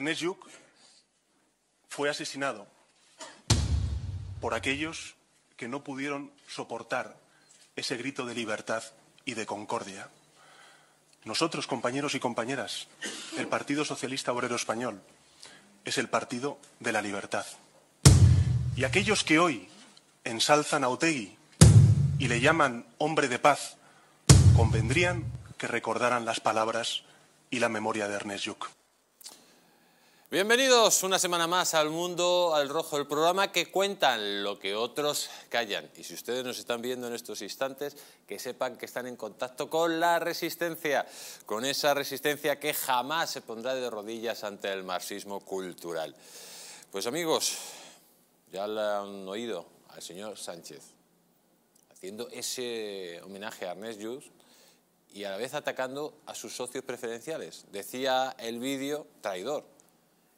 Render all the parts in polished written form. Ernest Lluch fue asesinado por aquellos que no pudieron soportar ese grito de libertad y de concordia. Nosotros, compañeros y compañeras, el Partido Socialista Obrero Español es el partido de la libertad. Y aquellos que hoy ensalzan a Otegui y le llaman hombre de paz, convendrían que recordaran las palabras y la memoria de Ernest Lluch. Bienvenidos una semana más al Mundo al Rojo, el programa que cuentan lo que otros callan. Y si ustedes nos están viendo en estos instantes, que sepan que están en contacto con la resistencia, con esa resistencia que jamás se pondrá de rodillas ante el marxismo cultural. Pues amigos, ya la han oído al señor Sánchez, haciendo ese homenaje a Ernest Lluch y a la vez atacando a sus socios preferenciales. Decía el vídeo, traidor.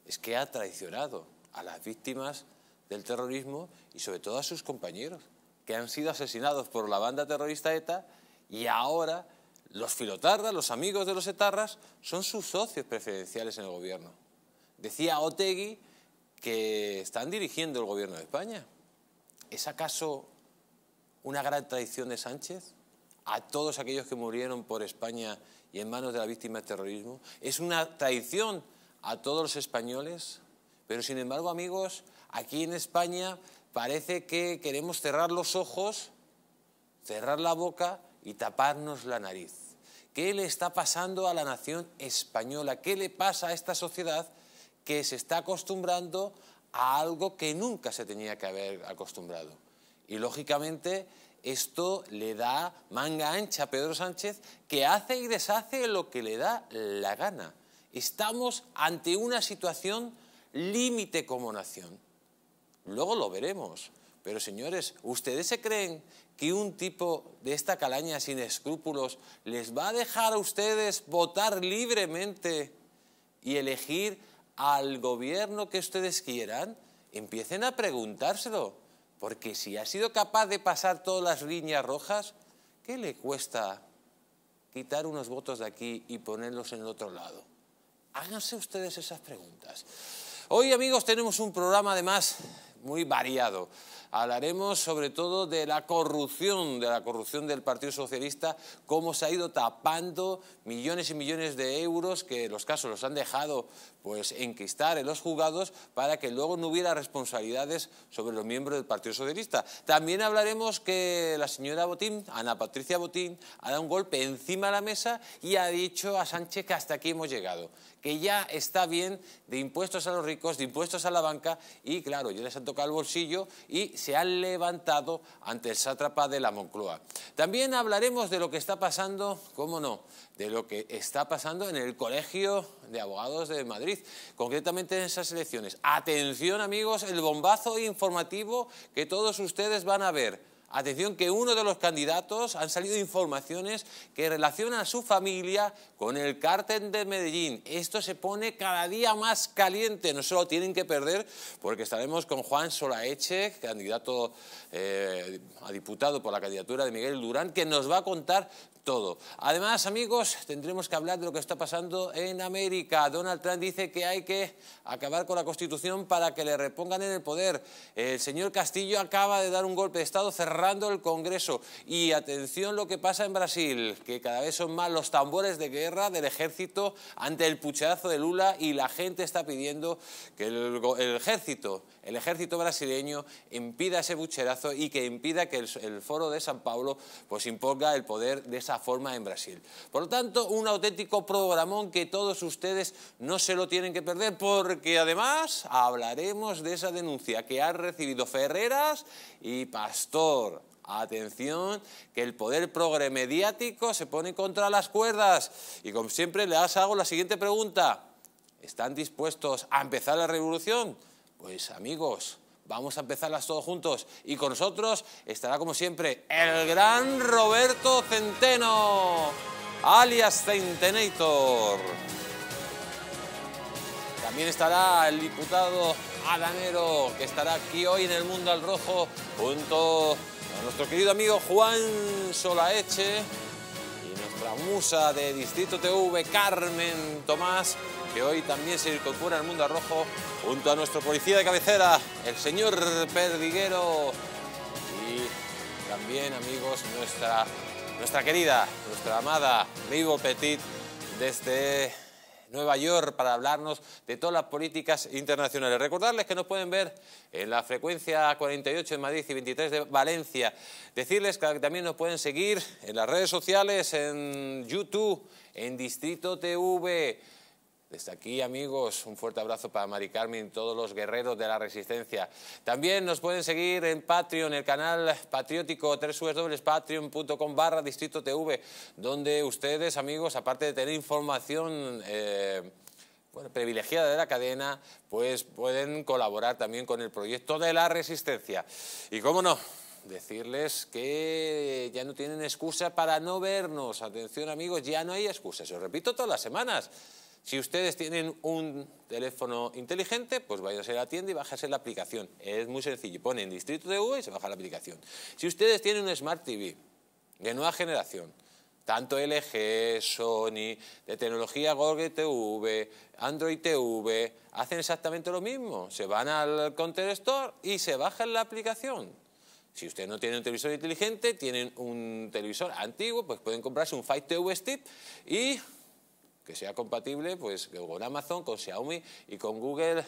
Es que ha traicionado a las víctimas del terrorismo y sobre todo a sus compañeros, que han sido asesinados por la banda terrorista ETA, y ahora los filotardas, los amigos de los etarras, son sus socios preferenciales en el gobierno. Decía Otegui que están dirigiendo el gobierno de España. ¿Es acaso una gran traición de Sánchez a todos aquellos que murieron por España y en manos de las víctimas del terrorismo? ¿Es una traición a todos los españoles? Pero sin embargo, amigos, aquí en España parece que queremos cerrar los ojos, cerrar la boca y taparnos la nariz. ¿Qué le está pasando a la nación española? ¿Qué le pasa a esta sociedad que se está acostumbrando a algo que nunca se tenía que haber acostumbrado? Y lógicamente esto le da manga ancha a Pedro Sánchez, que hace y deshace lo que le da la gana. Estamos ante una situación límite como nación. Luego lo veremos. Pero señores, ¿ustedes se creen que un tipo de esta calaña sin escrúpulos les va a dejar a ustedes votar libremente y elegir al gobierno que ustedes quieran? Empiecen a preguntárselo. Porque si ha sido capaz de pasar todas las líneas rojas, ¿qué le cuesta quitar unos votos de aquí y ponerlos en el otro lado? Háganse ustedes esas preguntas. Hoy, amigos, tenemos un programa, además, muy variado. Hablaremos sobre todo de la corrupción del Partido Socialista, cómo se ha ido tapando millones y millones de euros, que los casos los han dejado pues enquistar en los juzgados para que luego no hubiera responsabilidades sobre los miembros del Partido Socialista. También hablaremos que la señora Botín, Ana Patricia Botín, ha dado un golpe encima de la mesa y ha dicho a Sánchez que hasta aquí hemos llegado, que ya está bien de impuestos a los ricos, de impuestos a la banca, y claro, ya les han tocado el bolsillo y se han levantado ante el sátrapa de la Moncloa. También hablaremos de lo que está pasando, cómo no, de lo que está pasando en el Colegio de Abogados de Madrid, concretamente en esas elecciones. Atención, amigos, el bombazo informativo que todos ustedes van a ver. Atención, que uno de los candidatos, han salido informaciones que relacionan a su familia con el cártel de Medellín. Esto se pone cada día más caliente, no se lo tienen que perder, porque estaremos con Juan Solaeche, candidato a diputado por la candidatura de Miguel Durán, que nos va a contar todo. Además, amigos, tendremos que hablar de lo que está pasando en América. Donald Trump dice que hay que acabar con la Constitución para que le repongan en el poder. El señor Castillo acaba de dar un golpe de Estado cerrando el Congreso. Y atención lo que pasa en Brasil, que cada vez son más los tambores de guerra del ejército ante el pucherazo de Lula, y la gente está pidiendo que el ejército brasileño impida ese pucherazo y que impida que el foro de San Pablo pues imponga el poder de esa forma en Brasil. Por lo tanto, un auténtico programón que todos ustedes no se lo tienen que perder, porque además hablaremos de esa denuncia que han recibido Ferreras y Pastor. Atención, que el poder progre mediático se pone contra las cuerdas. Y como siempre les hago la siguiente pregunta: ¿están dispuestos a empezar la revolución? Pues amigos, vamos a empezarlas todos juntos, y con nosotros estará como siempre el gran Roberto Centeno, alias Centenator. También estará el diputado Adanero, que estará aquí hoy en el Mundo al Rojo, junto a nuestro querido amigo Juan Solaeche y nuestra musa de Distrito TV, Carmen Tomás, que hoy también se incorpora al mundo rojo junto a nuestro policía de cabecera, el señor Perdiguero, y también, amigos, nuestra querida, nuestra amada Vivo Petit desde Nueva York para hablarnos de todas las políticas internacionales. Recordarles que nos pueden ver en la frecuencia 48 de Madrid y 23 de Valencia. Decirles que también nos pueden seguir en las redes sociales, en YouTube, en Distrito TV. Desde aquí, amigos, un fuerte abrazo para Mari Carmen y todos los guerreros de la resistencia. También nos pueden seguir en Patreon, el canal patriótico, www.patreon.com/DistritoTV, donde ustedes, amigos, aparte de tener información privilegiada de la cadena, pues pueden colaborar también con el proyecto de la resistencia. Y cómo no, decirles que ya no tienen excusa para no vernos. Atención, amigos, ya no hay excusa. Se lo repito todas las semanas. Si ustedes tienen un teléfono inteligente, pues váyanse a la tienda y bájense la aplicación. Es muy sencillo. Ponen Distrito TV y se baja la aplicación. Si ustedes tienen un Smart TV de nueva generación, tanto LG, Sony, de tecnología Google TV, Android TV, hacen exactamente lo mismo. Se van al Counter Store y se bajan la aplicación. Si usted no tiene un televisor inteligente, tienen un televisor antiguo, pues pueden comprarse un Fire TV Stick y que sea compatible pues con Amazon, con Xiaomi y con Google,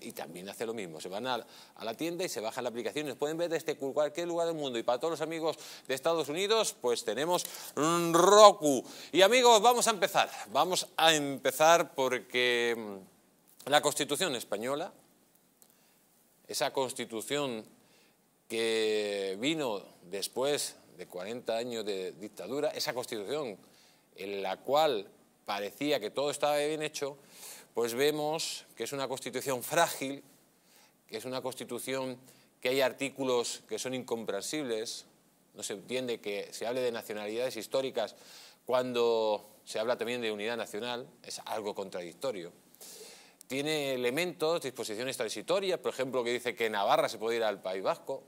y también hace lo mismo. Se van a la tienda y se bajan la aplicación. Nos pueden ver desde cualquier lugar del mundo. Y para todos los amigos de Estados Unidos, pues tenemos Roku. Y amigos, vamos a empezar. Vamos a empezar porque la Constitución española, esa Constitución que vino después de 40 años de dictadura, esa Constitución en la cual parecía que todo estaba bien hecho, pues vemos que es una Constitución frágil, que es una Constitución que hay artículos que son incomprensibles. No se entiende que se hable de nacionalidades históricas cuando se habla también de unidad nacional, es algo contradictorio. Tiene elementos, disposiciones transitorias, por ejemplo, que dice que Navarra se puede ir al País Vasco,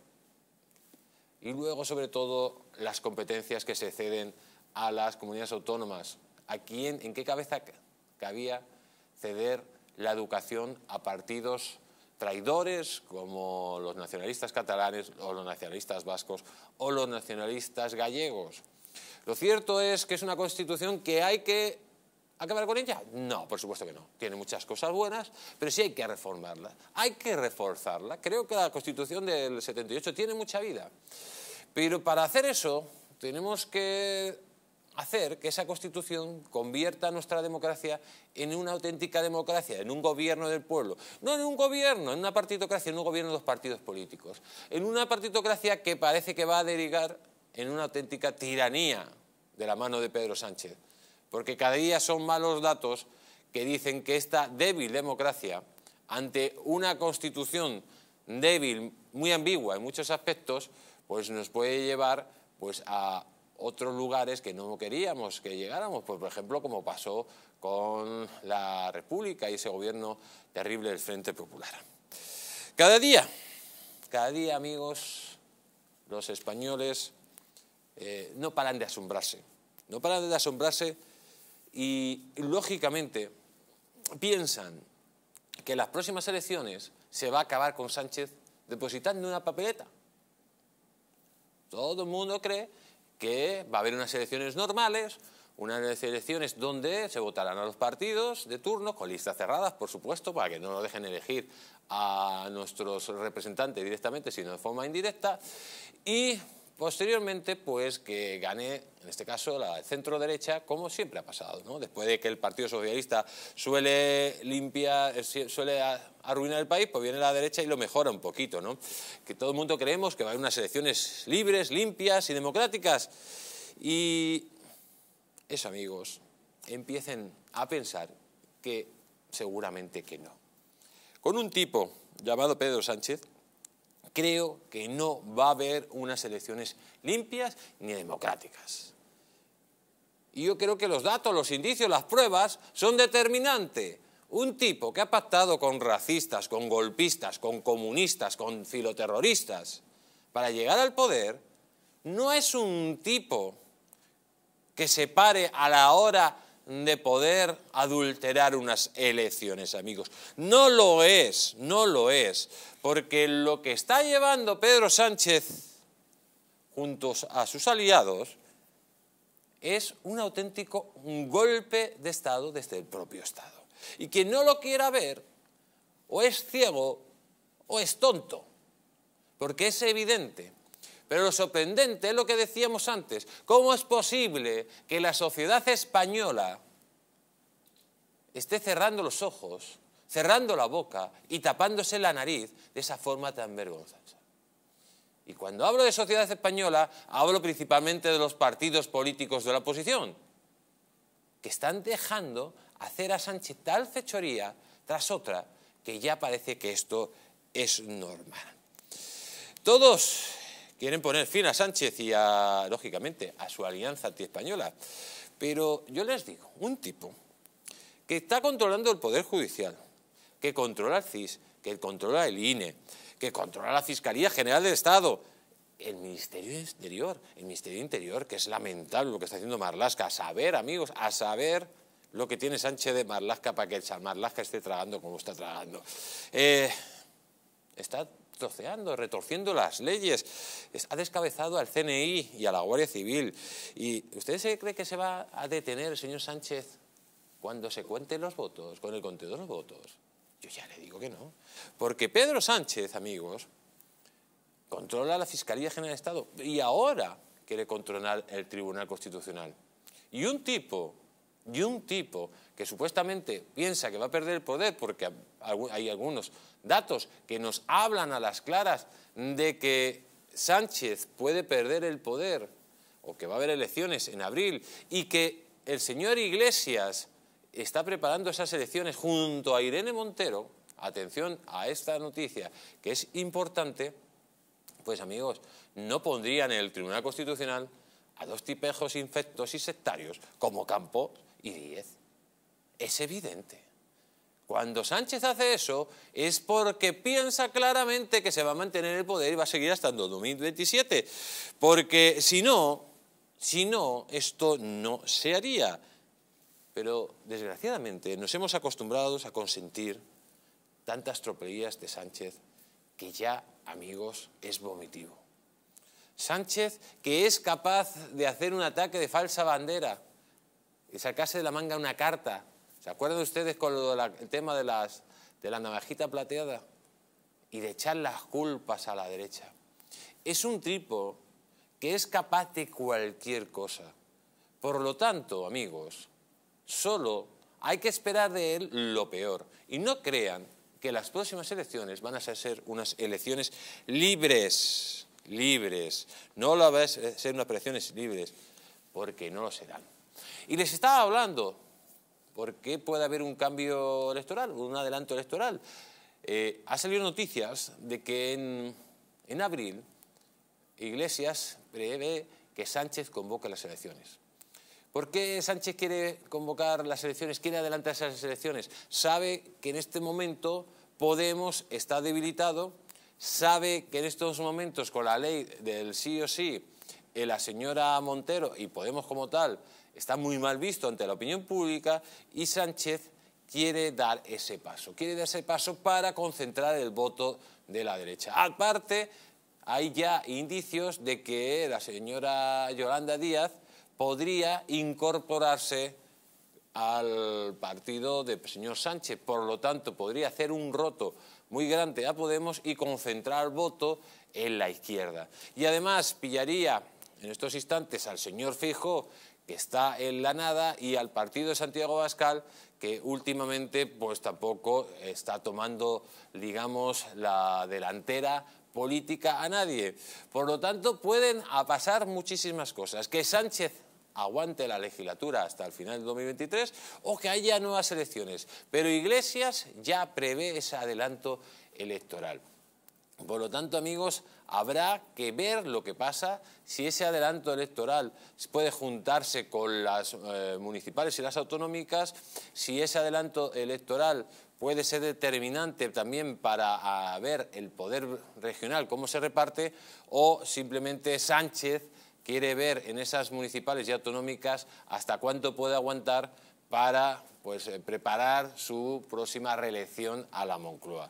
y luego, sobre todo, las competencias que se ceden a las comunidades autónomas. ¿A quién, en qué cabeza cabía ceder la educación a partidos traidores como los nacionalistas catalanes o los nacionalistas vascos o los nacionalistas gallegos? Lo cierto es que es una Constitución que hay que acabar con ella. No, por supuesto que no. Tiene muchas cosas buenas, pero sí hay que reformarla. Hay que reforzarla. Creo que la Constitución del 78 tiene mucha vida. Pero para hacer eso tenemos que hacer que esa Constitución convierta a nuestra democracia en una auténtica democracia, en un gobierno del pueblo. No en un gobierno, en una partitocracia, en un gobierno de los partidos políticos. En una partitocracia que parece que va a derivar en una auténtica tiranía de la mano de Pedro Sánchez. Porque cada día son más los datos que dicen que esta débil democracia, ante una Constitución débil, muy ambigua en muchos aspectos, pues nos puede llevar pues a otros lugares que no queríamos que llegáramos, pues, por ejemplo, como pasó con la República y ese gobierno terrible del Frente Popular. Cada día, amigos, los españoles no paran de asombrarse, y, lógicamente, piensan que en las próximas elecciones se va a acabar con Sánchez depositando una papeleta. Todo el mundo cree que va a haber unas elecciones normales, unas elecciones donde se votarán a los partidos de turno, con listas cerradas, por supuesto, para que no nos dejen elegir a nuestros representantes directamente, sino de forma indirecta, y posteriormente, pues que gane, en este caso, la centro-derecha, como siempre ha pasado, ¿no? Después de que el Partido Socialista suele arruinar el país, pues viene la derecha y lo mejora un poquito, ¿no? Que todo el mundo creemos que va a haber unas elecciones libres, limpias y democráticas. Y eso, amigos, empiecen a pensar que seguramente que no. Con un tipo llamado Pedro Sánchez, creo que no va a haber unas elecciones limpias ni democráticas. Y yo creo que los datos, los indicios, las pruebas son determinantes. Un tipo que ha pactado con racistas, con golpistas, con comunistas, con filoterroristas para llegar al poder, no es un tipo que se pare a la hora de poder adulterar unas elecciones, amigos. No lo es, no lo es, porque lo que está llevando Pedro Sánchez juntos a sus aliados es un auténtico golpe de Estado desde el propio Estado. Y quien no lo quiera ver, o es ciego o es tonto, porque es evidente. Pero lo sorprendente es lo que decíamos antes. ¿Cómo es posible que la sociedad española esté cerrando los ojos, cerrando la boca y tapándose la nariz de esa forma tan vergonzosa? Y cuando hablo de sociedad española, hablo principalmente de los partidos políticos de la oposición, que están dejando hacer a Sánchez tal fechoría tras otra que ya parece que esto es normal. Todos quieren poner fin a Sánchez y, lógicamente, a su alianza antiespañola. Pero yo les digo, un tipo que está controlando el Poder Judicial, que controla el CIS, que controla el INE, que controla la Fiscalía General del Estado, el Ministerio Exterior, el Ministerio Interior, que es lamentable lo que está haciendo Marlaska. A saber, amigos, a saber lo que tiene Sánchez de Marlaska para que el Marlaska esté tragando como está tragando. Está troceando, retorciendo las leyes, ha descabezado al CNI y a la Guardia Civil. ¿Y usted se cree que se va a detener el señor Sánchez cuando se cuenten los votos, con el conteo de los votos? Yo ya le digo que no. Porque Pedro Sánchez, amigos, controla la Fiscalía General del Estado y ahora quiere controlar el Tribunal Constitucional. Y un tipo que supuestamente piensa que va a perder el poder porque hay algunos datos que nos hablan a las claras de que Sánchez puede perder el poder o que va a haber elecciones en abril y que el señor Iglesias está preparando esas elecciones junto a Irene Montero, atención a esta noticia que es importante, pues amigos, no pondrían en el Tribunal Constitucional a dos tipejos infectos y sectarios como Campo y 10. Es evidente. Cuando Sánchez hace eso es porque piensa claramente que se va a mantener el poder y va a seguir hasta el 2027. Porque si no, esto no se haría. Pero desgraciadamente nos hemos acostumbrado a consentir tantas tropelías de Sánchez que ya, amigos, es vomitivo. Sánchez, que es capaz de hacer un ataque de falsa bandera y sacarse de la manga una carta. ¿Se acuerdan ustedes con el tema de la navajita plateada? Y de echar las culpas a la derecha. Es un tipo que es capaz de cualquier cosa. Por lo tanto, amigos, solo hay que esperar de él lo peor. Y no crean que las próximas elecciones van a ser unas elecciones libres, no lo va a ser unas elecciones libres, porque no lo serán. Y les estaba hablando, porque puede haber un cambio electoral, un adelanto electoral. Ha salido noticias de que en abril Iglesias prevé que Sánchez convoque las elecciones. ¿Por qué Sánchez quiere convocar las elecciones, quiere adelantar esas elecciones? Sabe que en este momento Podemos está debilitado. Sabe que en estos momentos con la ley del sí o sí, la señora Montero y Podemos como tal está muy mal visto ante la opinión pública y Sánchez quiere dar ese paso. Quiere dar ese paso para concentrar el voto de la derecha. Aparte, hay ya indicios de que la señora Yolanda Díaz podría incorporarse al partido del señor Sánchez. Por lo tanto, podría hacer un roto muy grande a Podemos y concentrar voto en la izquierda. Y además pillaría en estos instantes al señor Feijóo, que está en la nada, y al partido de Santiago Abascal, que últimamente pues tampoco está tomando, digamos, la delantera política a nadie. Por lo tanto, pueden pasar muchísimas cosas. Que Sánchez aguante la legislatura hasta el final del 2023 o que haya nuevas elecciones. Pero Iglesias ya prevé ese adelanto electoral. Por lo tanto, amigos, habrá que ver lo que pasa si ese adelanto electoral puede juntarse con las municipales y las autonómicas, si ese adelanto electoral puede ser determinante también para ver el poder regional, cómo se reparte, o simplemente Sánchez quiere ver en esas municipales y autonómicas hasta cuánto puede aguantar para preparar su próxima reelección a la Moncloa.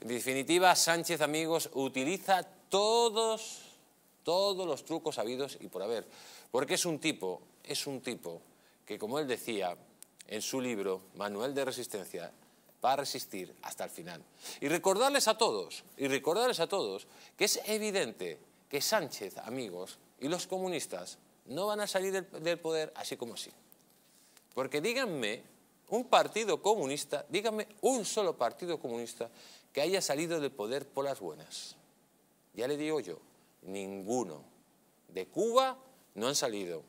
En definitiva, Sánchez, amigos, utiliza todos los trucos habidos y por haber. Porque es un tipo que, como él decía en su libro Manual de Resistencia, va a resistir hasta el final. Y recordarles a todos que es evidente que Sánchez, amigos, y los comunistas no van a salir del poder así como así. Porque díganme un partido comunista, díganme un solo partido comunista que haya salido del poder por las buenas. Ya le digo yo, ninguno. De Cuba no han salido.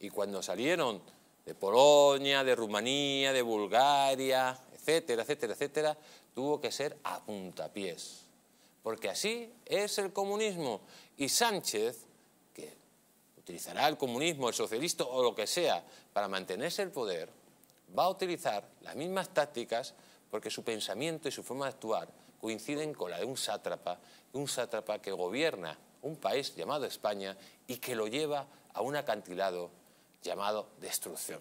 Y cuando salieron de Polonia, de Rumanía, de Bulgaria, etcétera, etcétera, etcétera, tuvo que ser a puntapiés. Porque así es el comunismo. Y Sánchez, que utilizará el comunismo, el socialista o lo que sea para mantenerse el poder, va a utilizar las mismas tácticas porque su pensamiento y su forma de actuar coinciden con la de un sátrapa que gobierna un país llamado España y que lo lleva a un acantilado llamado destrucción.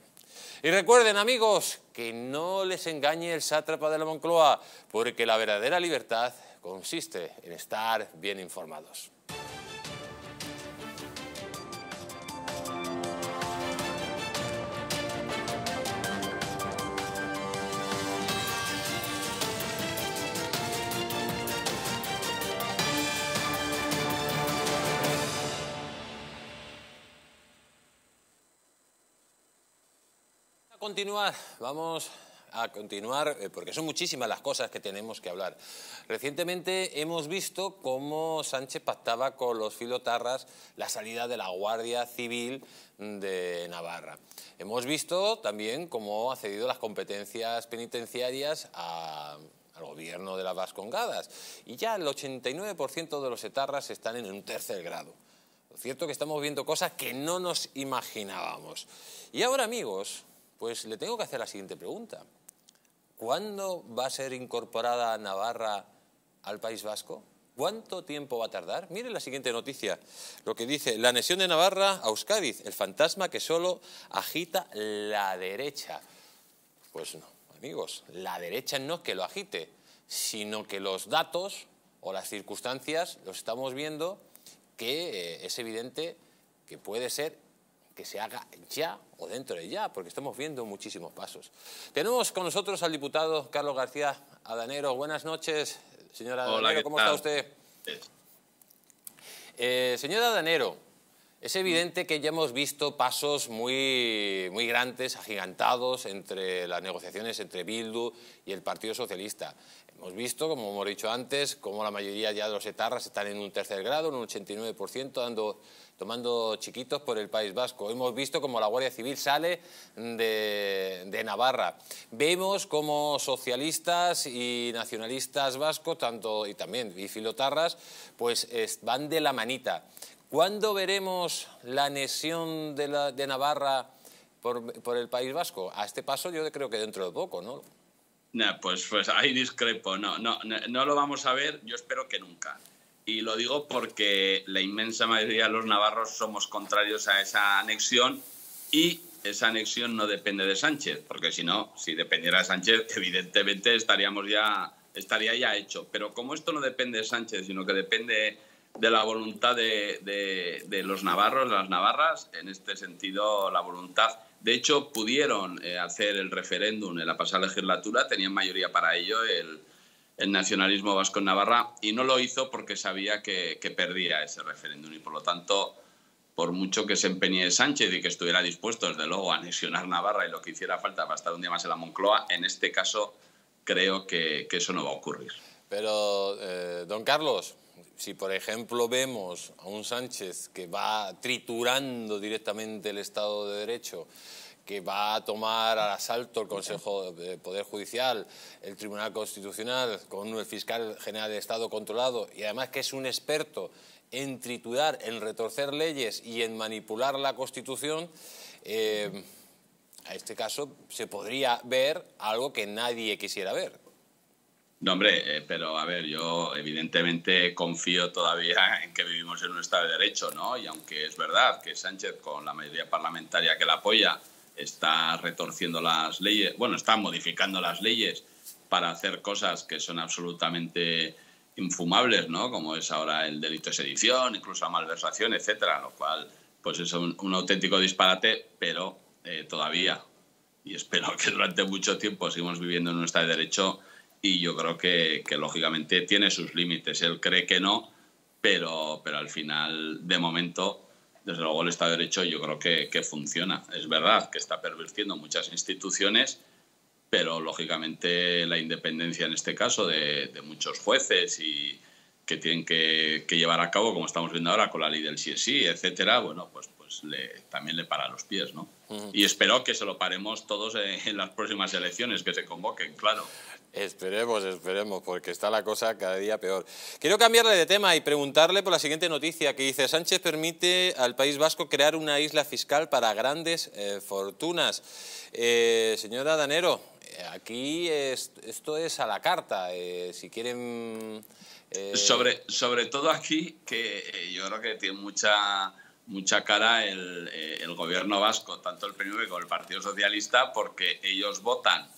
Y recuerden, amigos, que no les engañe el sátrapa de la Moncloa, porque la verdadera libertad consiste en estar bien informados. Vamos a continuar, porque son muchísimas las cosas que tenemos que hablar. Recientemente hemos visto cómo Sánchez pactaba con los filotarras la salida de la Guardia Civil de Navarra. Hemos visto también cómo ha cedido las competencias penitenciarias al gobierno de las Vascongadas. Y ya el 89% de los etarras están en un tercer grado. Lo cierto es que estamos viendo cosas que no nos imaginábamos. Y ahora, amigos, pues le tengo que hacer la siguiente pregunta. ¿Cuándo va a ser incorporada Navarra al País Vasco? ¿Cuánto tiempo va a tardar? Miren la siguiente noticia, lo que dice: la anexión de Navarra a Euskadi, el fantasma que solo agita la derecha. Pues no, amigos, la derecha no es que lo agite, sino que los datos o las circunstancias los estamos viendo que es evidente que puede ser que se haga ya o dentro de ya, porque estamos viendo muchísimos pasos. Tenemos con nosotros al diputado Carlos García Adanero. Buenas noches, señora Adanero. Hola, ¿cómo está usted? Señora Adanero, es evidente que ya hemos visto pasos muy grandes, agigantados, entre las negociaciones entre Bildu y el Partido Socialista. Hemos visto, como hemos dicho antes, cómo la mayoría ya de los etarras están en un tercer grado, en un 89%, tomando chiquitos por el País Vasco. Hemos visto cómo la Guardia Civil sale de Navarra. Vemos cómo socialistas y nacionalistas vascos, y filotarras, pues van de la manita. ¿Cuándo veremos la anexión de Navarra por el País Vasco? A este paso yo creo que dentro de poco, ¿no? Nah, pues ahí discrepo. No lo vamos a ver, yo espero que nunca. Y lo digo porque la inmensa mayoría de los navarros somos contrarios a esa anexión, y esa anexión no depende de Sánchez, porque si dependiera de Sánchez, evidentemente estaría ya hecho. Pero como esto no depende de Sánchez, sino que depende de la voluntad de los navarros, las navarras, en este sentido la voluntad. De hecho, pudieron hacer el referéndum en la pasada legislatura, tenían mayoría para ello el nacionalismo vasco en Navarra, y no lo hizo porque sabía que perdía ese referéndum, y por lo tanto, por mucho que se empeñe Sánchez y que estuviera dispuesto desde luego a anexionar Navarra y lo que hiciera falta para estar un día más en la Moncloa, en este caso creo que eso no va a ocurrir. Pero, don Carlos, si por ejemplo vemos a un Sánchez que va triturando directamente el Estado de Derecho, que va a tomar al asalto el Consejo de Poder Judicial, el Tribunal Constitucional, con el fiscal general de Estado controlado, y además que es un experto en triturar, en retorcer leyes y en manipular la Constitución, a este caso se podría ver algo que nadie quisiera ver. No, hombre, pero a ver, yo evidentemente confío todavía en que vivimos en un Estado de Derecho, ¿no? Y aunque es verdad que Sánchez, con la mayoría parlamentaria que la apoya, está retorciendo las leyes, bueno, está modificando las leyes para hacer cosas que son absolutamente infumables, ¿no? Como es ahora el delito de sedición, incluso la malversación, etcétera, lo cual pues es un auténtico disparate, pero todavía, y espero que durante mucho tiempo sigamos viviendo en un Estado de Derecho. Y yo creo que lógicamente tiene sus límites. Él cree que no, pero al final, de momento, desde luego el Estado de Derecho yo creo que funciona. Es verdad que está pervirtiendo muchas instituciones, pero lógicamente la independencia en este caso de muchos jueces y que tienen que llevar a cabo, como estamos viendo ahora con la ley del sí es sí, etcétera, bueno, pues también le para los pies, ¿no? Y espero que se lo paremos todos en las próximas elecciones que se convoquen, claro. Esperemos, esperemos, porque está la cosa cada día peor. Quiero cambiarle de tema y preguntarle por la siguiente noticia que dice: Sánchez permite al País Vasco crear una isla fiscal para grandes fortunas. Señora Adanero, aquí esto es a la carta. Si quieren... Sobre todo aquí, que yo creo que tiene mucha cara el gobierno vasco, tanto el PNV como el Partido Socialista, porque ellos votan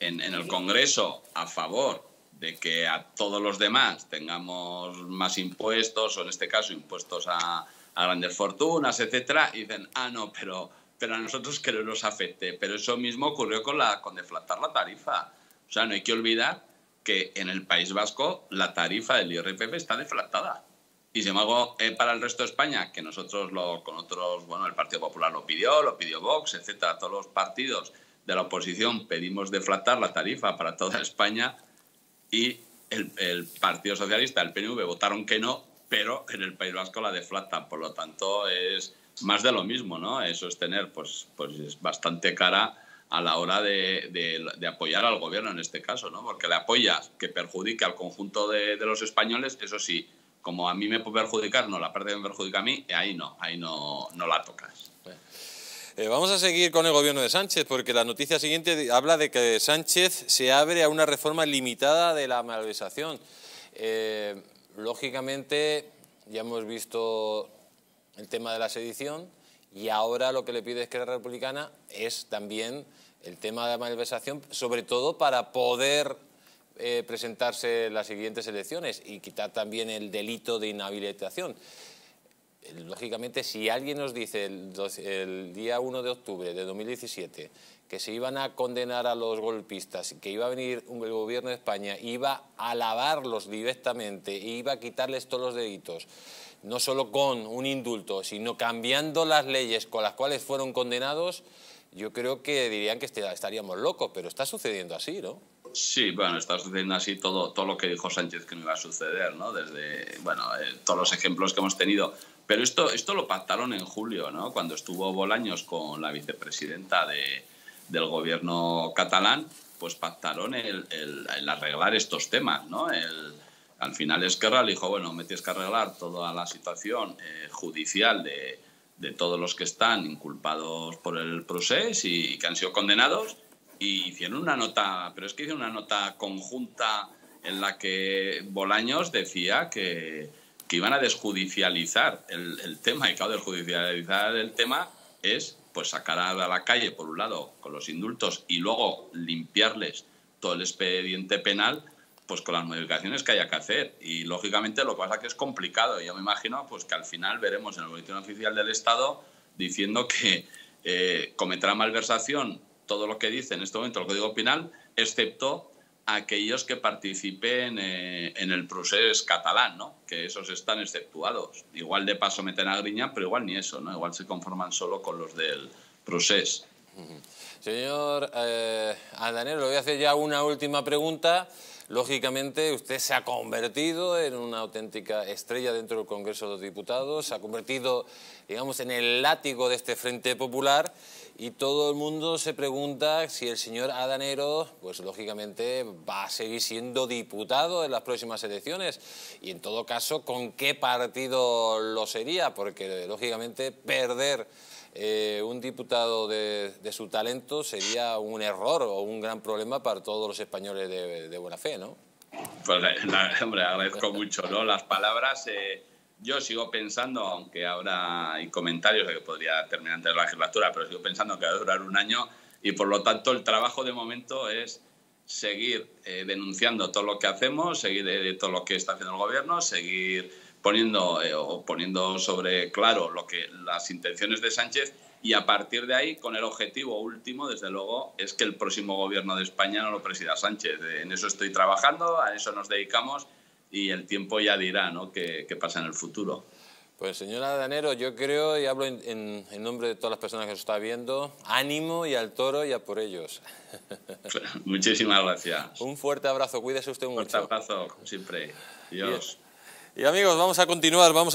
en el Congreso a favor de que a todos los demás tengamos más impuestos, o en este caso impuestos a grandes fortunas, etcétera, y dicen, ah, no, pero a nosotros que no nos afecte. Pero eso mismo ocurrió con deflactar la tarifa. O sea, no hay que olvidar que en el País Vasco la tarifa del IRPF está deflactada. Y sin embargo, para el resto de España, que nosotros con otros, bueno, el Partido Popular lo pidió Vox, etcétera, todos los partidos de la oposición pedimos deflactar la tarifa para toda España, y el Partido Socialista, el PNV, votaron que no, pero en el País Vasco la deflactan. Por lo tanto, es más de lo mismo, ¿no? Eso es tener, pues es bastante cara a la hora de apoyar al gobierno en este caso, ¿no? Porque le apoyas que perjudique al conjunto de los españoles, eso sí, como a mí me puede perjudicar, no, la parte que me perjudica a mí, ahí no la tocas. Vamos a seguir con el gobierno de Sánchez, porque la noticia siguiente habla de que Sánchez se abre a una reforma limitada de la malversación. Lógicamente, ya hemos visto el tema de la sedición y ahora lo que le pide Esquerra Republicana es también el tema de la malversación, sobre todo para poder presentarse en las siguientes elecciones y quitar también el delito de inhabilitación. Lógicamente, si alguien nos dice el día 1 de octubre de 2017 que se iban a condenar a los golpistas, que iba a venir el gobierno de España, iba a lavarlos directamente, iba a quitarles todos los delitos, no solo con un indulto, sino cambiando las leyes con las cuales fueron condenados, yo creo que dirían que estaríamos locos, pero está sucediendo así, ¿no? Sí, bueno, está sucediendo así todo lo que dijo Sánchez que no iba a suceder, ¿no? Desde, bueno, todos los ejemplos que hemos tenido. Pero esto lo pactaron en julio, ¿no? Cuando estuvo Bolaños con la vicepresidenta del gobierno catalán, pues pactaron el arreglar estos temas, ¿no? Al final Esquerra le dijo, bueno, me tienes que arreglar toda la situación judicial de todos los que están inculpados por el procés y que han sido condenados, y hicieron una nota, pero es que hicieron una nota conjunta en la que Bolaños decía que iban a desjudicializar el tema, y claro, desjudicializar el tema es pues sacar a la calle, por un lado, con los indultos y luego limpiarles todo el expediente penal, pues con las modificaciones que haya que hacer. Y lógicamente lo que pasa es que es complicado. Yo me imagino pues que al final veremos en el Boletín Oficial del Estado diciendo que cometerá malversación todo lo que dice en este momento el Código Penal, excepto aquellos que participen en el proceso catalán, ¿no? Que esos están exceptuados. Igual de paso meten a Griñán, pero igual ni eso, ¿no? Igual se conforman solo con los del proceso. Señor Adanero, le voy a hacer ya una última pregunta. Lógicamente, usted se ha convertido en una auténtica estrella dentro del Congreso de los Diputados, se ha convertido, digamos, en el látigo de este Frente Popular, y todo el mundo se pregunta si el señor Adanero, pues lógicamente, va a seguir siendo diputado en las próximas elecciones, y en todo caso, ¿con qué partido lo sería? Porque, lógicamente, perder un diputado de su talento sería un error o un gran problema para todos los españoles de buena fe, ¿no? Pues, hombre, agradezco mucho, ¿no?, las palabras. Yo sigo pensando, aunque ahora hay comentarios de que podría terminar antes de la legislatura, pero sigo pensando que va a durar un año y, por lo tanto, el trabajo de momento es seguir denunciando todo lo que hacemos, seguir todo lo que está haciendo el Gobierno, seguir poniendo, poniendo sobre claro lo que, las intenciones de Sánchez, y a partir de ahí, con el objetivo último, desde luego, es que el próximo Gobierno de España no lo presida Sánchez. En eso estoy trabajando, a eso nos dedicamos, y el tiempo ya dirá, ¿no?, qué pasa en el futuro. Pues, señora Adanero, yo creo, y hablo en nombre de todas las personas que nos están viendo, ánimo y al toro y a por ellos. Muchísimas gracias. Un fuerte abrazo, cuídese usted mucho. Un fuerte abrazo, siempre. Dios. Y amigos, vamos a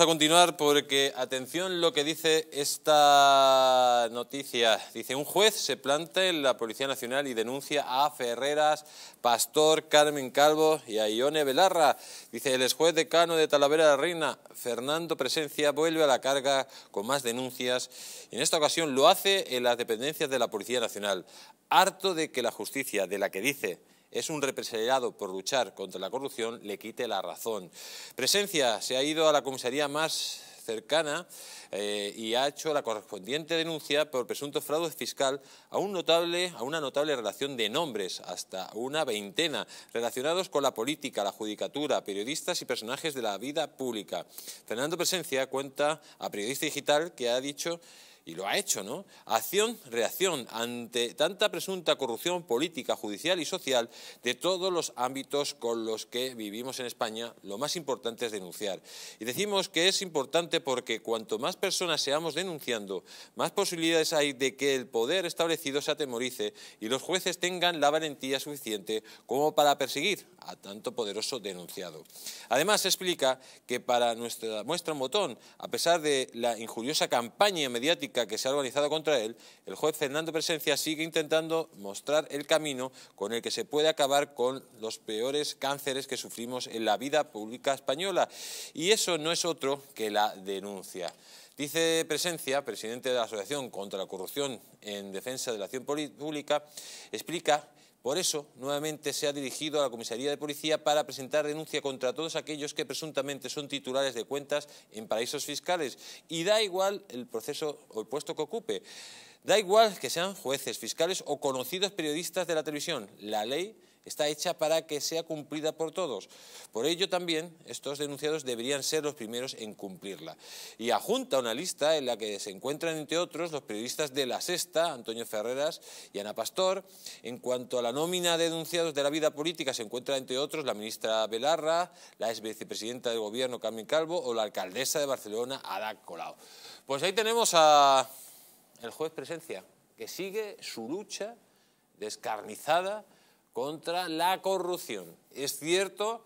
continuar porque, atención lo que dice esta noticia. Dice: un juez se planta en la Policía Nacional y denuncia a Ferreras, Pastor, Carmen Calvo y a Ione Belarra. Dice: el exjuez decano de Talavera de la Reina, Fernando Presencia, vuelve a la carga con más denuncias. En esta ocasión lo hace en las dependencias de la Policía Nacional. Harto de que la justicia, de la que dice es un represaliado por luchar contra la corrupción, le quite la razón. Presencia se ha ido a la comisaría más cercana y ha hecho la correspondiente denuncia por presunto fraude fiscal a una notable relación de nombres, hasta una veintena, relacionados con la política, la judicatura, periodistas y personajes de la vida pública. Fernando Presencia cuenta a Periodista Digital que ha dicho, y lo ha hecho, ¿no?, acción, reacción ante tanta presunta corrupción política, judicial y social de todos los ámbitos con los que vivimos en España. Lo más importante es denunciar. Y decimos que es importante porque cuanto más personas seamos denunciando, más posibilidades hay de que el poder establecido se atemorice y los jueces tengan la valentía suficiente como para perseguir a tanto poderoso denunciado. Además, explica que para nuestra muestra un botón, a pesar de la injuriosa campaña mediática que se ha organizado contra él, el juez Fernando Presencia sigue intentando mostrar el camino con el que se puede acabar con los peores cánceres que sufrimos en la vida pública española, y eso no es otro que la denuncia. Dice Presencia, presidente de la Asociación contra la Corrupción en Defensa de la Acción Pública, explica: por eso, nuevamente se ha dirigido a la comisaría de policía para presentar denuncia contra todos aquellos que presuntamente son titulares de cuentas en paraísos fiscales. Y da igual el proceso o el puesto que ocupe. Da igual que sean jueces, fiscales o conocidos periodistas de la televisión. La ley está hecha para que sea cumplida por todos. Por ello también estos denunciados deberían ser los primeros en cumplirla. Y adjunta una lista en la que se encuentran, entre otros, los periodistas de La Sexta, Antonio Ferreras y Ana Pastor. En cuanto a la nómina de denunciados de la vida política, se encuentra, entre otros, la ministra Belarra, la ex vicepresidenta del Gobierno Carmen Calvo o la alcaldesa de Barcelona Ada Colau. Pues ahí tenemos a el juez Presencia, que sigue su lucha descarnizada contra la corrupción. Es cierto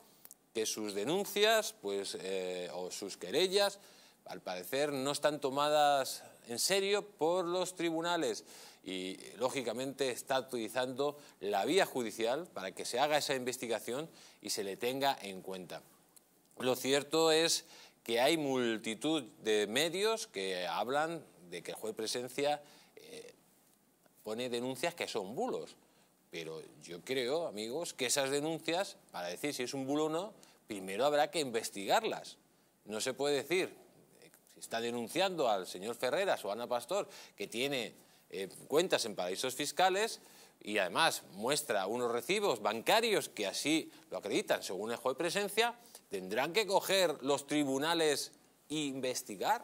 que sus denuncias, pues, o sus querellas, al parecer no están tomadas en serio por los tribunales y, lógicamente, está utilizando la vía judicial para que se haga esa investigación y se le tenga en cuenta. Lo cierto es que hay multitud de medios que hablan de que el juez Presencia pone denuncias que son bulos. Pero yo creo, amigos, que esas denuncias, para decir si es un bulo o no, primero habrá que investigarlas. No se puede decir, si está denunciando al señor Ferreras o a Ana Pastor, que tiene cuentas en paraísos fiscales y además muestra unos recibos bancarios que así lo acreditan, según el juez Presencia, ¿tendrán que coger los tribunales e investigar?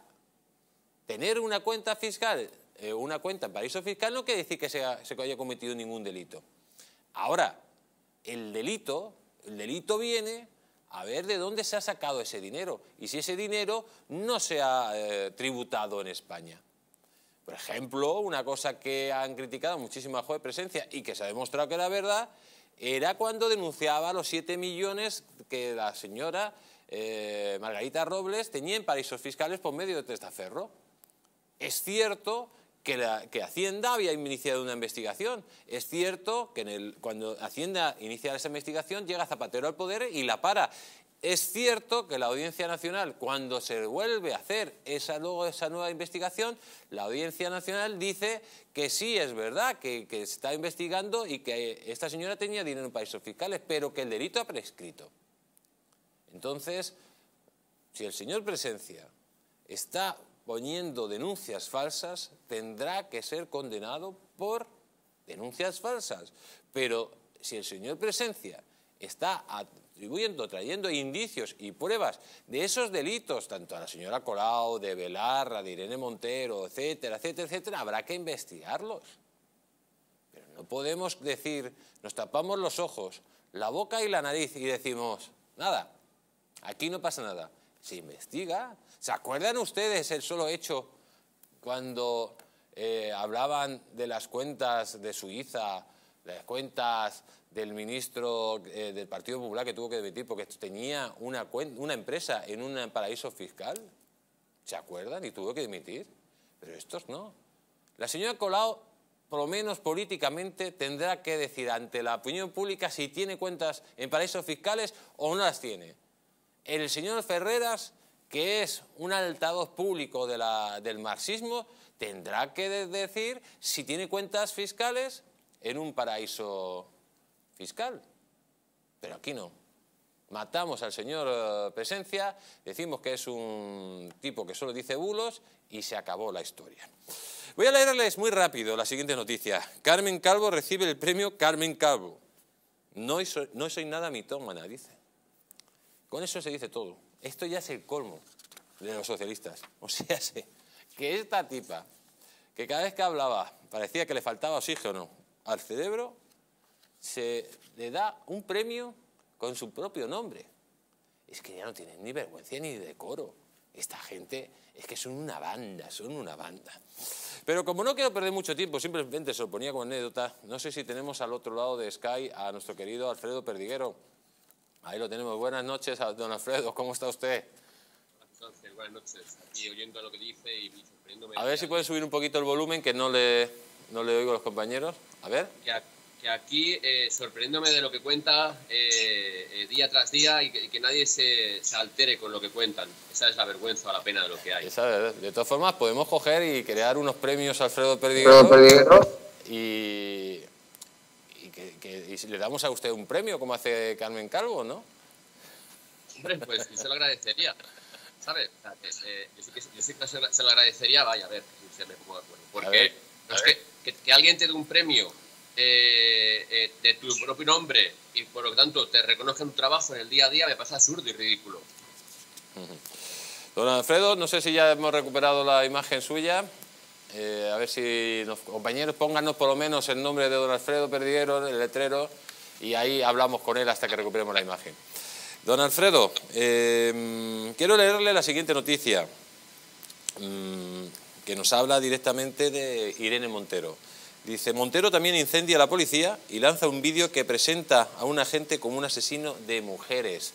¿Tener una cuenta fiscal, una cuenta en paraíso fiscal, no quiere decir que se haya cometido ningún delito? Ahora, el delito viene a ver de dónde se ha sacado ese dinero y si ese dinero no se ha tributado en España. Por ejemplo, una cosa que han criticado muchísimo al juez Presencia y que se ha demostrado que era verdad, era cuando denunciaba los 7 millones que la señora Margarita Robles tenía en paraísos fiscales por medio de testaferro. Es cierto que Hacienda había iniciado una investigación. Es cierto que cuando Hacienda inicia esa investigación llega Zapatero al poder y la para. Es cierto que la Audiencia Nacional, cuando se vuelve a hacer esa nueva investigación, la Audiencia Nacional dice que sí, es verdad, que se está investigando y que esta señora tenía dinero en paraísos fiscales, pero que el delito ha prescrito. Entonces, si el señor Presencia está poniendo denuncias falsas, tendrá que ser condenado por denuncias falsas. Pero si el señor Presencia está atribuyendo, trayendo indicios y pruebas de esos delitos, tanto a la señora Colau, de Belarra, de Irene Montero, etcétera, etcétera, etcétera, habrá que investigarlos. Pero no podemos decir, nos tapamos los ojos, la boca y la nariz y decimos, nada, aquí no pasa nada. Se investiga. ¿Se acuerdan ustedes el solo hecho cuando hablaban de las cuentas de Suiza, de las cuentas del ministro del Partido Popular que tuvo que dimitir porque tenía una empresa en un paraíso fiscal? ¿Se acuerdan? Y tuvo que dimitir. Pero estos no. La señora Colau, por lo menos políticamente, tendrá que decir ante la opinión pública si tiene cuentas en paraísos fiscales o no las tiene. El señor Ferreras, que es un altavoz público del marxismo, tendrá que decir si tiene cuentas fiscales en un paraíso fiscal. Pero aquí no. Matamos al señor Presencia, decimos que es un tipo que solo dice bulos y se acabó la historia. Voy a leerles muy rápido la siguiente noticia. Carmen Calvo recibe el premio Carmen Calvo. No soy nada mitómana, dice. Con eso se dice todo. Esto ya es el colmo de los socialistas. O sea, que esta tipa, que cada vez que hablaba parecía que le faltaba oxígeno al cerebro, se le da un premio con su propio nombre. Es que ya no tienen ni vergüenza ni decoro. Esta gente es que son una banda, son una banda. Pero como no quiero perder mucho tiempo, simplemente se lo ponía como anécdota. No sé si tenemos al otro lado de Sky a nuestro querido Alfredo Perdiguero. Ahí lo tenemos. Buenas noches, don Alfredo. ¿Cómo está usted? Buenas noches. Aquí oyendo lo que dice y sorprendiéndome. A ver si pueden subir un poquito el volumen, que no le oigo a los compañeros. A ver. Que aquí sorprendiéndome de lo que cuenta día tras día y que nadie se altere con lo que cuentan. Esa es la vergüenza o la pena de lo que hay. De todas formas, podemos coger y crear unos premios Alfredo Perdiguero y si le damos a usted un premio, como hace Carmen Calvo, ¿no? Hombre, pues yo se lo agradecería, ¿sabes? Yo sí que se lo agradecería, vaya, a ver, si se me pongo de acuerdo. Porque no es que alguien te dé un premio de tu propio nombre y por lo tanto te reconozca un trabajo en el día a día, me pasa absurdo y ridículo. Don Alfredo, no sé si ya hemos recuperado la imagen suya. A ver si los compañeros, pónganos por lo menos el nombre de don Alfredo Perdiguero, el letrero, y ahí hablamos con él hasta que recuperemos la imagen. Don Alfredo, quiero leerle la siguiente noticia, que nos habla directamente de Irene Montero. Dice, Montero también incendia a la policía y lanza un vídeo que presenta a un agente como un asesino de mujeres.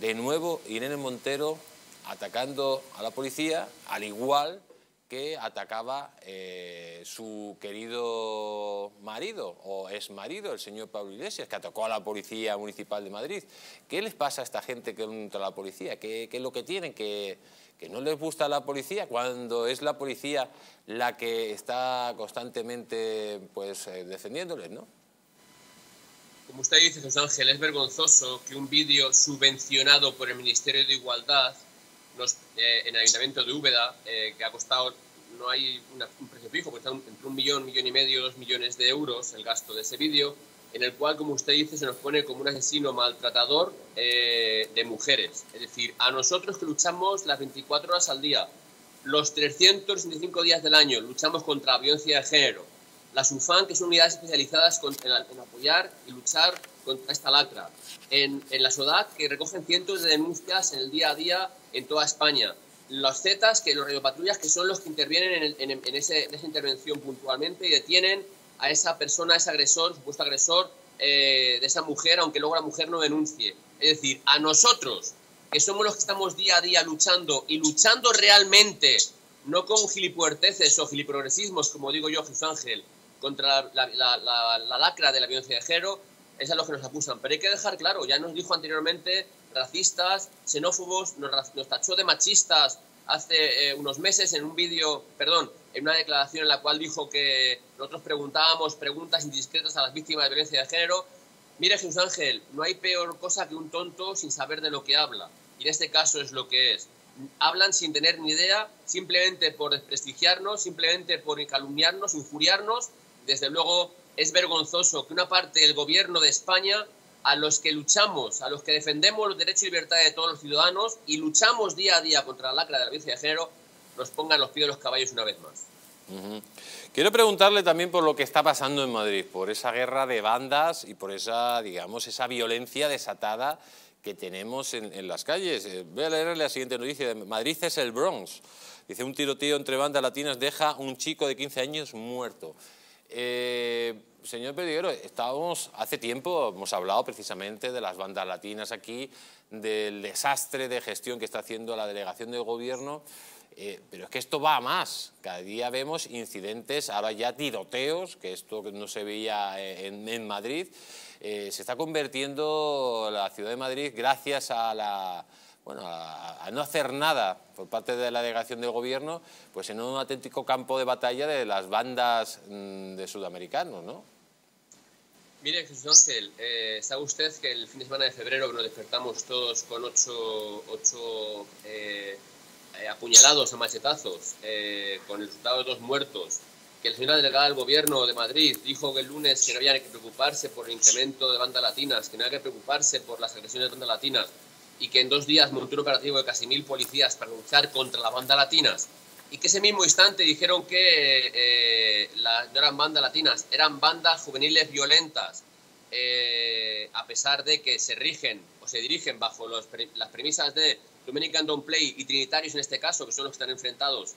De nuevo, Irene Montero atacando a la policía, al igual que atacaba su querido marido o exmarido, el señor Pablo Iglesias, que atacó a la Policía Municipal de Madrid. ¿Qué les pasa a esta gente contra la policía? ¿Qué es lo que tienen? ¿Que no les gusta la policía cuando es la policía la que está constantemente pues, defendiéndoles, ¿no? Como usted dice, José Ángel, es vergonzoso que un vídeo subvencionado por el Ministerio de Igualdad en el Ayuntamiento de Úbeda, que ha costado, no hay un precio fijo, cuesta entre 1 millón, 1,5 millones, 2 millones de euros el gasto de ese vídeo, en el cual, como usted dice, se nos pone como un asesino maltratador de mujeres. Es decir, a nosotros que luchamos las 24 horas al día, los 365 días del año, luchamos contra la violencia de género. Las UFAM, que son unidades especializadas en apoyar y luchar contra esta lacra. En la SODAT, que recogen cientos de denuncias en el día a día en toda España. Los Zetas, que los radiopatrullas, que son los que intervienen en esa intervención puntualmente y detienen a esa persona, a ese agresor, supuesto agresor de esa mujer, aunque luego la mujer no denuncie. Es decir, a nosotros, que somos los que estamos día a día luchando y luchando realmente no con gilipuerteces o giliprogresismos, como digo yo, Jesús Ángel, contra la lacra de la violencia de género, es a los que nos acusan. Pero hay que dejar claro, ya nos dijo anteriormente, racistas, xenófobos, nos tachó de machistas hace unos meses en un vídeo, perdón, en una declaración en la cual dijo que nosotros preguntábamos preguntas indiscretas a las víctimas de violencia de género. Mire, Jesús Ángel, no hay peor cosa que un tonto sin saber de lo que habla. Y en este caso es lo que es. Hablan sin tener ni idea, simplemente por desprestigiarnos, simplemente por calumniarnos, injuriarnos. Desde luego es vergonzoso que una parte del gobierno de España, a los que luchamos, a los que defendemos los derechos y libertades de todos los ciudadanos y luchamos día a día contra la lacra de la violencia de género, nos pongan los pies de los caballos una vez más. Quiero preguntarle también por lo que está pasando en Madrid, por esa guerra de bandas y por esa, digamos, esa violencia desatada que tenemos en las calles. Voy a leerle la siguiente noticia. Madrid es el Bronx. Dice, un tiroteo entre bandas latinas deja un chico de 15 años muerto. Señor Perdiguero, hace tiempo hemos hablado precisamente de las bandas latinas aquí, del desastre de gestión que está haciendo la delegación del gobierno, pero es que esto va a más. Cada día vemos incidentes, ahora ya tiroteos, que esto no se veía en Madrid. Se está convirtiendo la ciudad de Madrid, gracias a la... bueno, a no hacer nada por parte de la delegación del gobierno, pues en un auténtico campo de batalla de las bandas de sudamericanos, ¿no? Mire, Jesús Ángel, sabe usted que el fin de semana de febrero nos despertamos todos con ocho apuñalados a machetazos, con el resultado de 2 muertos, que la señora delegada del gobierno de Madrid dijo que el lunes que no había que preocuparse por el incremento de bandas latinas, que no había que preocuparse por las agresiones de bandas latinas, y que en 2 días montó un operativo de casi 1000 policías para luchar contra las bandas latinas, y que ese mismo instante dijeron que no eran bandas latinas, eran bandas juveniles violentas, a pesar de que se rigen o se dirigen bajo las premisas de Dominican Don't Play y Trinitarios en este caso, que son los que están enfrentados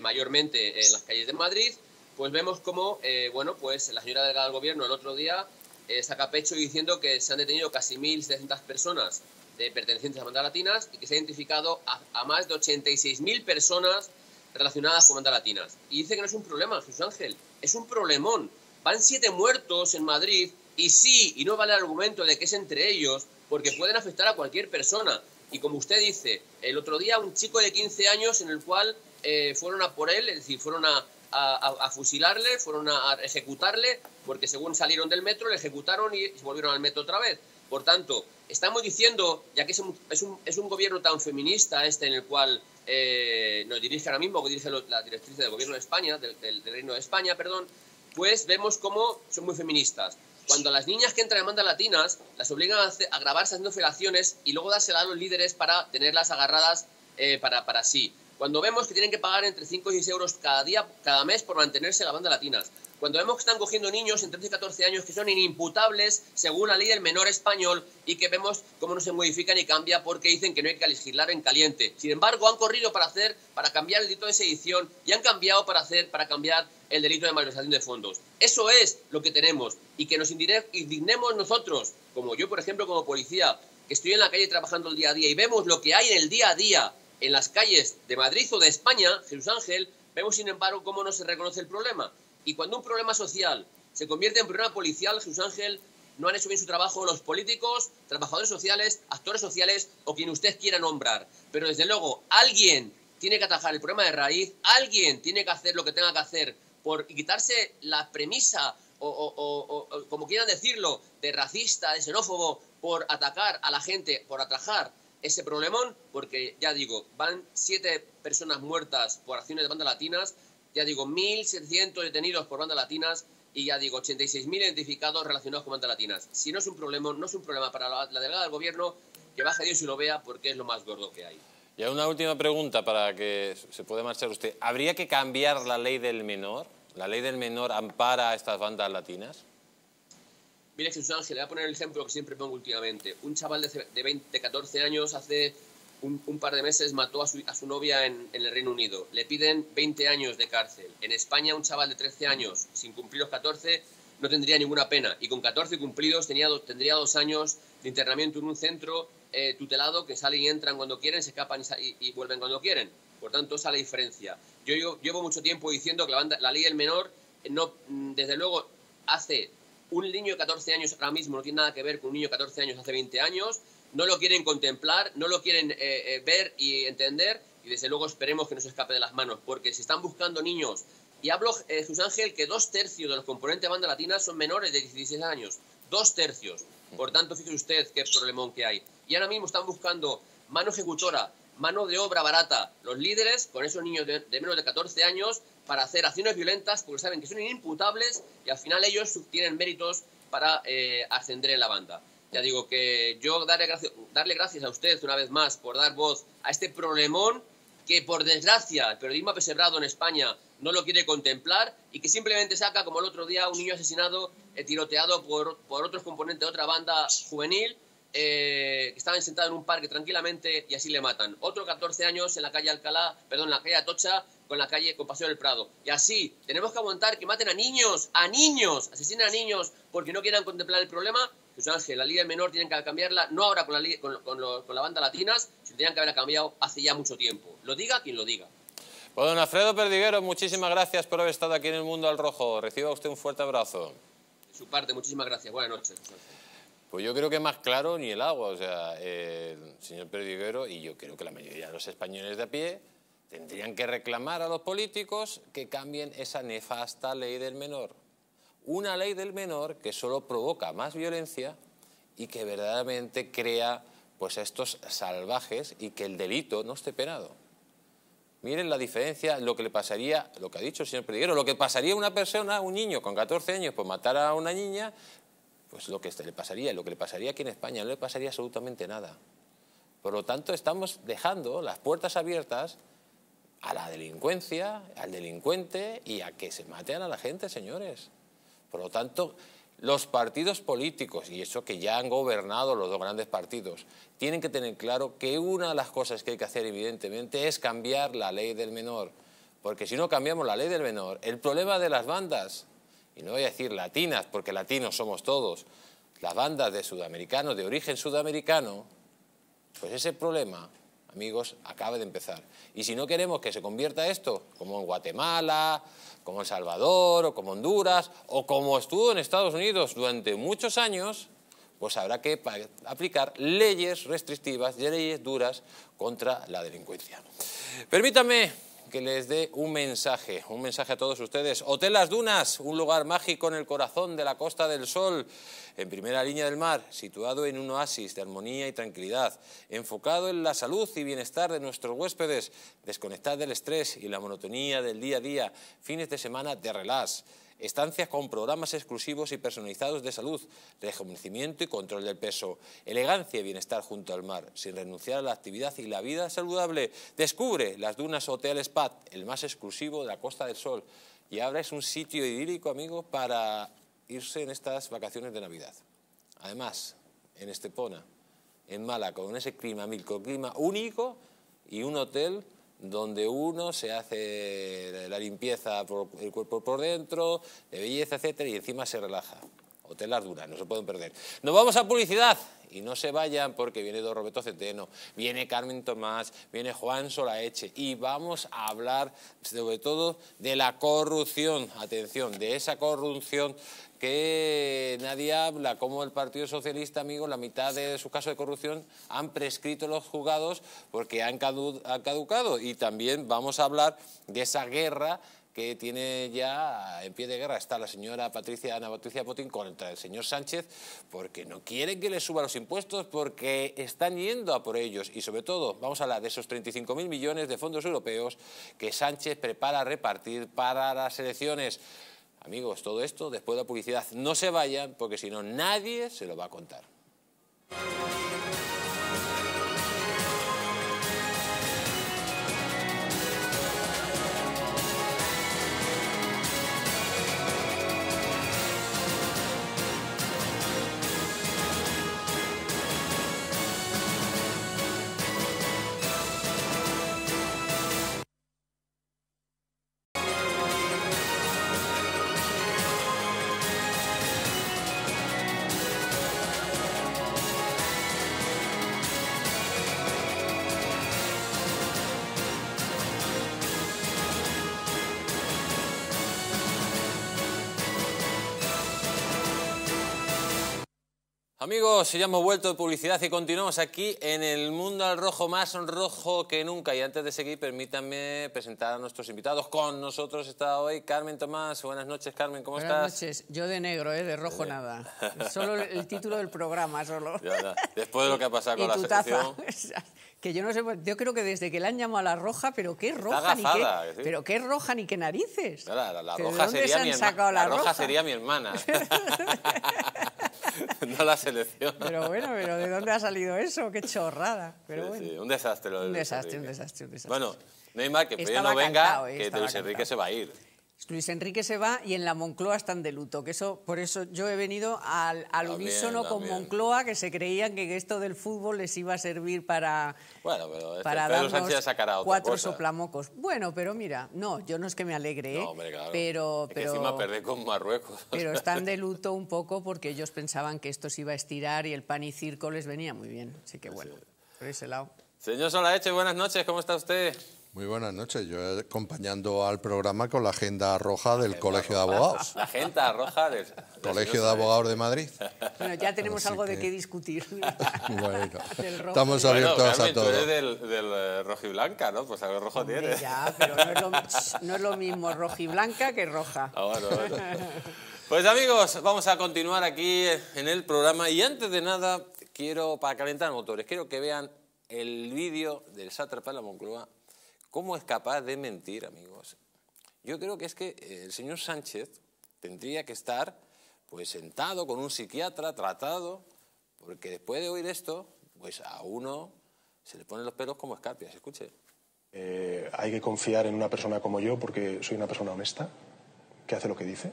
mayormente en las calles de Madrid, pues vemos como bueno, pues la señora delegada del gobierno el otro día saca pecho diciendo que se han detenido casi 1.700 personas pertenecientes a bandas latinas y que se ha identificado a más de 86.000 personas relacionadas con bandas latinas. Y dice que no es un problema, Jesús Ángel, es un problemón. Van 7 muertos en Madrid y sí, y no vale el argumento de que es entre ellos, porque pueden afectar a cualquier persona. Y como usted dice, el otro día un chico de 15 años en el cual fueron a por él, es decir, fueron a fusilarle, fueron a ejecutarle, porque según salieron del metro le ejecutaron y se volvieron al metro otra vez. Por tanto, estamos diciendo, ya que es un gobierno tan feminista este en el cual nos dirige ahora mismo, que dirige la directriz del gobierno de España, del Reino de España, perdón, pues vemos cómo son muy feministas. Cuando a las niñas que entran en bandas latinas las obligan a grabarse haciendo felaciones y luego dárselas a los líderes para tenerlas agarradas para sí. Cuando vemos que tienen que pagar entre 5 y 6 euros cada mes por mantenerse en las bandas latinas. Cuando vemos que están cogiendo niños entre 13 y 14 años que son inimputables según la ley del menor español y que vemos cómo no se modifica ni cambia porque dicen que no hay que legislar en caliente. Sin embargo, han corrido para cambiar el delito de sedición y han cambiado para cambiar el delito de malversación de fondos. Eso es lo que tenemos, y que nos indignemos nosotros, como yo, por ejemplo, como policía, que estoy en la calle trabajando el día a día y vemos lo que hay en el día a día en las calles de Madrid o de España, Jesús Ángel, vemos sin embargo cómo no se reconoce el problema. Y cuando un problema social se convierte en problema policial, Jesús Ángel, no han hecho bien su trabajo los políticos, trabajadores sociales, actores sociales o quien usted quiera nombrar. Pero desde luego alguien tiene que atajar el problema de raíz, alguien tiene que hacer lo que tenga que hacer y quitarse la premisa o como quieran decirlo, de racista, de xenófobo, por atacar a la gente, por atajar ese problemón, porque ya digo, van 7 personas muertas por acciones de bandas latinas. Ya digo, 1.700 detenidos por bandas latinas y ya digo, 86.000 identificados relacionados con bandas latinas. Si no es un problema, no es un problema para la delegada del gobierno, que baje Dios y lo vea, porque es lo más gordo que hay. Y una última pregunta para que se pueda marchar usted. ¿Habría que cambiar la ley del menor? ¿La ley del menor ampara a estas bandas latinas? Mire, Jesús Ángel, le voy a poner el ejemplo que siempre pongo últimamente. Un chaval de 14 años hace... Un par de meses mató a su novia en el Reino Unido. Le piden 20 años de cárcel. En España, un chaval de 13 años, sin cumplir los 14, no tendría ninguna pena. Y con 14 cumplidos tendría 2 años de internamiento en un centro tutelado, que salen y entran cuando quieren, se escapan y vuelven cuando quieren. Por tanto, esa es la diferencia. Yo llevo mucho tiempo diciendo que la ley del menor, no, desde luego, hace un niño de 14 años ahora mismo no tiene nada que ver con un niño de 14 años hace 20 años. No lo quieren contemplar, no lo quieren ver y entender, y desde luego esperemos que no se escape de las manos, porque si están buscando niños, y hablo, Jesús Ángel, que 2/3 de los componentes de banda latina son menores de 16 años, 2/3. Por tanto, fíjese usted qué problemón que hay. Y ahora mismo están buscando mano ejecutora, mano de obra barata, los líderes con esos niños de menos de 14 años para hacer acciones violentas, porque saben que son inimputables y al final ellos tienen méritos para ascender en la banda. Ya digo que yo darle gracias a usted una vez más por dar voz a este problemón que, por desgracia, el periodismo apesebrado en España no lo quiere contemplar y que simplemente saca, como el otro día, un niño asesinado, tiroteado por otros componentes de otra banda juvenil, que estaban sentados en un parque tranquilamente y así le matan. Otro 14 años en la calle en la calle Atocha, con Paseo del Prado. Y así tenemos que aguantar que maten a niños, asesinen a niños porque no quieran contemplar el problema. Jesús Ángel, la ley del menor tienen que cambiarla, no ahora con la banda latinas, sino tenían que haberla cambiado hace ya mucho tiempo. Lo diga quien lo diga. Pues don Alfredo Perdiguero, muchísimas gracias por haber estado aquí en el Mundo al Rojo. Reciba usted un fuerte abrazo. De su parte, muchísimas gracias. Buenas noches. Pues yo creo que más claro ni el agua, o sea, el señor Perdiguero y yo creo que la mayoría de los españoles de a pie tendrían que reclamar a los políticos que cambien esa nefasta ley del menor. Una ley del menor que solo provoca más violencia y que verdaderamente crea pues a estos salvajes y que el delito no esté penado. Miren la diferencia, lo que le pasaría, lo que ha dicho el señor Perdiguero, lo que pasaría a una persona, un niño con 14 años por matar a una niña, pues lo que le pasaría, aquí en España, no le pasaría absolutamente nada. Por lo tanto, estamos dejando las puertas abiertas a la delincuencia, al delincuente y a que se maten a la gente, señores. Por lo tanto, los partidos políticos, y eso que ya han gobernado los dos grandes partidos, tienen que tener claro que una de las cosas que hay que hacer, evidentemente, es cambiar la ley del menor. Porque si no cambiamos la ley del menor, el problema de las bandas, y no voy a decir latinas, porque latinos somos todos, las bandas de sudamericanos, de origen sudamericano, pues ese problema, amigos, acaba de empezar. Y si no queremos que se convierta esto, como en Guatemala, como El Salvador o como Honduras o como estuvo en Estados Unidos durante muchos años, pues habrá que aplicar leyes restrictivas, leyes duras contra la delincuencia. Permítanme que les dé un mensaje a todos ustedes. Hotel Las Dunas, un lugar mágico en el corazón de la Costa del Sol, en primera línea del mar, situado en un oasis de armonía y tranquilidad, enfocado en la salud y bienestar de nuestros huéspedes, desconectar del estrés y la monotonía del día a día, fines de semana de relax, estancias con programas exclusivos y personalizados de salud, rejuvenecimiento y control del peso, elegancia y bienestar junto al mar, sin renunciar a la actividad y la vida saludable. Descubre Las Dunas Hotel Spa, el más exclusivo de la Costa del Sol. Y ahora es un sitio idílico, amigos, para irse en estas vacaciones de Navidad. Además, en Estepona, en Málaga, con ese clima microclima único y un hotel donde uno se hace la limpieza por el cuerpo por dentro, de belleza, etcétera, y encima se relaja. Hotel Las Dunas, no se pueden perder. Nos vamos a publicidad y no se vayan porque viene don Roberto Centeno, viene Carmen Tomás, viene Juan Solaeche y vamos a hablar sobre todo de la corrupción, atención, de esa corrupción que nadie habla, como el Partido Socialista, amigos, la mitad de sus casos de corrupción han prescrito los juzgados porque han caducado. Y también vamos a hablar de esa guerra que tiene ya en pie de guerra, está la señora Ana Patricia Botín contra el señor Sánchez, porque no quieren que le suba los impuestos, porque están yendo a por ellos. Y sobre todo, vamos a hablar de esos 35.000 millones de fondos europeos que Sánchez prepara repartir para las elecciones. Amigos, todo esto después de la publicidad. No se vayan, porque si no, nadie se lo va a contar. Amigos, ya hemos vuelto de publicidad y continuamos aquí en El Mundo al Rojo, más rojo que nunca. Y antes de seguir, permítanme presentar a nuestros invitados. Con nosotros está hoy Carmen Tomás. Buenas noches, Carmen, ¿cómo estás? Buenas noches. Yo de negro, de rojo nada. Solo el título del programa, solo. Ya. Después de lo que ha pasado con la selección. Que yo no sé, yo creo que desde que la han llamado a la roja, pero qué roja, agafada, ni qué, sí. Pero qué roja ni qué narices. La roja sería mi hermana. La roja sería mi hermana. No la selección. Pero bueno, pero ¿de dónde ha salido eso? Qué chorrada. Pero bueno. Sí, un desastre lo de un desastre. Bueno, no hay más que Pedro no venga, cantado, que Luis Enrique se va a ir. Luis Enrique se va y en la Moncloa están de luto, que eso, por eso yo he venido al unísono con Moncloa, que se creían que esto del fútbol les iba a servir para, bueno, pero para Pedro darnos sacará otra cosa. Soplamocos. Bueno, pero mira, no, yo no es que me alegre, no, hombre, claro. pero es que encima perdé con Marruecos. Pero están de luto un poco porque ellos pensaban que esto se iba a estirar y el pan y circo les venía muy bien, así que bueno, sí. Por ese lado. Señor Solaeche, buenas noches, ¿cómo está usted? Muy buenas noches, yo acompañando al programa con la agenda roja del Colegio de Abogados. La agenda roja del Colegio de Abogados de Madrid. Bueno, ya tenemos algo de qué discutir. Bueno, estamos abiertos a todo. Tú eres del rojiblanca, ¿no? Pues algo rojo tienes. Ya, pero no es lo mismo rojiblanca que roja. Ah, bueno. Pues amigos, vamos a continuar aquí en el programa y antes de nada, quiero, para calentar motores, quiero que vean el vídeo del sátrapa de la Moncloa. ¿Cómo es capaz de mentir, amigos? Yo creo que es que el señor Sánchez tendría que estar pues sentado con un psiquiatra tratado, porque después de oír esto, pues a uno se le ponen los pelos como escarpias. Escuche. Hay que confiar en una persona como yo porque soy una persona honesta, que hace lo que dice,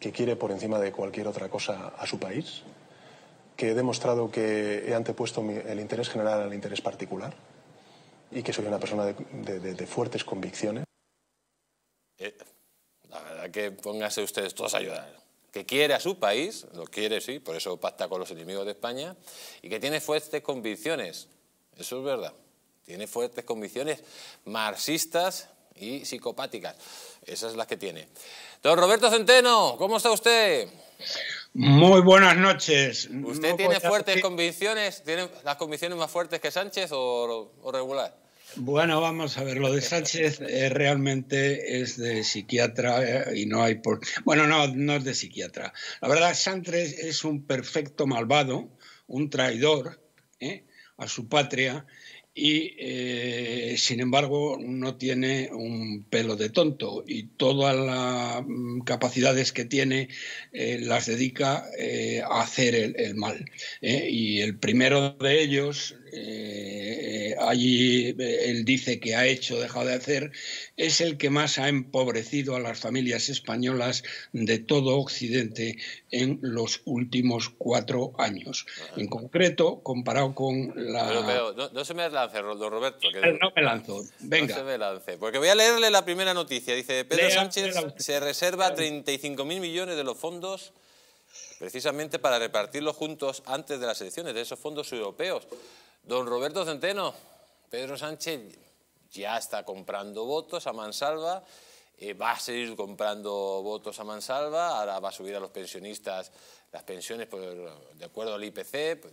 que quiere por encima de cualquier otra cosa a su país, que he demostrado que he antepuesto el interés general al interés particular, y que soy una persona de fuertes convicciones. La verdad que pónganse ustedes todos a ayudar. Que quiere a su país, lo quiere, sí, por eso pacta con los enemigos de España, y que tiene fuertes convicciones, eso es verdad. Tiene fuertes convicciones marxistas y psicopáticas, esas las que tiene. Don Roberto Centeno, ¿cómo está usted? Muy buenas noches. ¿Usted tiene fuertes convicciones? ¿Tiene las convicciones más fuertes que Sánchez o regular? Bueno, vamos a ver, lo de Sánchez realmente es de psiquiatra y no hay... Bueno, no es de psiquiatra. La verdad, Sánchez es un perfecto malvado, un traidor a su patria y, sin embargo, no tiene un pelo de tonto y todas las capacidades que tiene las dedica a hacer el mal. Y el primero de ellos, allí él dice que ha hecho, dejado de hacer, es el que más ha empobrecido a las familias españolas de todo Occidente en los últimos 4 años. En concreto, comparado con la... Pero no se me lance, Roberto. Que... No me lanzo, venga. No se me lance, porque voy a leerle la primera noticia. Dice, Pedro Sánchez se reserva 35.000 millones de los fondos precisamente para repartirlos juntos antes de las elecciones, de esos fondos europeos. Don Roberto Centeno, Pedro Sánchez ya está comprando votos a mansalva, va a seguir comprando votos a mansalva, ahora va a subir a los pensionistas las pensiones de acuerdo al IPC, pues,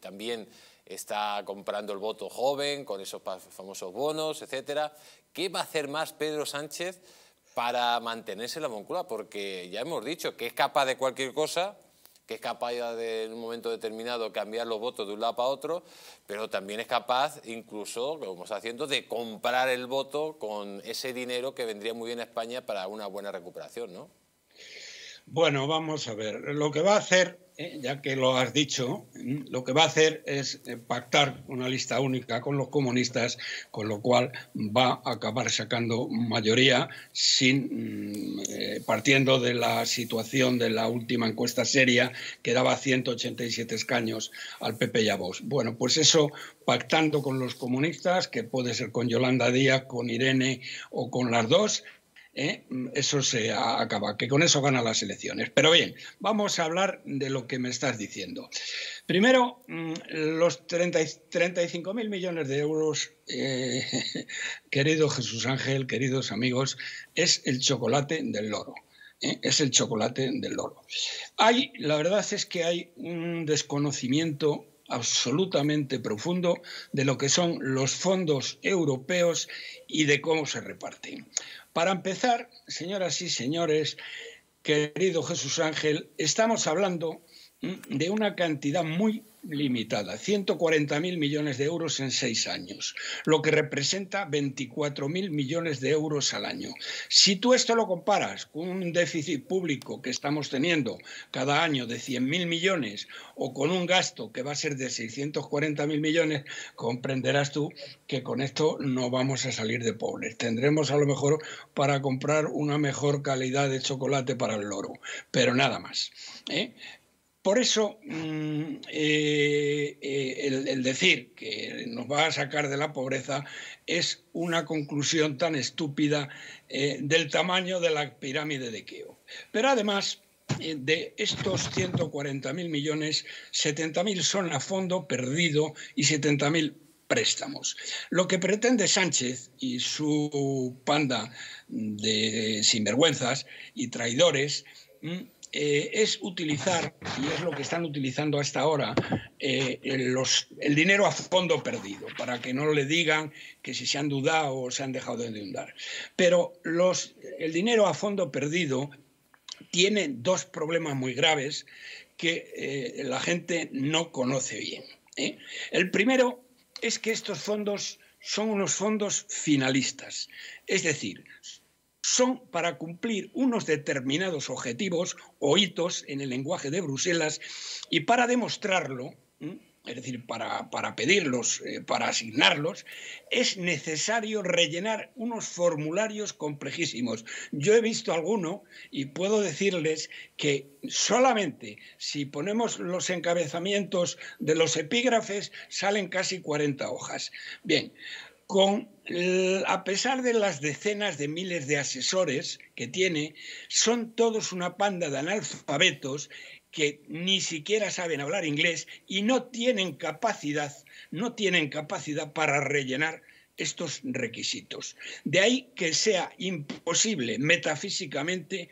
también está comprando el voto joven con esos famosos bonos, etcétera. ¿Qué va a hacer más Pedro Sánchez para mantenerse en la Moncloa? Porque ya hemos dicho que es capaz de cualquier cosa, que es capaz de, en un momento determinado, cambiar los votos de un lado para otro, pero también es capaz, incluso, como está haciendo, de comprar el voto con ese dinero que vendría muy bien a España para una buena recuperación, ¿no? Bueno, vamos a ver. Lo que va a hacer, ya que lo has dicho, lo que va a hacer es pactar una lista única con los comunistas, con lo cual va a acabar sacando mayoría sin partiendo de la situación de la última encuesta seria que daba 187 escaños al PP y a Vox. Bueno, pues eso pactando con los comunistas, que puede ser con Yolanda Díaz, con Irene o con las dos, eso se acaba, que con eso gana las elecciones. Pero bien, vamos a hablar de lo que me estás diciendo. Primero, los 35.000 millones de euros, querido Jesús Ángel, queridos amigos, es el chocolate del loro. es el chocolate del loro. La verdad es que hay un desconocimiento absolutamente profundo de lo que son los fondos europeos y de cómo se reparten. Para empezar, señoras y señores, querido Jesús Ángel, estamos hablando de una cantidad muy limitada, 140.000 millones de euros en 6 años, lo que representa 24.000 millones de euros al año. Si tú esto lo comparas con un déficit público que estamos teniendo cada año de 100.000 millones o con un gasto que va a ser de 640.000 millones, comprenderás tú que con esto no vamos a salir de pobres. Tendremos a lo mejor para comprar una mejor calidad de chocolate para el loro, pero nada más, ¿eh? Por eso, el decir que nos va a sacar de la pobreza es una conclusión tan estúpida del tamaño de la pirámide de Keo. Pero además, de estos 140.000 millones, 70.000 son a fondo perdido y 70.000 préstamos. Lo que pretende Sánchez y su panda de sinvergüenzas y traidores es utilizar, y es lo que están utilizando hasta ahora, el dinero a fondo perdido, para que no le digan que si se han dudado o se han dejado de dudar. Pero el dinero a fondo perdido tiene dos problemas muy graves que la gente no conoce bien, ¿eh? El primero es que estos fondos son unos fondos finalistas, es decir, son para cumplir unos determinados objetivos o hitos en el lenguaje de Bruselas y para demostrarlo, es decir, para pedirlos, para asignarlos, es necesario rellenar unos formularios complejísimos. Yo he visto alguno y puedo decirles que solamente si ponemos los encabezamientos de los epígrafes salen casi 40 hojas. Bien. A pesar de las decenas de miles de asesores que tiene, son todos una panda de analfabetos que ni siquiera saben hablar inglés y no tienen capacidad para rellenar estos requisitos. De ahí que sea imposible metafísicamente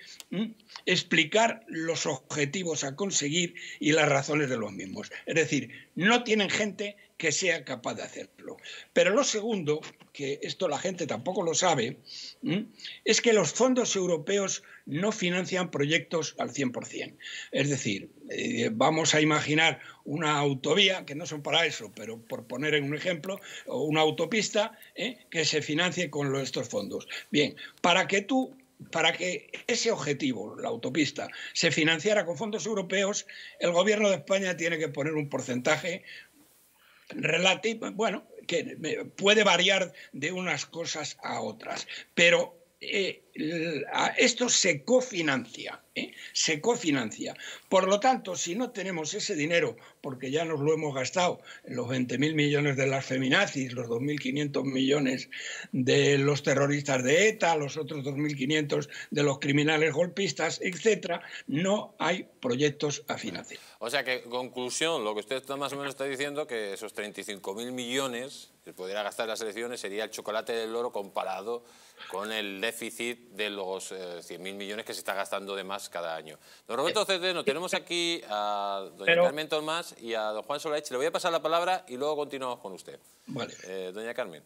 explicar los objetivos a conseguir y las razones de los mismos. Es decir, no tienen gente que sea capaz de hacerlo. Pero lo segundo, que esto la gente tampoco lo sabe, es que los fondos europeos no financian proyectos al 100%. Es decir, vamos a imaginar una autovía, que no son para eso, pero por poner en un ejemplo, o una autopista, que se financie con estos fondos. Bien, para que ese objetivo, la autopista, se financiara con fondos europeos, el Gobierno de España tiene que poner un porcentaje relativo, bueno, que puede variar de unas cosas a otras, pero esto se cofinancia, se cofinancia. Por lo tanto, si no tenemos ese dinero, porque ya nos lo hemos gastado, los 20.000 millones de las feminazis, los 2.500 millones de los terroristas de ETA, los otros 2.500 de los criminales golpistas, etcétera, no hay proyectos a financiar. O sea que, conclusión, lo que usted más o menos está diciendo, que esos 35.000 millones que podría gastar las elecciones sería el chocolate del loro comparado con el déficit de los 100.000 millones que se está gastando de más cada año. Don Roberto Centeno, tenemos aquí a doña Carmen Tomás y a don Juan Solaeche. Le voy a pasar la palabra y luego continuamos con usted. Vale. Doña Carmen.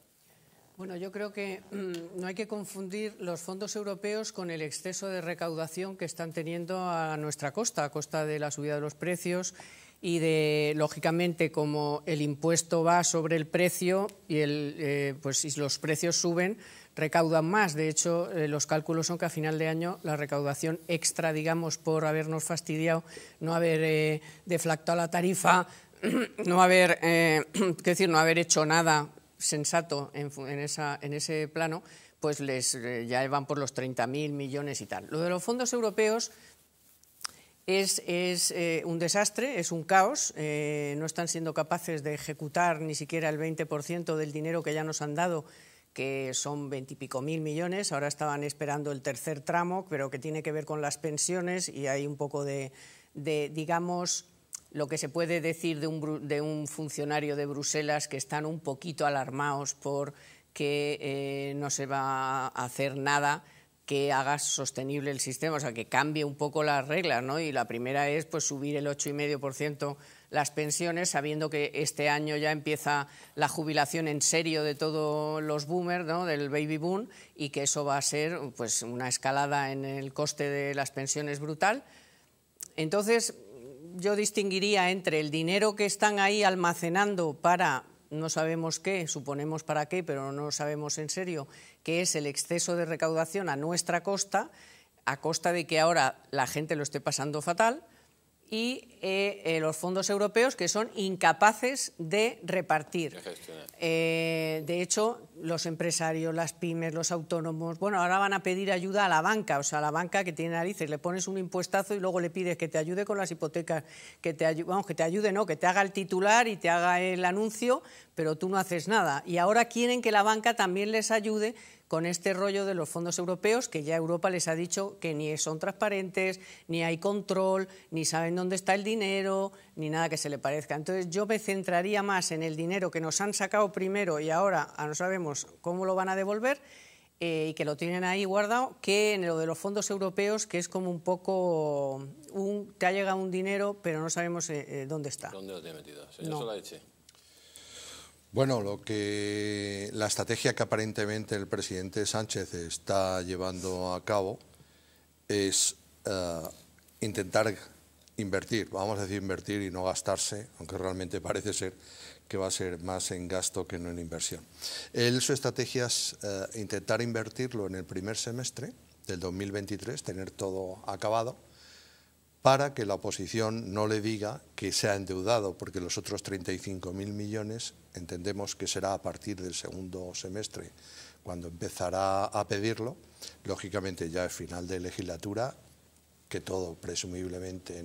Bueno, yo creo que no hay que confundir los fondos europeos con el exceso de recaudación que están teniendo a nuestra costa, a costa de la subida de los precios y de, lógicamente, como el impuesto va sobre el precio y pues si los precios suben, recaudan más. De hecho, los cálculos son que a final de año la recaudación extra, digamos, por habernos fastidiado, no haber deflactado la tarifa, no haber, no haber hecho nada sensato en ese plano, pues ya van por los 30.000 millones y tal. Lo de los fondos europeos es un desastre, es un caos, no están siendo capaces de ejecutar ni siquiera el 20% del dinero que ya nos han dado, que son 20 y pico mil millones, ahora estaban esperando el tercer tramo, pero que tiene que ver con las pensiones y hay un poco de digamos, lo que se puede decir de un funcionario de Bruselas que están un poquito alarmados porque no se va a hacer nada que haga sostenible el sistema, o sea, que cambie un poco las reglas, ¿no? Y la primera es pues subir el 8,5% las pensiones, sabiendo que este año ya empieza la jubilación en serio de todos los boomers, ¿no?, del baby boom, y que eso va a ser pues una escalada en el coste de las pensiones brutal. Entonces, yo distinguiría entre el dinero que están ahí almacenando para no sabemos qué, suponemos para qué, pero no sabemos en serio, que es el exceso de recaudación a nuestra costa, a costa de que ahora la gente lo esté pasando fatal, y los fondos europeos, que son incapaces de repartir. De hecho, los empresarios, las pymes, los autónomos, bueno, ahora van a pedir ayuda a la banca, o sea, la banca que tiene narices, le pones un impuestazo y luego le pides que te ayude con las hipotecas, que te ayude, vamos, que te ayude, no, que te haga el titular y te haga el anuncio, pero tú no haces nada. Y ahora quieren que la banca también les ayude con este rollo de los fondos europeos, que ya Europa les ha dicho que ni son transparentes, ni hay control, ni saben dónde está el dinero, ni nada que se le parezca. Entonces yo me centraría más en el dinero que nos han sacado primero y ahora no sabemos cómo lo van a devolver, y que lo tienen ahí guardado, que en lo de los fondos europeos, que es como un poco, te ha llegado un dinero, pero no sabemos dónde está. ¿Dónde lo tiene metido? Señor Solaeche. Bueno, la estrategia que aparentemente el presidente Sánchez está llevando a cabo es intentar invertir, vamos a decir invertir y no gastarse, aunque realmente parece ser que va a ser más en gasto que no en inversión. Su estrategia es intentar invertirlo en el primer semestre del 2023, tener todo acabado, para que la oposición no le diga que se ha endeudado, porque los otros 35.000 millones entendemos que será a partir del segundo semestre, cuando empezará a pedirlo, lógicamente ya al final de legislatura, que todo presumiblemente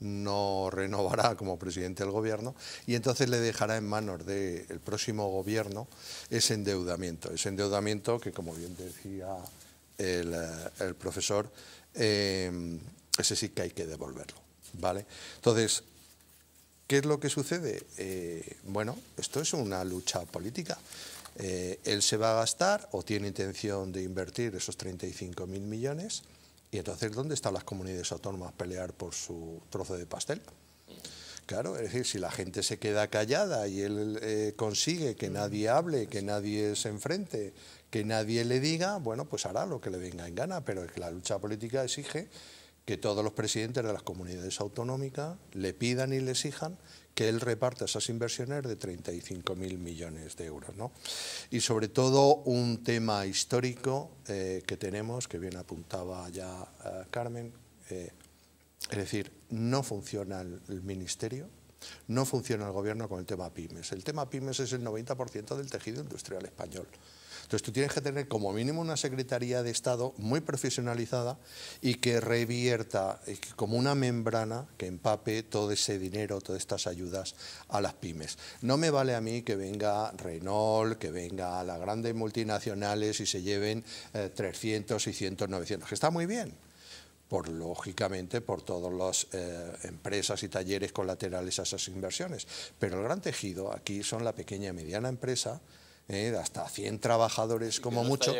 no renovará como presidente del gobierno, y entonces le dejará en manos del próximo gobierno ese endeudamiento que, como bien decía el profesor, ese sí que hay que devolverlo, ¿vale? Entonces, ¿qué es lo que sucede? Bueno, esto es una lucha política. Él se va a gastar o tiene intención de invertir esos 35.000 millones y entonces, ¿dónde están las comunidades autónomas a pelear por su trozo de pastel? Claro, es decir, si la gente se queda callada y él consigue que nadie hable, que nadie se enfrente, que nadie le diga, bueno, pues hará lo que le venga en gana, pero es que la lucha política exige que todos los presidentes de las comunidades autonómicas le pidan y le exijan que él reparta esas inversiones de 35.000 millones de euros, ¿no? Y sobre todo un tema histórico que tenemos, que bien apuntaba ya Carmen, es decir, no funciona el ministerio, no funciona el gobierno con el tema pymes. El tema pymes es el 90% del tejido industrial español. Entonces tú tienes que tener como mínimo una Secretaría de Estado muy profesionalizada y que revierta como una membrana que empape todo ese dinero, todas estas ayudas a las pymes. No me vale a mí que venga Renault, que venga las grandes multinacionales y se lleven 300, 600, 900, que está muy bien. Lógicamente por todas las empresas y talleres colaterales a esas inversiones. Pero el gran tejido aquí son la pequeña y mediana empresa, hasta 100 trabajadores como mucho,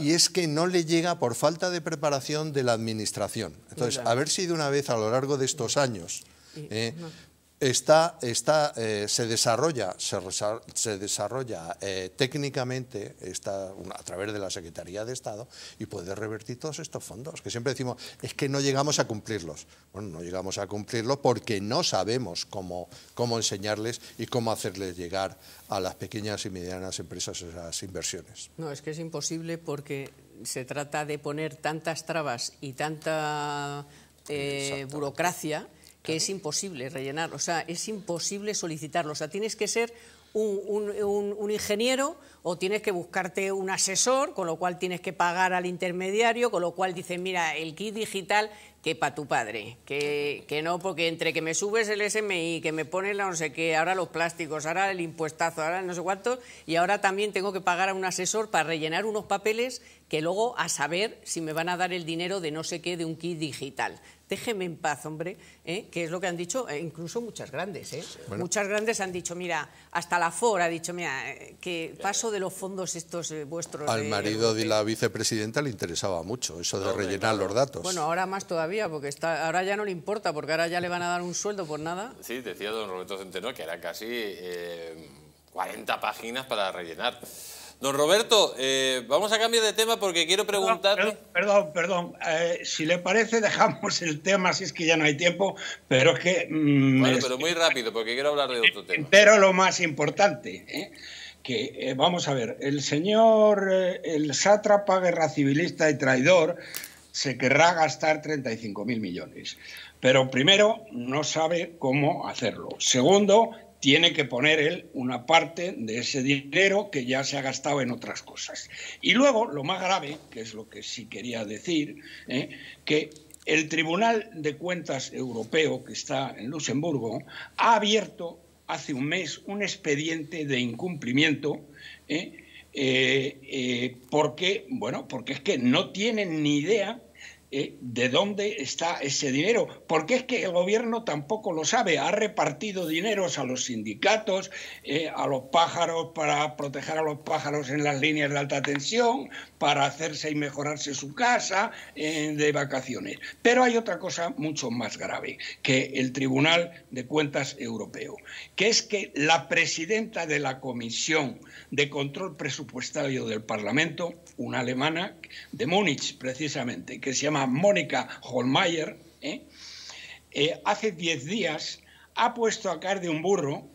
y es que no le llega por falta de preparación de la administración. Entonces, haber sido una vez a lo largo de estos años, se desarrolla técnicamente a través de la Secretaría de Estado y poder revertir todos estos fondos, que siempre decimos, es que no llegamos a cumplirlos. Bueno, no llegamos a cumplirlos porque no sabemos cómo enseñarles y cómo hacerles llegar a las pequeñas y medianas empresas esas inversiones. No, es que es imposible porque se trata de poner tantas trabas y tanta burocracia que es imposible rellenar, o sea, es imposible solicitarlo, o sea, tienes que ser un ingeniero o tienes que buscarte un asesor, con lo cual tienes que pagar al intermediario, con lo cual dices, mira, el kit digital que para tu padre, que no, porque entre que me subes el SMI, que me pones la no sé qué, ahora los plásticos, ahora el impuestazo, ahora no sé cuántos, y ahora también tengo que pagar a un asesor para rellenar unos papeles que luego a saber si me van a dar el dinero de no sé qué, de un kit digital. déjeme en paz, hombre, que es lo que han dicho incluso muchas grandes. Bueno. Muchas grandes han dicho, mira, hasta la FOR ha dicho, mira, que paso de los fondos estos vuestros. Al marido de la vicepresidenta le interesaba mucho eso de rellenar los datos. Bueno, ahora más todavía, porque está, ahora ya no le importa, porque ahora ya le van a dar un sueldo por nada. Sí, decía don Roberto Centeno que era casi 40 páginas para rellenar. Don Roberto, vamos a cambiar de tema porque quiero preguntarle... Perdón. Si le parece, dejamos el tema, si es que ya no hay tiempo, pero es que... Bueno, pero muy rápido, porque quiero hablar de otro tema. Pero lo más importante, que vamos a ver, el señor, el sátrapa guerracivilista y traidor, se querrá gastar 35.000 millones. Pero primero, no sabe cómo hacerlo. Segundo... tiene que poner él una parte de ese dinero que ya se ha gastado en otras cosas. Y luego, lo más grave, que es lo que sí quería decir, que el Tribunal de Cuentas Europeo, que está en Luxemburgo, ha abierto hace un mes un expediente de incumplimiento porque, bueno, porque es que no tienen ni idea de dónde está ese dinero, porque es que el gobierno tampoco lo sabe. Ha repartido dineros a los sindicatos, a los pájaros, para proteger a los pájaros en las líneas de alta tensión, para hacerse y mejorarse su casa de vacaciones. Pero hay otra cosa mucho más grave que el Tribunal de Cuentas Europeo, que es que la presidenta de la Comisión de Control Presupuestario del Parlamento, una alemana de Múnich precisamente, que se llama Mónica Hohlmeier, hace 10 días ha puesto a caer de un burro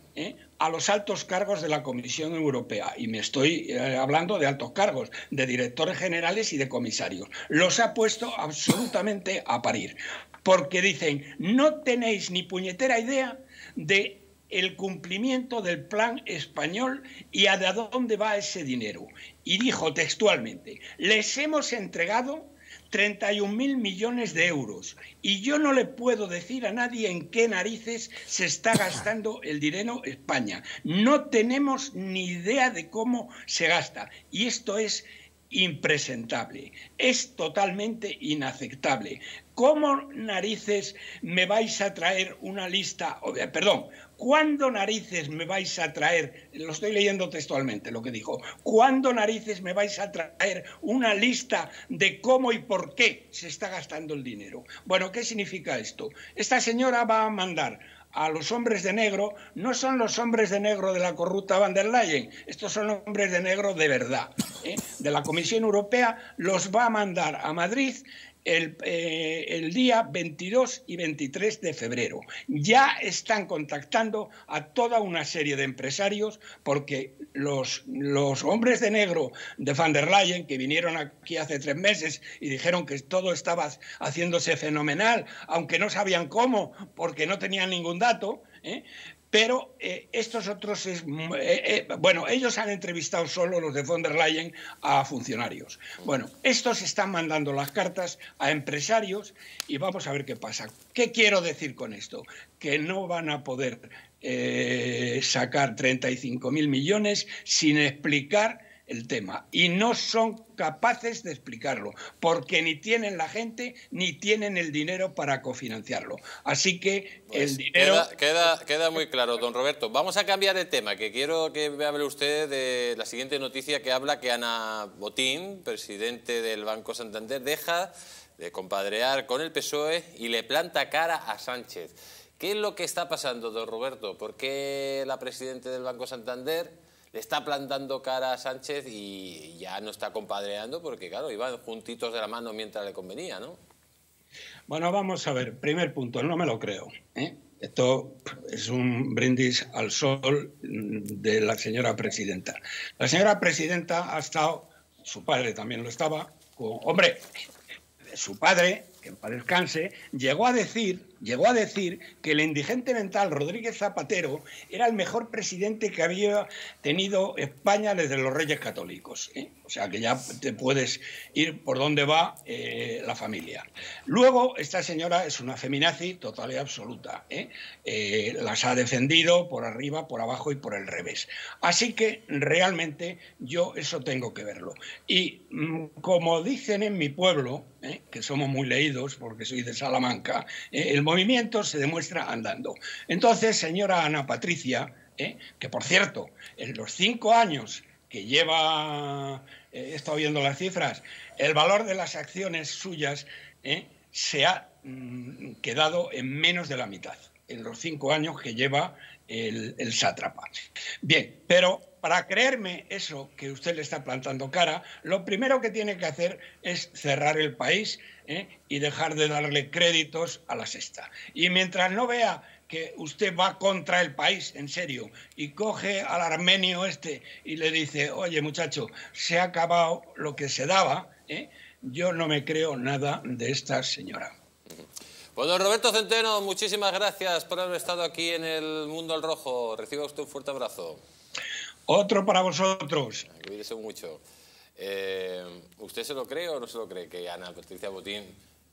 a los altos cargos de la Comisión Europea, y me estoy hablando de altos cargos, de directores generales y de comisarios. Los ha puesto absolutamente a parir, porque dicen, no tenéis ni puñetera idea de el cumplimiento del plan español y a dónde va ese dinero. Y dijo textualmente, les hemos entregado 31.000 millones de euros y yo no le puedo decir a nadie en qué narices se está gastando el dinero España. No tenemos ni idea de cómo se gasta, y esto es impresentable, es totalmente inaceptable. ¿Cómo narices me vais a traer una lista? Perdón, ¿cuándo narices me vais a traer? Lo estoy leyendo textualmente lo que dijo. ¿Cuándo narices me vais a traer una lista de cómo y por qué se está gastando el dinero? Bueno, ¿qué significa esto? Esta señora va a mandar a los hombres de negro. No son los hombres de negro de la corrupta van der Leyen, estos son hombres de negro de verdad, de la Comisión Europea. Los va a mandar a Madrid el día 22 y 23 de febrero. Ya están contactando a toda una serie de empresarios, porque los hombres de negro de van der Leyen, que vinieron aquí hace 3 meses y dijeron que todo estaba haciéndose fenomenal, aunque no sabían cómo, porque no tenían ningún dato, pero estos otros, bueno, ellos han entrevistado solo, los de von der Leyen, a funcionarios. Bueno, estos están mandando las cartas a empresarios y vamos a ver qué pasa. ¿Qué quiero decir con esto? Que no van a poder sacar 35.000 millones sin explicar el tema, y no son capaces de explicarlo, porque ni tienen la gente ni tienen el dinero para cofinanciarlo. Así que pues el dinero... Queda muy claro, don Roberto. Vamos a cambiar de tema, que quiero que me hable usted de la siguiente noticia, que habla que Ana Botín, presidente del Banco Santander, deja de compadrear con el PSOE y le planta cara a Sánchez. ¿Qué es lo que está pasando, don Roberto? ¿Por qué la presidenta del Banco Santander le está plantando cara a Sánchez y ya no está compadreando? Porque, claro, iban juntitos de la mano mientras le convenía, ¿no? Bueno, vamos a ver. Primer punto, no me lo creo. Esto es un brindis al sol de la señora presidenta. La señora presidenta ha estado, su padre también lo estaba, con, hombre, su padre, que en paz descanse, llegó a decir que el indigente mental Rodríguez Zapatero era el mejor presidente que había tenido España desde los Reyes Católicos. O sea, que ya te puedes ir por donde va la familia. Luego, esta señora es una feminazi total y absoluta. Las ha defendido por arriba, por abajo y por el revés. Así que, realmente, yo eso tengo que verlo. Y como dicen en mi pueblo, que somos muy leídos, Unidos, porque soy de Salamanca, el movimiento se demuestra andando. Entonces, señora Ana Patricia, que por cierto, en los 5 años que lleva, he estado viendo las cifras, el valor de las acciones suyas se ha quedado en menos de la mitad, en los 5 años que lleva el sátrapa. Bien, pero para creerme eso que usted le está plantando cara, lo primero que tiene que hacer es cerrar el país y dejar de darle créditos a la Sexta. Y mientras no vea que usted va contra el país, en serio, y coge al armenio este y le dice, oye muchacho, se ha acabado lo que se daba, yo no me creo nada de esta señora. Pues don Roberto Centeno, muchísimas gracias por haber estado aquí en El Mundo al Rojo. Reciba usted un fuerte abrazo. Otro para vosotros. Cuídese mucho. ¿Usted se lo cree o no se lo cree que Ana Patricia Botín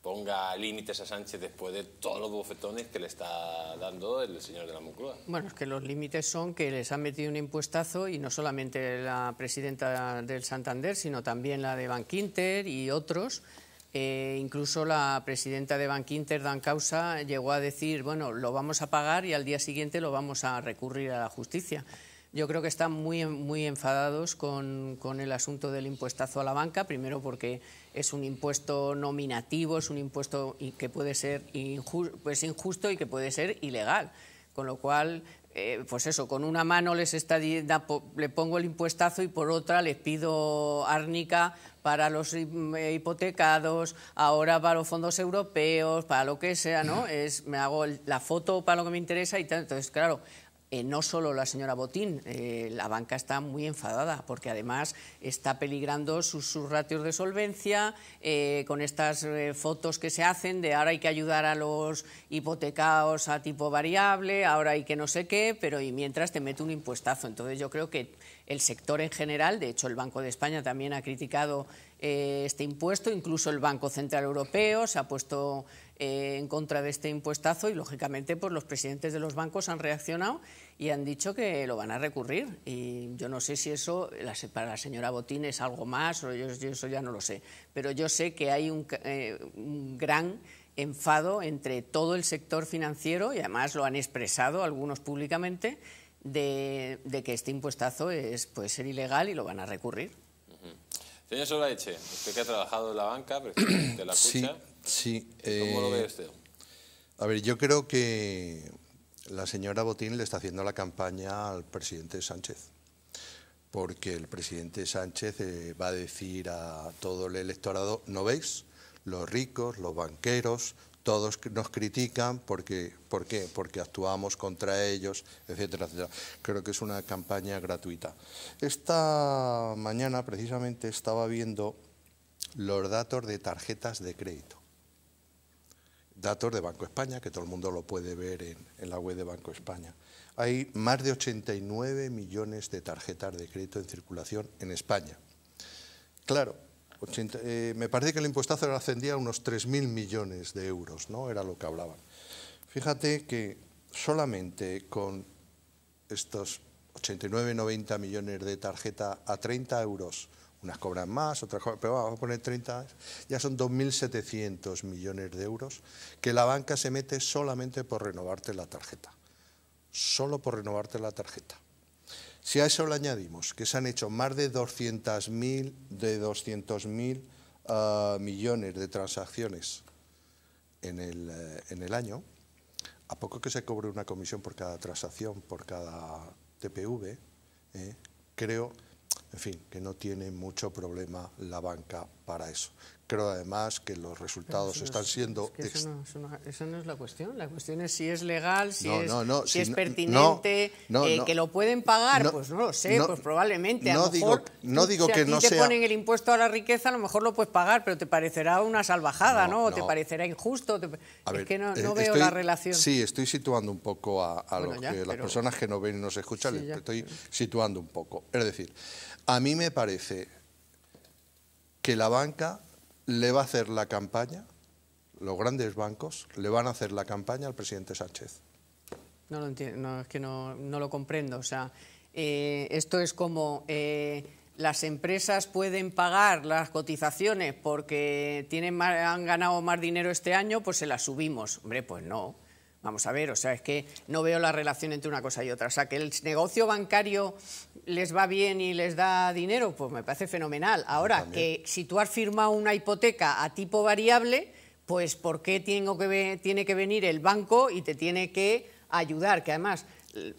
ponga límites a Sánchez después de todos los bofetones que le está dando el señor de la Moncloa? Bueno, es que los límites son que les han metido un impuestazo, y no solamente la presidenta del Santander, sino también la de Bankinter y otros. Incluso la presidenta de Bankinter, Dan Causa, llegó a decir, bueno, lo vamos a pagar y al día siguiente lo vamos a recurrir a la justicia. Yo creo que están muy enfadados con el asunto del impuestazo a la banca, primero porque es un impuesto nominativo, es un impuesto que puede ser injusto y que puede ser ilegal, con lo cual, pues eso, con una mano les está, le pongo el impuestazo y por otra les pido árnica para los hipotecados, ahora para los fondos europeos, para lo que sea, ¿no? Es, me hago la foto para lo que me interesa y tal. Entonces, claro, no solo la señora Botín, la banca está muy enfadada porque además está peligrando sus ratios de solvencia con estas fotos que se hacen de ahora hay que ayudar a los hipotecados a tipo variable, ahora hay que no sé qué, pero y mientras te mete un impuestazo. Entonces yo creo que el sector en general, de hecho el Banco de España también ha criticado este impuesto, incluso el Banco Central Europeo se ha puesto en contra de este impuestazo y lógicamente pues, los presidentes de los bancos han reaccionado y han dicho que lo van a recurrir. Y yo no sé si eso para la señora Botín es algo más, o yo eso ya no lo sé, pero yo sé que hay un gran enfado entre todo el sector financiero y además lo han expresado algunos públicamente de que este impuestazo puede ser ilegal y lo van a recurrir. Señor Solaeche, usted que ha trabajado en la banca, presidente de la CUCHA, sí, ¿cómo lo ve usted? A ver, yo creo que la señora Botín le está haciendo la campaña al presidente Sánchez, porque el presidente Sánchez va a decir a todo el electorado, ¿no veis? Los ricos, los banqueros, todos nos critican porque, ¿por qué? Porque actuamos contra ellos, etcétera, etcétera. Creo que es una campaña gratuita. Esta mañana precisamente estaba viendo los datos de tarjetas de crédito. Datos de Banco España, que todo el mundo lo puede ver en la web de Banco España. Hay más de 89 millones de tarjetas de crédito en circulación en España. Claro, me parece que el impuestazo ascendía a unos 3.000 millones de euros, ¿no? Era lo que hablaban. Fíjate que solamente con estos 89, 90 millones de tarjeta a 30 euros, unas cobran más, otras cobran, pero vamos a poner 30, ya son 2.700 millones de euros que la banca se mete solamente por renovarte la tarjeta. Solo por renovarte la tarjeta. Si a eso le añadimos que se han hecho más de 200.000 millones de transacciones en el año, ¿a poco que se cobre una comisión por cada transacción, por cada TPV? Creo, en fin, que no tiene mucho problema la banca para eso. Creo además que los resultados están siendo... Esa no es la cuestión es si es legal, si es pertinente, que lo pueden pagar, no, pues no lo sé, no, pues probablemente. A lo mejor, si a ti te ponen el impuesto a la riqueza, a lo mejor lo puedes pagar, pero te parecerá una salvajada, ¿no? Te parecerá injusto, es que no veo la relación. Sí, estoy situando un poco a las personas que no ven y no se escuchan, sí, estoy situando un poco. Es decir, a mí me parece que la banca le va a hacer la campaña, los grandes bancos le van a hacer la campaña al presidente Sánchez. No lo entiendo, es que no lo comprendo. O sea, esto es como las empresas pueden pagar las cotizaciones porque tienen más, han ganado más dinero este año, pues se las subimos. Hombre, pues no. Vamos a ver, o sea, es que no veo la relación entre una cosa y otra. O sea, que el negocio bancario les va bien y les da dinero, pues me parece fenomenal. Ahora, también, que si tú has firmado una hipoteca a tipo variable, pues ¿por qué tiene que venir el banco y te tiene que ayudar? Que además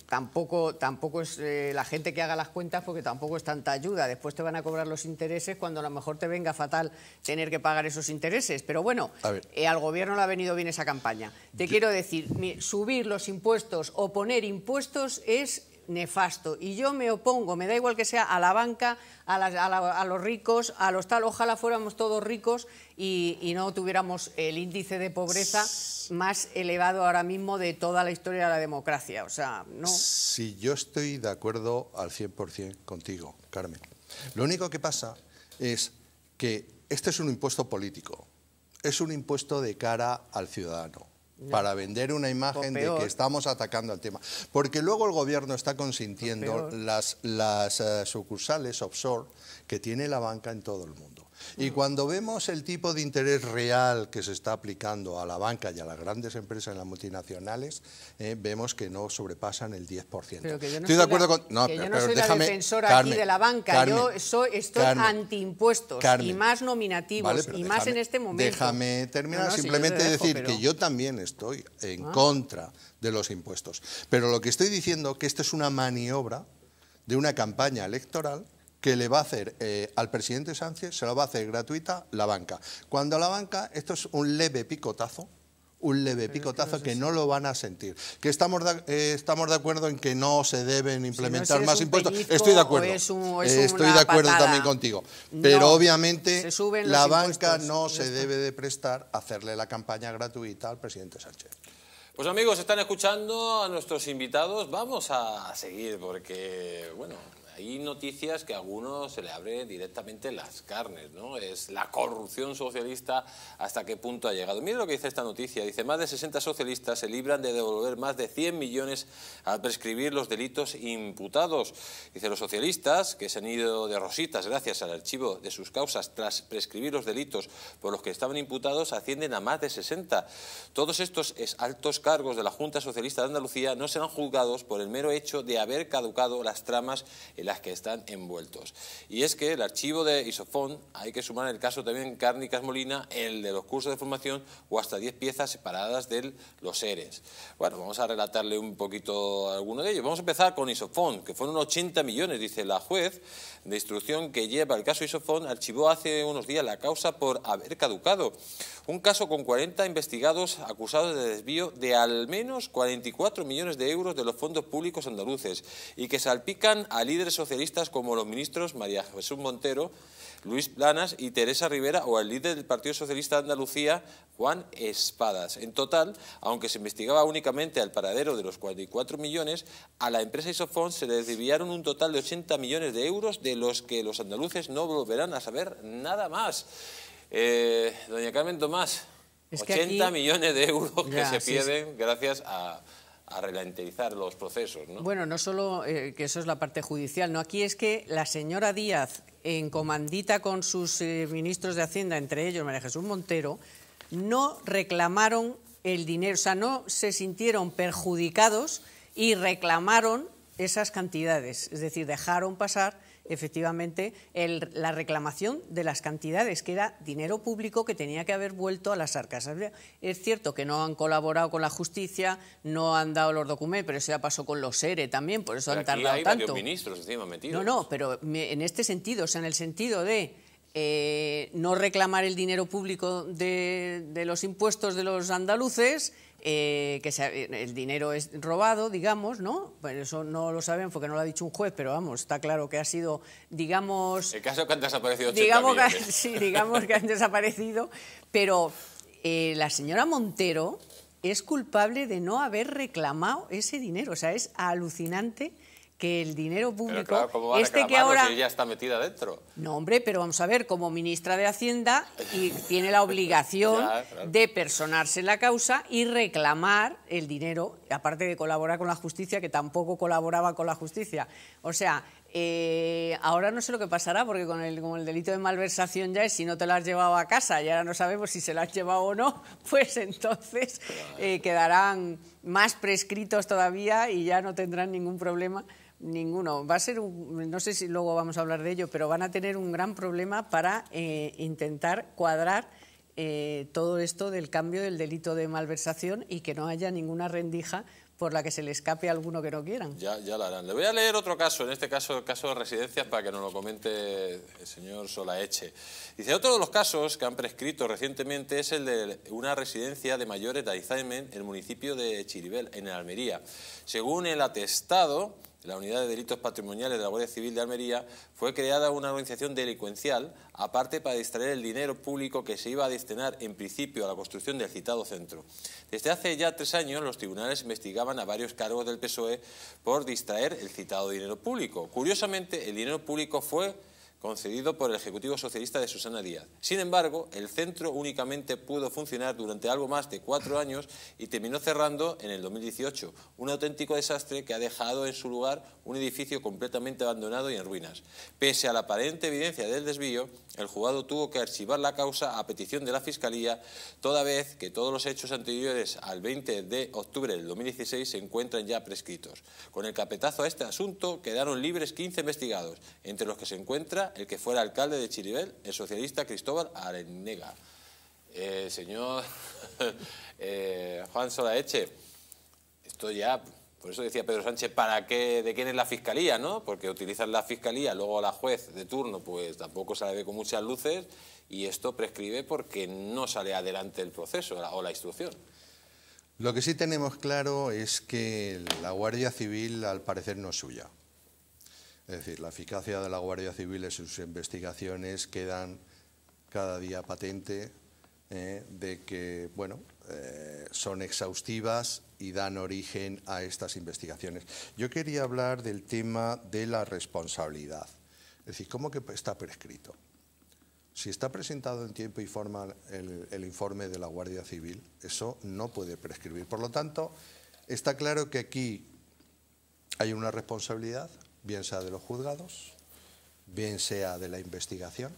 tampoco es la gente que haga las cuentas, porque tampoco es tanta ayuda. Después te van a cobrar los intereses cuando a lo mejor te venga fatal tener que pagar esos intereses. Pero bueno, al gobierno le ha venido bien esa campaña. Te quiero decir, subir los impuestos o poner impuestos es nefasto. Y yo me opongo, me da igual que sea a la banca, a los ricos, a los tal. Ojalá fuéramos todos ricos y no tuviéramos el índice de pobreza más elevado ahora mismo de toda la historia de la democracia. O sea, no. Sí, yo estoy de acuerdo al 100% contigo, Carmen. Lo único que pasa es que este es un impuesto político. Es un impuesto de cara al ciudadano. No. Para vender una imagen de que estamos atacando al tema. Porque luego el gobierno está consintiendo las sucursales offshore que tiene la banca en todo el mundo. No. Y cuando vemos el tipo de interés real que se está aplicando a la banca y a las grandes empresas, en las multinacionales, vemos que no sobrepasan el 10%. Pero que yo no soy la defensora, Carmen, aquí de la banca. Carmen, yo estoy antiimpuestos y más nominativos, vale, y más en este momento. Déjame terminar, simplemente que yo también estoy en contra de los impuestos. Pero lo que estoy diciendo es que esto es una maniobra de una campaña electoral que le va a hacer al presidente Sánchez, se lo va a hacer gratuita la banca. Cuando a la banca, esto es un leve picotazo que no lo van a sentir. Que estamos de acuerdo en que no se deben implementar más impuestos. Estoy de acuerdo. Estoy de acuerdo también contigo. Pero no, obviamente la banca no se debe de prestar a hacerle la campaña gratuita al presidente Sánchez. Pues amigos, están escuchando a nuestros invitados. Vamos a seguir porque, bueno, hay noticias que a algunos se le abre directamente las carnes, ¿no? Es la corrupción socialista, hasta qué punto ha llegado. Mira lo que dice esta noticia. Dice, más de 60 socialistas se libran de devolver más de 100 millones al prescribir los delitos imputados. Dice, los socialistas, que se han ido de rositas gracias al archivo de sus causas tras prescribir los delitos por los que estaban imputados, ascienden a más de 60. Todos estos altos cargos de la Junta Socialista de Andalucía no serán juzgados por el mero hecho de haber caducado las tramas en las que están envueltos. Y es que el archivo de Isofón, hay que sumar el caso también Cárnicas Molina, el de los cursos de formación o hasta 10 piezas separadas de los ERES. Bueno, vamos a relatarle un poquito a alguno de ellos. Vamos a empezar con Isofón, que fueron 80 millones, dice la juez de instrucción que lleva el caso Isofón, archivó hace unos días la causa por haber caducado. Un caso con 40 investigados acusados de desvío de al menos 44 millones de euros de los fondos públicos andaluces y que salpican a líderes socialistas como los ministros María Jesús Montero, Luis Planas y Teresa Rivera o el líder del Partido Socialista de Andalucía, Juan Espadas. En total, aunque se investigaba únicamente al paradero de los 44 millones, a la empresa Isofón se les desviaron un total de 80 millones de euros de los que los andaluces no volverán a saber nada más. Doña Carmen Tomás, es que 80 millones de euros que se pierden gracias a ralentizar los procesos, ¿no? Bueno, no solo que eso es la parte judicial, no. Aquí es que la señora Díaz, en comandita con sus ministros de Hacienda, entre ellos María Jesús Montero, no reclamaron el dinero, o sea, no se sintieron perjudicados y reclamaron esas cantidades, es decir, dejaron pasar efectivamente la reclamación de las cantidades, que era dinero público que tenía que haber vuelto a las arcas. Es cierto que no han colaborado con la justicia, no han dado los documentos, pero eso ya pasó con los ERE también, por eso han tardado tanto. Varios ministros encima metidos. No, pero en este sentido, o sea, en el sentido de no reclamar el dinero público de los impuestos de los andaluces. El dinero es robado, digamos, ¿no? Pero eso no lo saben porque no lo ha dicho un juez, pero vamos, está claro que ha sido, digamos, el caso que han desaparecido 80 millones. Sí, digamos que han desaparecido, pero la señora Montero es culpable de no haber reclamado ese dinero. O sea, es alucinante que el dinero público... Pero claro, ¿cómo van a que ahora... si ella está metida dentro? No, hombre, pero vamos a ver, como ministra de Hacienda y tiene la obligación ya, claro, de personarse en la causa y reclamar el dinero, aparte de colaborar con la justicia, que tampoco colaboraba con la justicia. O sea, ahora no sé lo que pasará, porque con el delito de malversación ya es si no te lo has llevado a casa y ahora no sabemos si se lo has llevado o no, pues entonces quedarán más prescritos todavía y ya no tendrán ningún problema. Ninguno. Va a ser, no sé si luego vamos a hablar de ello, pero van a tener un gran problema para intentar cuadrar todo esto del cambio del delito de malversación y que no haya ninguna rendija por la que se le escape a alguno que no quieran. Ya la harán. Le voy a leer otro caso, en este caso el caso de residencias, para que nos lo comente el señor Solaeche. Dice, otro de los casos que han prescrito recientemente es el de una residencia de mayores de Alzheimer en el municipio de Chiribel, en Almería. Según el atestado, la Unidad de Delitos Patrimoniales de la Guardia Civil de Almería, fue creada una organización delincuencial, aparte para distraer el dinero público que se iba a destinar en principio a la construcción del citado centro. Desde hace ya 3 años los tribunales investigaban a varios cargos del PSOE por distraer el citado dinero público. Curiosamente, el dinero público fue concedido por el Ejecutivo Socialista de Susana Díaz. Sin embargo, el centro únicamente pudo funcionar durante algo más de 4 años y terminó cerrando en el 2018, un auténtico desastre que ha dejado en su lugar un edificio completamente abandonado y en ruinas. Pese a la aparente evidencia del desvío, el juzgado tuvo que archivar la causa a petición de la Fiscalía, toda vez que todos los hechos anteriores al 20 de octubre del 2016 se encuentran ya prescritos. Con el carpetazo a este asunto quedaron libres 15 investigados, entre los que se encuentra el que fuera alcalde de Chiribel, el socialista Cristóbal Arenega. Señor Juan Solaeche, esto ya, por eso decía Pedro Sánchez, ¿para qué? ¿De quién es la fiscalía, no? Porque utilizan la fiscalía, luego la juez de turno, pues tampoco se la ve con muchas luces y esto prescribe porque no sale adelante el proceso o la instrucción. Lo que sí tenemos claro es que la Guardia Civil, al parecer, no es suya. Es decir, la eficacia de la Guardia Civil en sus investigaciones quedan cada día patente de que, bueno, son exhaustivas y dan origen a estas investigaciones. Yo quería hablar del tema de la responsabilidad. Es decir, ¿cómo que está prescrito? Si está presentado en tiempo y forma el informe de la Guardia Civil, eso no puede prescribir. Por lo tanto, está claro que aquí hay una responsabilidad, bien sea de los juzgados, bien sea de la investigación,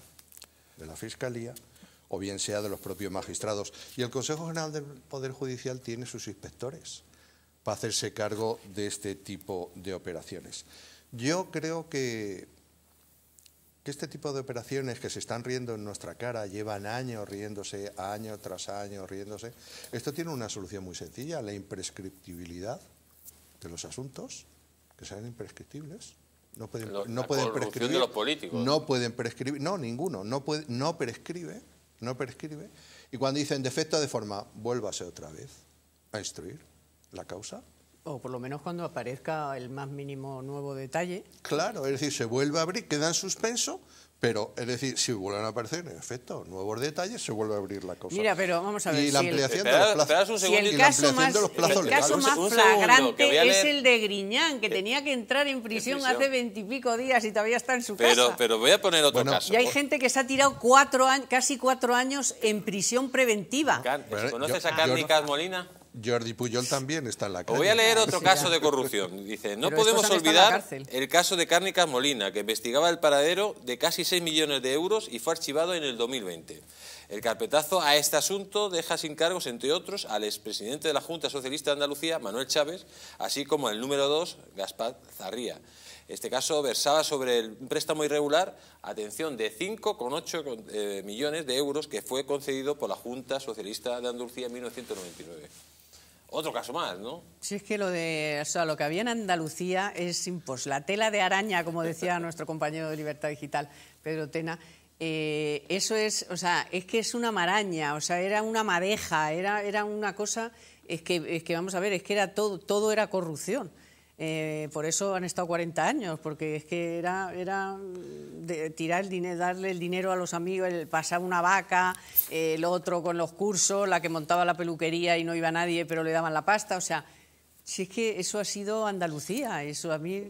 de la Fiscalía, o bien sea de los propios magistrados. Y el Consejo General del Poder Judicial tiene sus inspectores para hacerse cargo de este tipo de operaciones. Yo creo que este tipo de operaciones que se están riendo en nuestra cara, llevan años riéndose, año tras año riéndose, esto tiene una solución muy sencilla, la imprescriptibilidad de los asuntos, que sean imprescriptibles. No pueden prescribir. De los políticos. No pueden prescribir. No, ninguno. No prescribe. Y cuando dicen defecto de forma, vuélvase otra vez a instruir la causa. O por lo menos cuando aparezca el más mínimo nuevo detalle. Claro, es decir, se vuelve a abrir, queda en suspenso, pero es decir, si vuelven a aparecer, en efecto, nuevos detalles, se vuelve a abrir la cosa. Mira, pero vamos a ver. Y la ampliación de los plazos legales. El caso más flagrante es el de Griñán, que tenía que entrar en prisión hace 20 y pico días y todavía está en su casa. Pero voy a poner otro caso. Y hay gente que se ha tirado casi cuatro años en prisión preventiva. ¿Conoces a Carmen Tomás? Jordi Pujol también está en la cárcel. Voy a leer otro caso de corrupción. Dice, no podemos olvidar el caso de Cárnicas Molina, que investigaba el paradero de casi 6 millones de euros y fue archivado en el 2020. El carpetazo a este asunto deja sin cargos, entre otros, al expresidente de la Junta Socialista de Andalucía, Manuel Chávez, así como al número 2, Gaspar Zarría. Este caso versaba sobre el préstamo irregular, atención, de 5,8 millones de euros que fue concedido por la Junta Socialista de Andalucía en 1999. Otro caso más, ¿no? Sí, es que lo que había en Andalucía es imposible. La tela de araña, como decía nuestro compañero de Libertad Digital, Pedro Tena, eso es, o sea, es que es una maraña, o sea, era una madeja, era una cosa, es que vamos a ver, es que era todo era corrupción. Por eso han estado 40 años, porque es que era tirar el dinero, darle el dinero a los amigos, el pasar una vaca, el otro con los cursos, la que montaba la peluquería y no iba nadie, pero le daban la pasta, o sea, Si es que eso ha sido Andalucía, eso a mí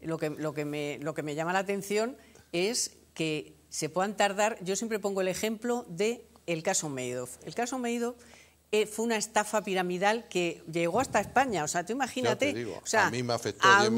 lo que me llama la atención es que se puedan tardar. Yo siempre pongo el ejemplo de el caso Madoff. El caso Madoff fue una estafa piramidal que llegó hasta España. O sea, tú imagínate, digo, o sea, a mí me afectó al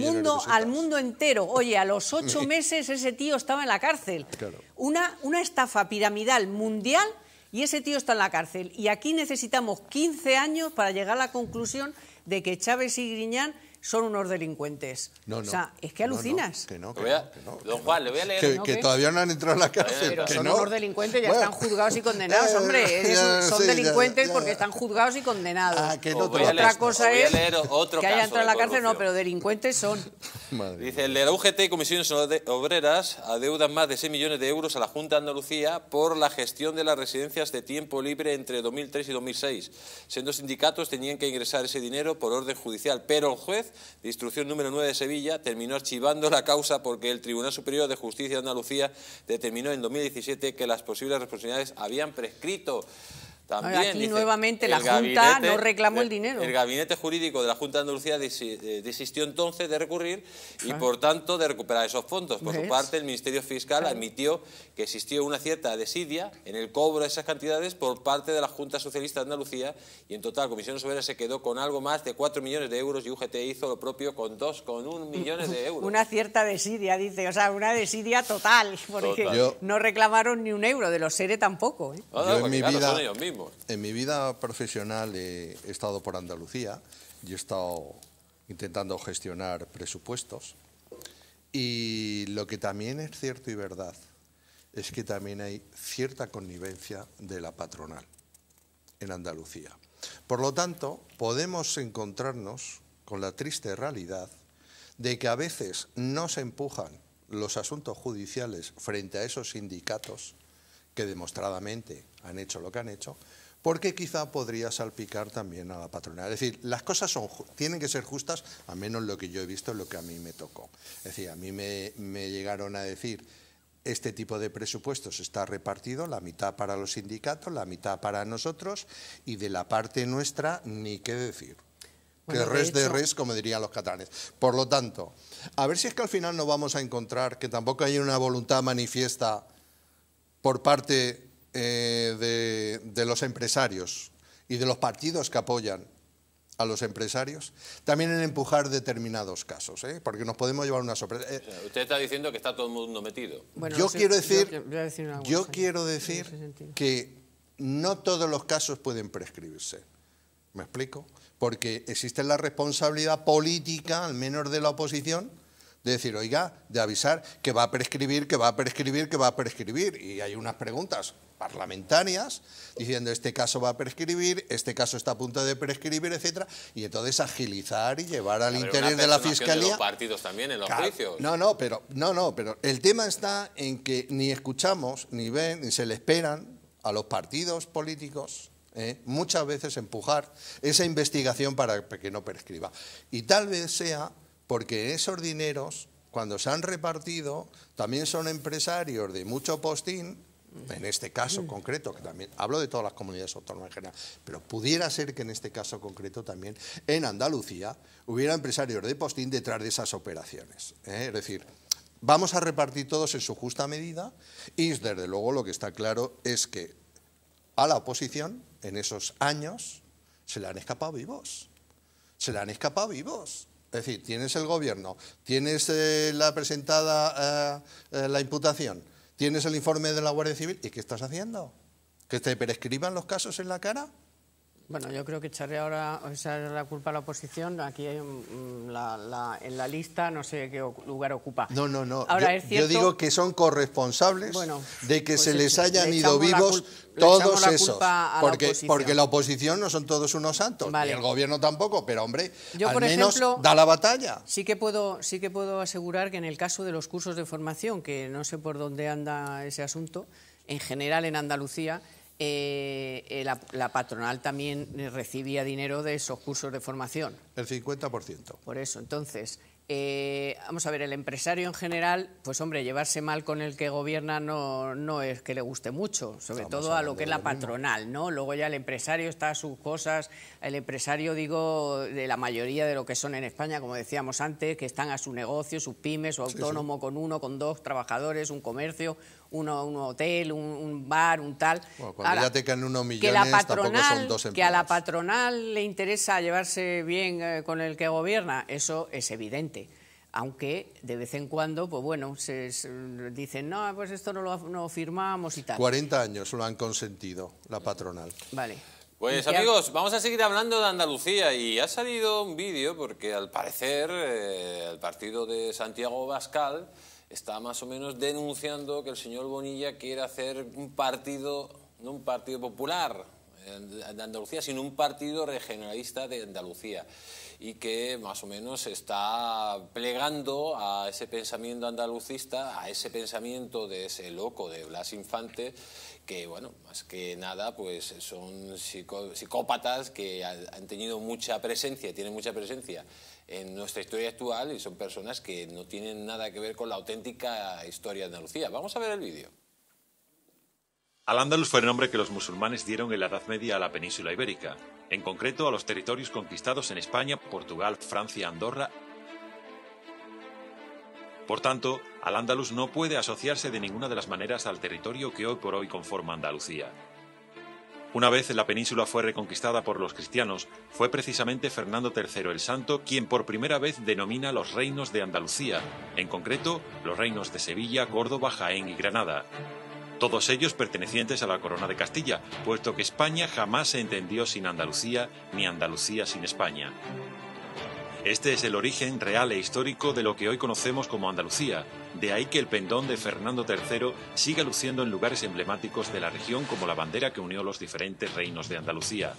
mundo entero. Oye, a los 8 meses ese tío estaba en la cárcel. Claro. Una estafa piramidal mundial y ese tío está en la cárcel. Y aquí necesitamos 15 años para llegar a la conclusión de que Chávez y Griñán son unos delincuentes. No, no, o sea, es que alucinas. Don Juan, le voy a leer. Que todavía no han entrado a la cárcel. Pero son unos delincuentes, ya están juzgados y condenados, hombre. Son delincuentes porque están juzgados y condenados. Otra cosa es que hayan entrado a la cárcel, no, pero delincuentes son. Dice, la UGT y Comisiones Obreras adeudan más de 6 millones de euros a la Junta de Andalucía por la gestión de las residencias de tiempo libre entre 2003 y 2006. Siendo sindicatos, tenían que ingresar ese dinero por orden judicial, pero el juez de instrucción número 9 de Sevilla terminó archivando la causa porque el Tribunal Superior de Justicia de Andalucía determinó en 2017 que las posibles responsabilidades habían prescrito. También, aquí dice, nuevamente la Junta no reclamó el dinero. El gabinete jurídico de la Junta de Andalucía desistió entonces de recurrir y por tanto de recuperar esos fondos. Por su parte, el Ministerio Fiscal admitió que existió una cierta desidia en el cobro de esas cantidades por parte de la Junta Socialista de Andalucía y en total Comisiones Obreras se quedó con algo más de 4 millones de euros y UGT hizo lo propio con 2,1 millones de euros. Una cierta desidia, dice, o sea, una desidia total, porque no reclamaron ni un euro, de los SERE tampoco. Yo en mi vida... En mi vida profesional he estado por Andalucía y he estado intentando gestionar presupuestos y lo que también es cierto y verdad es que también hay cierta connivencia de la patronal en Andalucía. Por lo tanto, podemos encontrarnos con la triste realidad de que a veces no se empujan los asuntos judiciales frente a esos sindicatos que demostradamente han hecho lo que han hecho, porque quizá podría salpicar también a la patronal. Es decir, las cosas tienen que ser justas, a menos lo que yo he visto, lo que a mí me tocó. Es decir, a mí me llegaron a decir, este tipo de presupuestos está repartido, la mitad para los sindicatos, la mitad para nosotros, y de la parte nuestra ni qué decir. Bueno, que res de res, como dirían los catalanes. Por lo tanto, a ver si es que al final no vamos a encontrar que tampoco hay una voluntad manifiesta por parte de los empresarios y de los partidos que apoyan a los empresarios, también en empujar determinados casos, porque nos podemos llevar una sorpresa. O sea, usted está diciendo que está todo el mundo metido. Bueno, yo quiero decir que no todos los casos pueden prescribirse, ¿me explico? Porque existe la responsabilidad política, al menos de la oposición, de decir, oiga, de avisar que va a prescribir, que va a prescribir, que va a prescribir. Y hay unas preguntas parlamentarias diciendo, este caso va a prescribir, este caso está a punto de prescribir, etcétera. Y entonces agilizar y llevar al interés de la Fiscalía. De los partidos también en los juicios. No, pero el tema está en que ni escuchamos, ni ven, ni se le esperan a los partidos políticos muchas veces empujar esa investigación para que no prescriba. Y tal vez sea porque esos dineros, cuando se han repartido, también son empresarios de mucho postín, en este caso concreto, que también hablo de todas las comunidades autónomas en general, pero pudiera ser que en este caso concreto también, en Andalucía, hubiera empresarios de postín detrás de esas operaciones. Es decir, vamos a repartir todos en su justa medida y desde luego lo que está claro es que a la oposición, en esos años, se le han escapado vivos. Se le han escapado vivos. Es decir, tienes el gobierno, tienes la imputación, tienes el informe de la Guardia Civil. ¿Y qué estás haciendo? ¿Que te prescriban los casos en la cara? Bueno, yo creo que echarle ahora la culpa a la oposición. Aquí hay en la lista no sé qué lugar ocupa. No. Ahora, yo digo que son corresponsables de que pues se les hayan ido vivos todos esos. Porque la oposición no son todos unos santos. Vale. Ni el gobierno tampoco, pero hombre, yo, al menos, da la batalla. Sí que puedo asegurar que en el caso de los cursos de formación, que no sé por dónde anda ese asunto, en general en Andalucía... la patronal también recibía dinero de esos cursos de formación. El 50%. Por eso, entonces, Vamos a ver, el empresario en general, pues hombre, llevarse mal con el que gobierna no es que le guste mucho, sobre todo a lo que es la patronal, ¿no? Luego ya el empresario está a sus cosas, el empresario, digo, de la mayoría de lo que son en España, como decíamos antes, que están a su negocio, sus pymes, su autónomo, sí, sí, con uno, con dos trabajadores, un comercio, un hotel, un bar, un tal. Bueno, cuando ahora, ya te quedan unos millones, que la patronal, tampoco son dos empleados. Que a la patronal le interesa llevarse bien con el que gobierna, eso es evidente. Aunque de vez en cuando, pues bueno, se dicen, no, pues esto no lo firmamos y tal. 40 años lo han consentido, la patronal. Vale. Pues amigos, vamos a seguir hablando de Andalucía y ha salido un vídeo porque al parecer el partido de Santiago Abascal está más o menos denunciando que el señor Bonilla quiere hacer un partido, no un partido popular de Andalucía, sino un partido regionalista de Andalucía, y que más o menos está plegando a ese pensamiento andalucista, a ese pensamiento de ese loco de Blas Infante, que bueno, más que nada pues son psicópatas que han tenido mucha presencia, tienen mucha presencia en nuestra historia actual, y son personas que no tienen nada que ver con la auténtica historia de Andalucía. Vamos a ver el vídeo. Al-Ándalus fue el nombre que los musulmanes dieron en la Edad Media a la península ibérica, en concreto a los territorios conquistados en España, Portugal, Francia, Andorra. Por tanto, Al-Ándalus no puede asociarse de ninguna de las maneras al territorio que hoy por hoy conforma Andalucía. Una vez la península fue reconquistada por los cristianos, fue precisamente Fernando III el Santo quien por primera vez denomina los reinos de Andalucía, en concreto los reinos de Sevilla, Córdoba, Jaén y Granada. Todos ellos pertenecientes a la corona de Castilla, puesto que España jamás se entendió sin Andalucía, ni Andalucía sin España. Este es el origen real e histórico de lo que hoy conocemos como Andalucía, de ahí que el pendón de Fernando III siga luciendo en lugares emblemáticos de la región como la bandera que unió los diferentes reinos de Andalucía.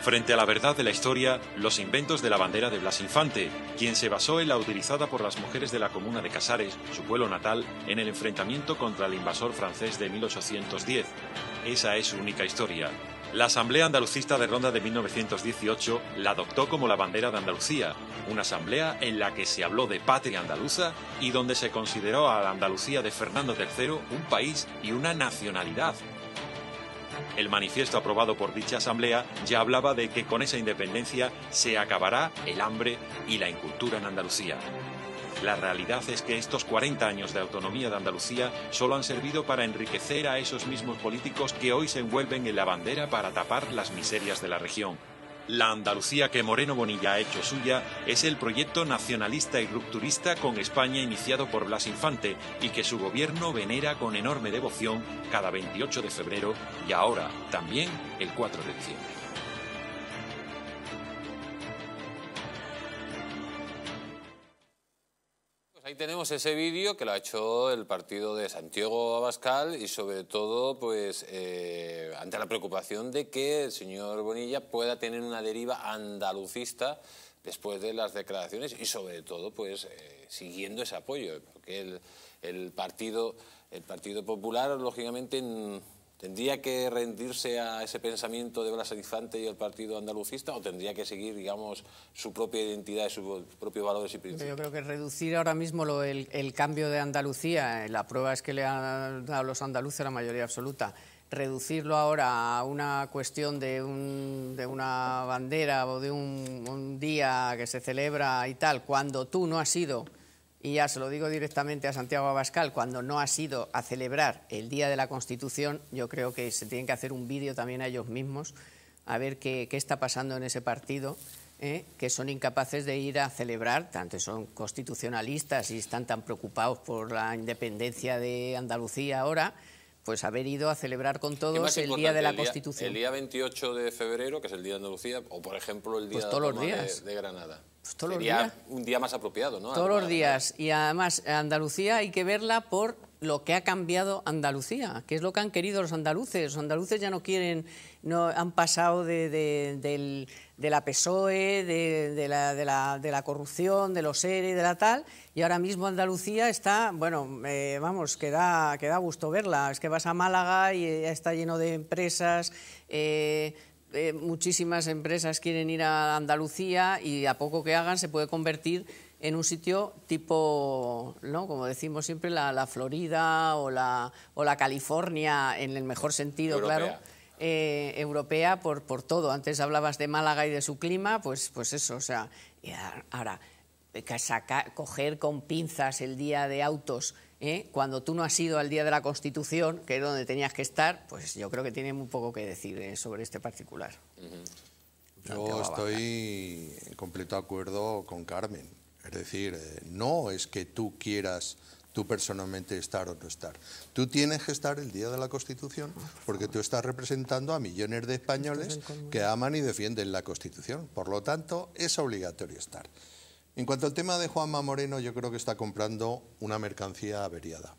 Frente a la verdad de la historia, los inventos de la bandera de Blas Infante, quien se basó en la utilizada por las mujeres de la comuna de Casares, su pueblo natal, en el enfrentamiento contra el invasor francés de 1810. Esa es su única historia. La Asamblea Andalucista de Ronda de 1918 la adoptó como la bandera de Andalucía, una asamblea en la que se habló de patria andaluza y donde se consideró a la Andalucía de Fernando III un país y una nacionalidad. El manifiesto aprobado por dicha asamblea ya hablaba de que con esa independencia se acabará el hambre y la incultura en Andalucía. La realidad es que estos 40 años de autonomía de Andalucía solo han servido para enriquecer a esos mismos políticos que hoy se envuelven en la bandera para tapar las miserias de la región. La Andalucía que Moreno Bonilla ha hecho suya es el proyecto nacionalista y rupturista con España iniciado por Blas Infante y que su gobierno venera con enorme devoción cada 28 de febrero y ahora también el 4 de diciembre. Ahí tenemos ese vídeo que lo ha hecho el partido de Santiago Abascal y sobre todo pues ante la preocupación de que el señor Bonilla pueda tener una deriva andalucista después de las declaraciones y sobre todo pues siguiendo ese apoyo, porque el Partido Popular lógicamente tendría que rendirse a ese pensamiento de Blas Infante y el partido andalucista, o tendría que seguir, digamos, su propia identidad y sus propios valores y principios. Yo creo que reducir ahora mismo el cambio de Andalucía, la prueba es que le han dado los andaluces la mayoría absoluta, reducirlo ahora a una cuestión de una bandera o de un día que se celebra y tal, cuando tú no has sido... Y ya se lo digo directamente a Santiago Abascal, cuando no ha sido a celebrar el Día de la Constitución, yo creo que se tienen que hacer un vídeo también a ellos mismos, a ver qué está pasando en ese partido, que son incapaces de ir a celebrar, tanto son constitucionalistas y están tan preocupados por la independencia de Andalucía ahora, pues haber ido a celebrar con todos el Día de la Constitución. El día 28 de febrero, que es el Día de Andalucía, o por ejemplo el Día de Granada. Pues todos sería los días. Un día más apropiado, ¿no? Todos los días. Y además, Andalucía hay que verla por lo que ha cambiado Andalucía, que es lo que han querido los andaluces. Los andaluces ya no quieren, no han pasado de la PSOE, de la corrupción, de los ERE, de la tal, y ahora mismo Andalucía está, bueno, vamos, que da gusto verla. Es que vas a Málaga y ya está lleno de empresas. Muchísimas empresas quieren ir a Andalucía y a poco que hagan se puede convertir en un sitio tipo, ¿no?, como decimos siempre, la Florida o la California, en el mejor sentido, europea. Claro, europea por todo. Antes hablabas de Málaga y de su clima, pues eso, o sea, ahora, coger con pinzas el día de autos, cuando tú no has ido al día de la Constitución, que es donde tenías que estar, pues yo creo que tiene muy poco que decir sobre este particular. Yo estoy en completo acuerdo con Carmen. Es decir, no es que tú quieras tú personalmente estar o no estar. Tú tienes que estar el día de la Constitución porque tú estás representando a millones de españoles que aman y defienden la Constitución. Por lo tanto, es obligatorio estar. En cuanto al tema de Juanma Moreno, yo creo que está comprando una mercancía averiada.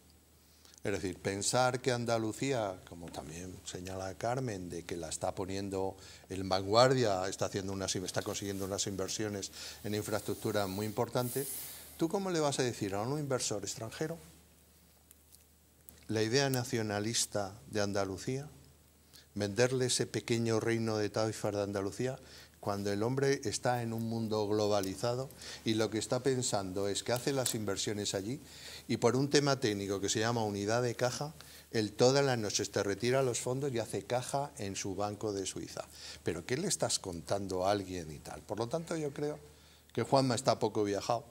Es decir, pensar que Andalucía, como también señala Carmen, de que la está poniendo en vanguardia, está consiguiendo unas inversiones en infraestructura muy importantes, ¿tú cómo le vas a decir a un inversor extranjero la idea nacionalista de Andalucía, venderle ese pequeño reino de Taifas de Andalucía, cuando el hombre está en un mundo globalizado y lo que está pensando es que hace las inversiones allí y por un tema técnico que se llama unidad de caja, él todas las noches te retira los fondos y hace caja en su banco de Suiza? ¿Pero qué le estás contando a alguien y tal? Por lo tanto, yo creo que Juanma está poco viajado,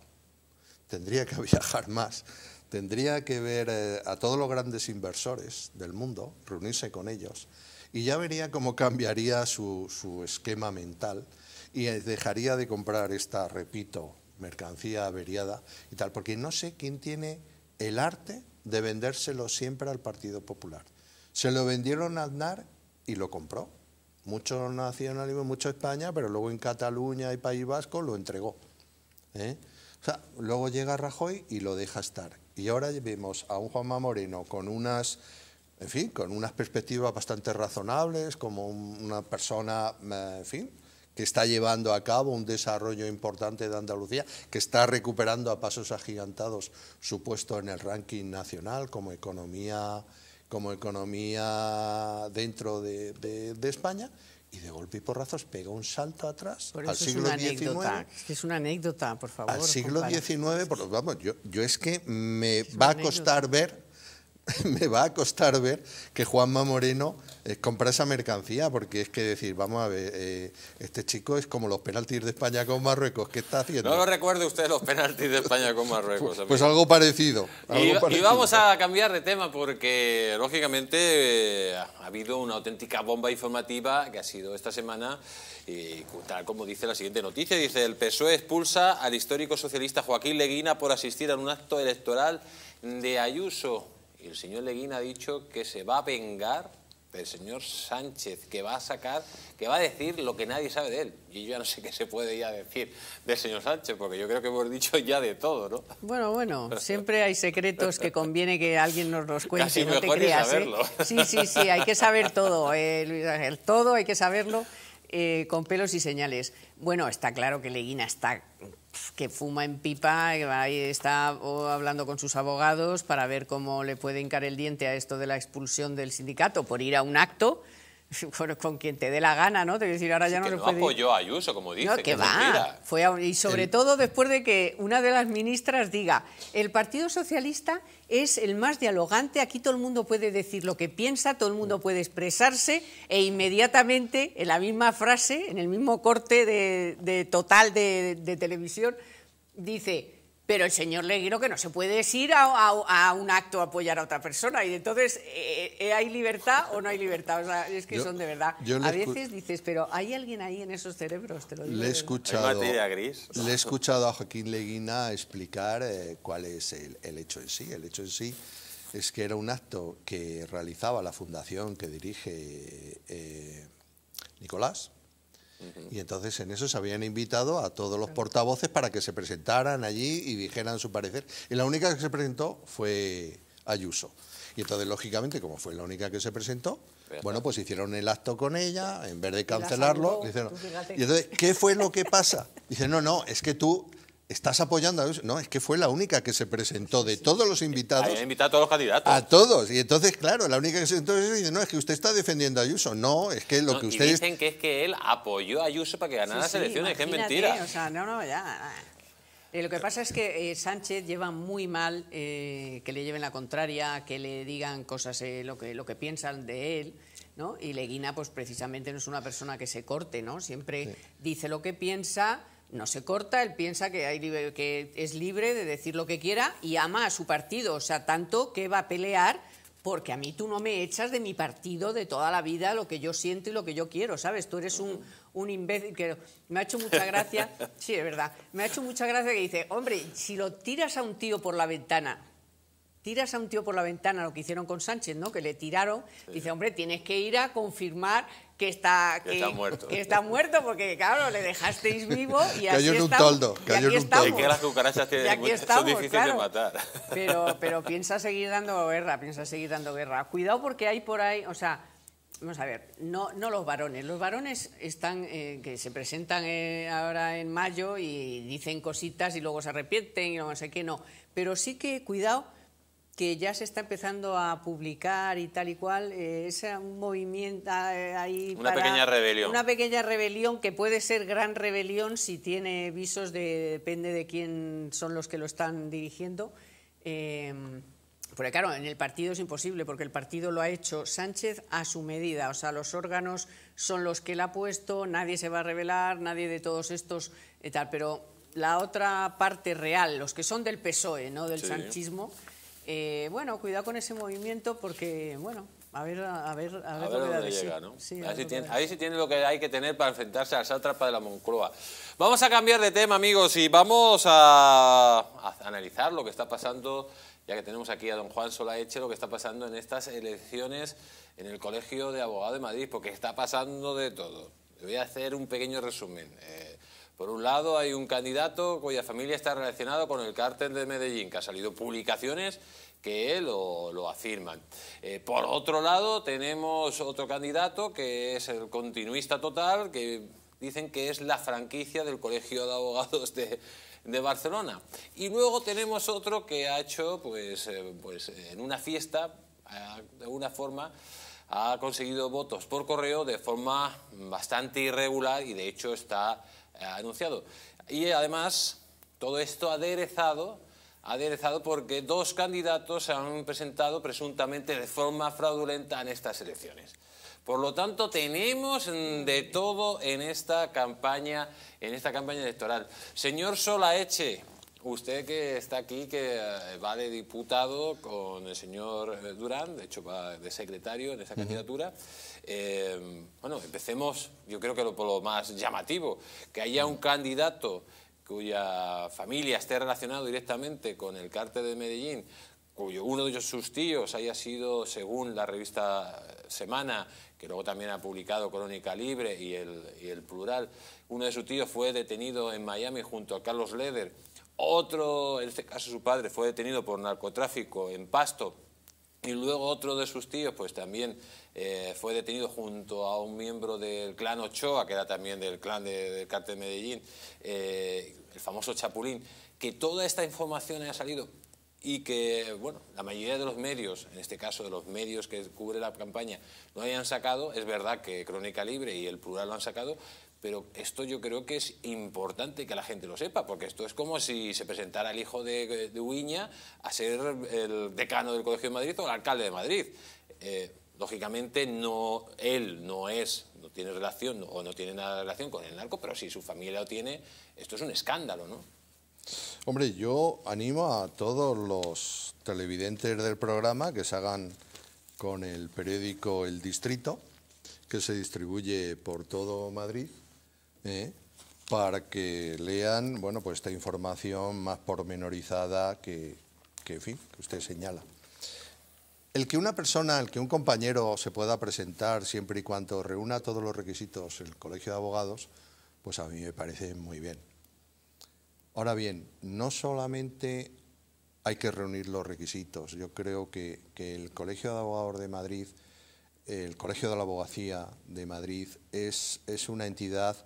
tendría que viajar más, tendría que ver a todos los grandes inversores del mundo, reunirse con ellos, y ya vería cómo cambiaría su esquema mental y dejaría de comprar esta, repito, mercancía averiada y tal, porque no sé quién tiene el arte de vendérselo siempre al Partido Popular. Se lo vendieron a Aznar y lo compró. Mucho nacionalismo, mucho España, pero luego en Cataluña y País Vasco lo entregó. O sea, luego llega Rajoy y lo deja estar. Y ahora vemos a un Juanma Moreno con unas... En fin, con unas perspectivas bastante razonables, como una persona, en fin, que está llevando a cabo un desarrollo importante de Andalucía, que está recuperando a pasos agigantados su puesto en el ranking nacional como economía dentro de España, y de golpe y porrazos pega un salto atrás al siglo XIX. Es una anécdota, por favor. Al siglo XIX, vamos, yo es que me va a costar ver... Me va a costar ver que Juanma Moreno compra esa mercancía, porque es que decir, vamos a ver, este chico es como los penaltis de España con Marruecos, ¿qué está haciendo? No lo recuerde usted, los penaltis de España con Marruecos. Pues algo parecido, Y vamos a cambiar de tema porque, lógicamente, ha habido una auténtica bomba informativa que ha sido esta semana, y tal como dice la siguiente noticia, dice: el PSOE expulsa al histórico socialista Joaquín Leguina por asistir a un acto electoral de Ayuso. Y el señor Leguina ha dicho que se va a vengar del señor Sánchez, que va a sacar, que va a decir lo que nadie sabe de él. Y yo ya no sé qué se puede ya decir del señor Sánchez, porque yo creo que hemos dicho ya de todo, ¿no? Bueno, siempre hay secretos que conviene que alguien nos los cuente. Casi no mejor te creas, saberlo. Sí, hay que saber todo, Luis Ángel, todo hay que saberlo con pelos y señales. Bueno, está claro que Leguina está... que fuma en pipa, está hablando con sus abogados para ver cómo le puede hincar el diente a esto de la expulsión del sindicato por ir a un acto con quien te dé la gana, ¿no? Te voy a decir, ahora ya no le puede... No apoyó a Ayuso, como dice. No, que va. Y sobre todo después de que una de las ministras diga: el Partido Socialista es el más dialogante, aquí todo el mundo puede decir lo que piensa, todo el mundo puede expresarse, e inmediatamente en la misma frase, en el mismo corte de total de televisión, dice: pero el señor Leguero, que no se puede ir a un acto a apoyar a otra persona. Y entonces, ¿hay libertad o no hay libertad? O sea, es que son de verdad. A veces dices, pero ¿hay alguien ahí en esos cerebros? Te lo digo. Le he escuchado a Joaquín Leguina explicar cuál es el hecho en sí. El hecho en sí es que era un acto que realizaba la fundación que dirige Nicolás. Y entonces en eso se habían invitado a todos los portavoces para que se presentaran allí y dijeran su parecer. Y la única que se presentó fue Ayuso. Y entonces, lógicamente, como fue la única que se presentó, bueno, pues hicieron el acto con ella, en vez de cancelarlo. Y entonces, ¿qué fue lo que pasa? Dice, no, es que tú... ¿Estás apoyando a Ayuso? No, es que fue la única que se presentó de todos los invitados. Había invitado a todos los candidatos. A todos. Y entonces, claro, la única que se presentó dice, no, es que usted está defendiendo a Ayuso. No, es que lo que ustedes... Dicen que es que él apoyó a Ayuso para que ganara las elecciones. ¡Qué mentira! O sea, no, ya... Lo que pasa es que Sánchez lleva muy mal que le lleven la contraria, que le digan cosas, lo que piensan de él, ¿no? Y Leguina, pues precisamente no es una persona que se corte, ¿no? Siempre dice lo que piensa, no se corta, él piensa que es libre de decir lo que quiera y ama a su partido, o sea, tanto que va a pelear porque a mí tú no me echas de mi partido de toda la vida lo que yo siento y lo que yo quiero, ¿sabes? Tú eres un imbécil que me ha hecho mucha gracia, sí, es verdad, me ha hecho mucha gracia que dice, hombre, si lo tiras a un tío por la ventana... Tiras a un tío por la ventana, lo que hicieron con Sánchez, ¿no? Que le tiraron. Sí. Dice, hombre, tienes que ir a confirmar que está muerto, porque claro, le dejasteis vivo y así estamos. Cayó en un toldo. Es que las cucarachas son difíciles de matar. Pero piensa seguir dando guerra, Cuidado porque hay por ahí, o sea, vamos a ver, no los varones. Los varones están que se presentan ahora en mayo y dicen cositas y luego se arrepienten y no sé qué, no. Pero sí que, cuidado, que ya se está empezando a publicar y tal y cual, es un movimiento ahí... Una pequeña rebelión que puede ser gran rebelión si tiene visos de... Depende de quién son los que lo están dirigiendo. Porque claro, en el partido es imposible, porque el partido lo ha hecho Sánchez a su medida. O sea, los órganos son los que él ha puesto, nadie se va a rebelar, nadie de todos estos y tal. Pero la otra parte real, los que son del PSOE, no del sanchismo... bueno, cuidado con ese movimiento porque, bueno, a ver dónde llega, ¿no? Sí, ahí sí tiene lo que hay que tener para enfrentarse a la sátrapa de la Moncloa. Vamos a cambiar de tema, amigos, y vamos a analizar lo que está pasando, ya que tenemos aquí a don Juan Solaeche, lo que está pasando en estas elecciones en el Colegio de Abogados de Madrid, porque está pasando de todo. Le voy a hacer un pequeño resumen. Por un lado, hay un candidato cuya familia está relacionada con el cártel de Medellín, que ha salido publicaciones que lo afirman. Por otro lado, tenemos otro candidato que es el continuista total, que dicen que es la franquicia del Colegio de Abogados de Barcelona. Y luego tenemos otro que ha hecho, pues en una fiesta, de alguna forma, ha conseguido votos por correo de forma bastante irregular y de hecho está... anunciado. Y además todo esto ha aderezado porque dos candidatos se han presentado presuntamente de forma fraudulenta en estas elecciones. Por lo tanto, tenemos de todo en esta campaña electoral. Señor Solaeche, usted que está aquí, que va de diputado con el señor Durán, de hecho va de secretario en esa candidatura. Bueno, empecemos, yo creo que por lo más llamativo, que haya un candidato cuya familia esté relacionado directamente con el cártel de Medellín, cuyo uno de sus tíos haya sido, según la revista Semana, que luego también ha publicado Crónica Libre y el Plural, uno de sus tíos fue detenido en Miami junto a Carlos Leder, otro, en este caso su padre, fue detenido por narcotráfico en Pasto, y luego otro de sus tíos pues también fue detenido junto a un miembro del clan Ochoa, que era también del clan del cártel de Medellín, el famoso Chapulín, que toda esta información haya salido y que, bueno, la mayoría de los medios, en este caso de los medios que cubre la campaña, no hayan sacado. Es verdad que Crónica Libre y el Plural lo han sacado, pero esto yo creo que es importante que la gente lo sepa, porque esto es como si se presentara el hijo de Ubiña a ser el decano del Colegio de Madrid o el alcalde de Madrid. Lógicamente no, él no tiene relación o no tiene nada de relación con el narco, pero si su familia lo tiene, esto es un escándalo, ¿no? Hombre, yo animo a todos los televidentes del programa que se hagan con el periódico El Distrito, que se distribuye por todo Madrid, para que lean, bueno, pues esta información más pormenorizada que en fin, que usted señala. El que una persona, el que un compañero se pueda presentar siempre y cuando reúna todos los requisitos el Colegio de Abogados, pues a mí me parece muy bien. Ahora bien, no solamente hay que reunir los requisitos, yo creo que el Colegio de Abogados de Madrid, el Colegio de la Abogacía de Madrid, es una entidad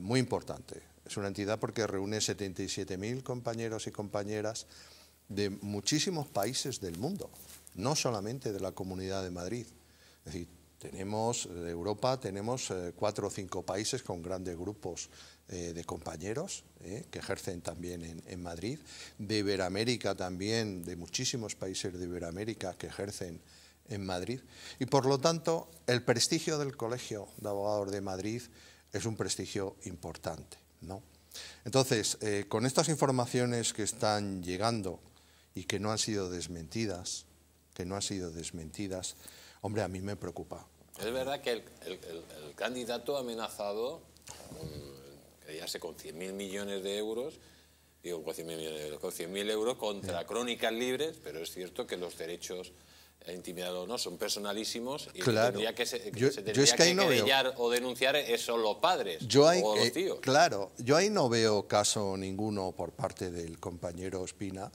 muy importante. Es una entidad porque reúne 77.000 compañeros y compañeras de muchísimos países del mundo, no solamente de la Comunidad de Madrid. Es decir, Tenemos, de Europa tenemos 4 o 5 países con grandes grupos de compañeros que ejercen también en Madrid. De Iberoamérica también, de muchísimos países de Iberoamérica que ejercen en Madrid. Y por lo tanto, el prestigio del Colegio de Abogados de Madrid es un prestigio importante, ¿no? Entonces, con estas informaciones que están llegando y que no han sido desmentidas, hombre, a mí me preocupa. Es verdad que el candidato ha amenazado, que ya sé, con 100.000 millones de euros, digo, con 100.000 euros contra crónicas libres, pero es cierto que los derechos intimidados no son personalísimos y claro, tendría que querellar o denunciar son los padres o los tíos. Claro, yo ahí no veo caso ninguno por parte del compañero Espina,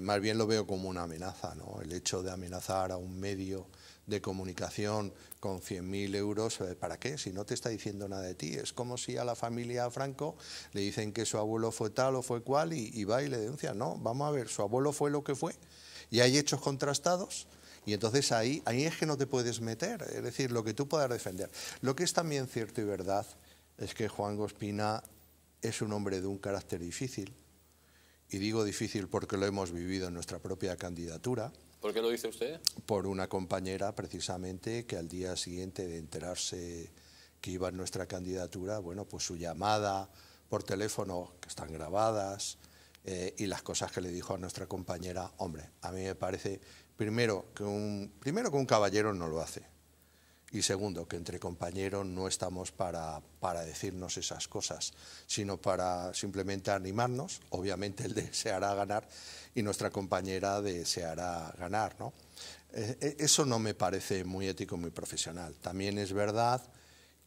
más bien lo veo como una amenaza, ¿no? El hecho de amenazar a un medio de comunicación con 100.000 euros, ¿para qué? Si no te está diciendo nada de ti. Es como si a la familia Franco le dicen que su abuelo fue tal o fue cual y va y le denuncia. No, vamos a ver, su abuelo fue lo que fue y hay hechos contrastados y entonces ahí es que no te puedes meter, es decir, lo que tú puedas defender. Lo que es también cierto y verdad es que Juanjo Espina es un hombre de un carácter difícil, y digo difícil porque lo hemos vivido en nuestra propia candidatura. ¿Por qué lo dice usted? Por una compañera, precisamente, que al día siguiente de enterarse que iba en nuestra candidatura, bueno, pues su llamada por teléfono, que están grabadas, y las cosas que le dijo a nuestra compañera, hombre, a mí me parece, primero que un caballero no lo hace, y segundo, que entre compañeros no estamos para decirnos esas cosas, sino para simplemente animarnos. Obviamente él deseará ganar y nuestra compañera deseará ganar, ¿no? Eso no me parece muy ético, muy profesional. También es verdad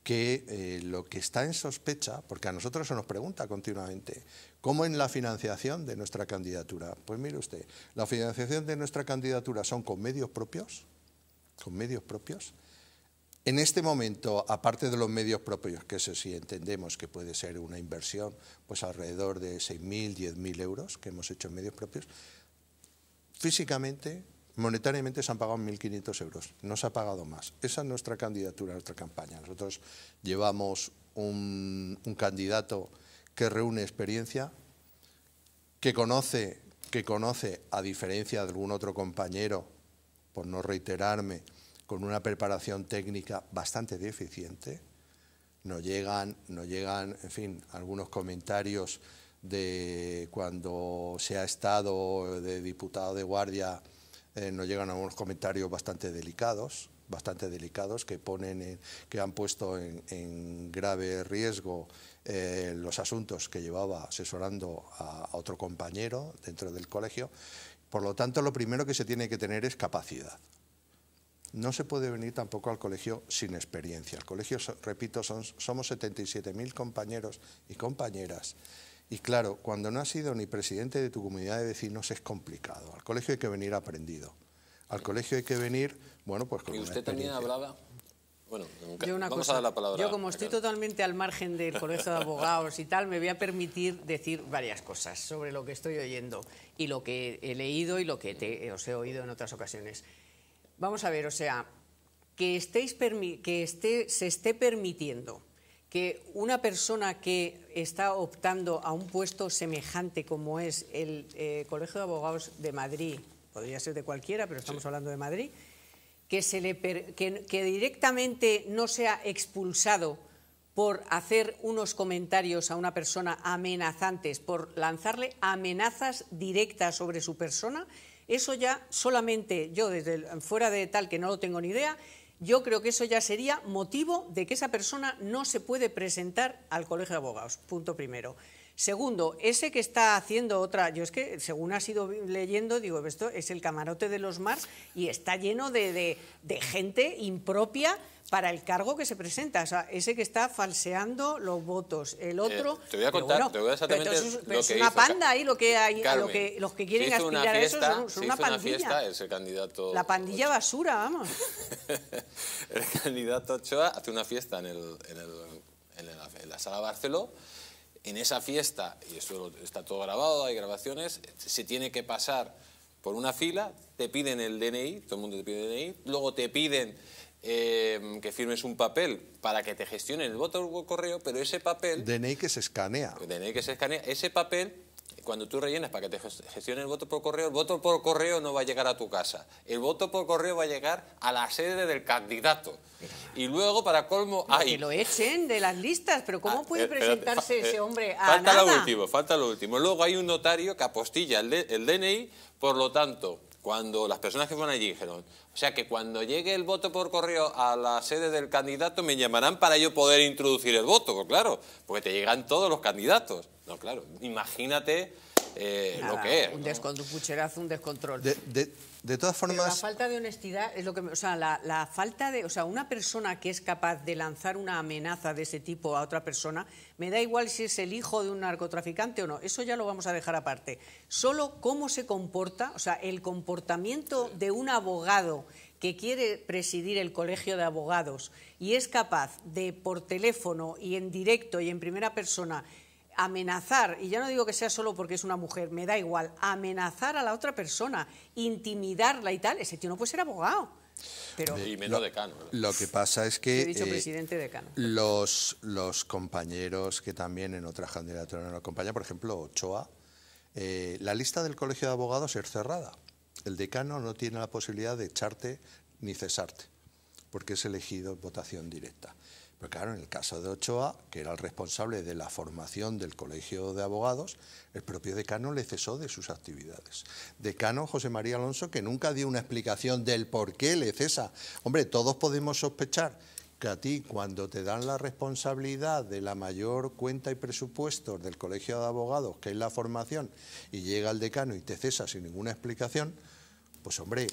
que lo que está en sospecha, porque a nosotros se nos pregunta continuamente, ¿cómo en la financiación de nuestra candidatura? Pues mire usted, la financiación de nuestra candidatura son con medios propios, en este momento, aparte de los medios propios, que eso sí entendemos que puede ser una inversión, pues alrededor de 6.000, 10.000 euros que hemos hecho en medios propios, físicamente, monetariamente se han pagado 1.500 euros, no se ha pagado más. Esa es nuestra candidatura, nuestra campaña. Nosotros llevamos un candidato que reúne experiencia, que conoce, a diferencia de algún otro compañero, por no reiterarme, con una preparación técnica bastante deficiente. No llegan, en fin, algunos comentarios de cuando se ha estado de diputado de guardia, nos llegan algunos comentarios bastante delicados que ponen, que han puesto en grave riesgo los asuntos que llevaba asesorando a otro compañero dentro del colegio. Por lo tanto, lo primero que se tiene que tener es capacidad. No se puede venir tampoco al colegio sin experiencia. El colegio, repito, somos 77.000 compañeros y compañeras. Y claro, cuando no has sido ni presidente de tu comunidad de vecinos es complicado. Al colegio hay que venir aprendido. Al colegio hay que venir, bueno, pues con una experiencia. ¿Y usted también hablaba? Bueno, vamos a dar la palabra. Yo, como estoy totalmente al margen del Colegio de Abogados y tal, me voy a permitir decir varias cosas sobre lo que estoy oyendo y lo que he leído y lo que os he oído en otras ocasiones. Vamos a ver, o sea, se esté permitiendo que una persona que está optando a un puesto semejante como es el Colegio de Abogados de Madrid, podría ser de cualquiera, pero estamos hablando de Madrid, que directamente no sea expulsado por hacer unos comentarios a una persona amenazantes, por lanzarle amenazas directas sobre su persona. Eso ya solamente, yo desde fuera de tal que no lo tengo ni idea, yo creo que eso ya sería motivo de que esa persona no se puede presentar al Colegio de Abogados, punto primero. Segundo, ese que está haciendo otra, yo es que según has ido leyendo, digo, esto es el camarote de los Mars y está lleno de gente impropia para el cargo que se presenta, o sea, ese que está falseando los votos, el otro... te voy a contar, bueno, te voy a exactamente entonces, lo que es una panda ahí, lo que hay, Carmen, los que quieren aspirar fiesta, a eso son una pandilla. Fiesta, es el candidato... La pandilla Ochoa. Basura, vamos. El candidato Ochoa hace una fiesta en la sala Barceló. En esa fiesta, y eso está todo grabado, hay grabaciones, se tiene que pasar por una fila, te piden el DNI, todo el mundo te pide el DNI, luego te piden... que firmes un papel para que te gestionen el voto por correo, pero ese papel... DNI que se escanea. DNI que se escanea. Ese papel, cuando tú rellenas para que te gestionen el voto por correo no va a llegar a tu casa. El voto por correo va a llegar a la sede del candidato. Y luego, para colmo, hay... Que lo echen de las listas, pero ¿cómo puede presentarse ese hombre a falta nada? Falta lo último. Luego hay un notario que apostilla el DNI, por lo tanto... Cuando las personas que fueron allí dijeron, o sea que cuando llegue el voto por correo a la sede del candidato me llamarán para yo poder introducir el voto, pues claro, porque te llegan todos los candidatos. No, claro, imagínate lo que es. Un descontrol. De todas formas... Pero la falta de honestidad es lo que... O sea, la falta de... O sea, una persona que es capaz de lanzar una amenaza de ese tipo a otra persona, me da igual si es el hijo de un narcotraficante o no, eso ya lo vamos a dejar aparte. Solo cómo se comporta, o sea, el comportamiento de un abogado que quiere presidir el Colegio de Abogados y es capaz de, por teléfono y en directo y en primera persona... amenazar, y ya no digo que sea solo porque es una mujer, me da igual, amenazar a la otra persona, intimidarla y tal, ese tío no puede ser abogado. Pero y menos decano. Lo que pasa es que... He dicho presidente decano. Los compañeros que también en otras candidaturas nos acompañan, por ejemplo, Ochoa, la lista del Colegio de Abogados es cerrada. El decano no tiene la posibilidad de echarte ni cesarte, porque es elegido en votación directa. Pero claro, en el caso de Ochoa, que era el responsable de la formación del Colegio de Abogados, el propio decano le cesó de sus actividades. Decano José María Alonso, que nunca dio una explicación del por qué le cesa. Hombre, todos podemos sospechar que a ti, cuando te dan la responsabilidad de la mayor cuenta y presupuestos del Colegio de Abogados, que es la formación, y llega el decano y te cesa sin ninguna explicación... Pues hombre,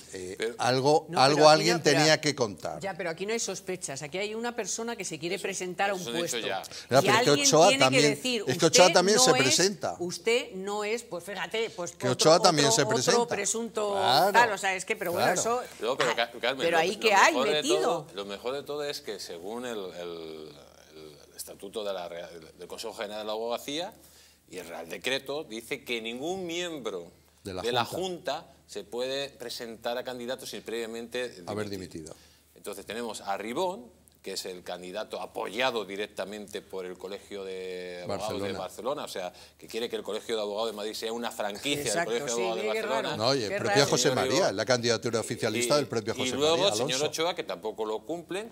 alguien tenía que contar. Ya, pero aquí no hay sospechas. Aquí hay una persona que se quiere presentar a un puesto. Ya. No, y alguien tiene que decir, Ochoa también se presenta. Usted no es, pues fíjate, pues que Ochoa también se presenta. Otro presunto tal, o sea, es que, pero bueno, eso... No, pero, Carmen, pero ahí que hay metido. Lo mejor de todo es que según el estatuto del Consejo General de la Abogacía y el Real Decreto, dice que ningún miembro de la Junta se puede presentar a candidato sin previamente dimitir. Haber dimitido. Entonces tenemos a Ribón, que es el candidato apoyado directamente por el Colegio de Abogados de Barcelona, o sea, que quiere que el Colegio de Abogados de Madrid sea una franquicia del Colegio de Abogados de Barcelona. Raro. No, y el propio José María, la candidatura oficialista del propio José María. Y luego el señor Ochoa, que tampoco lo cumplen.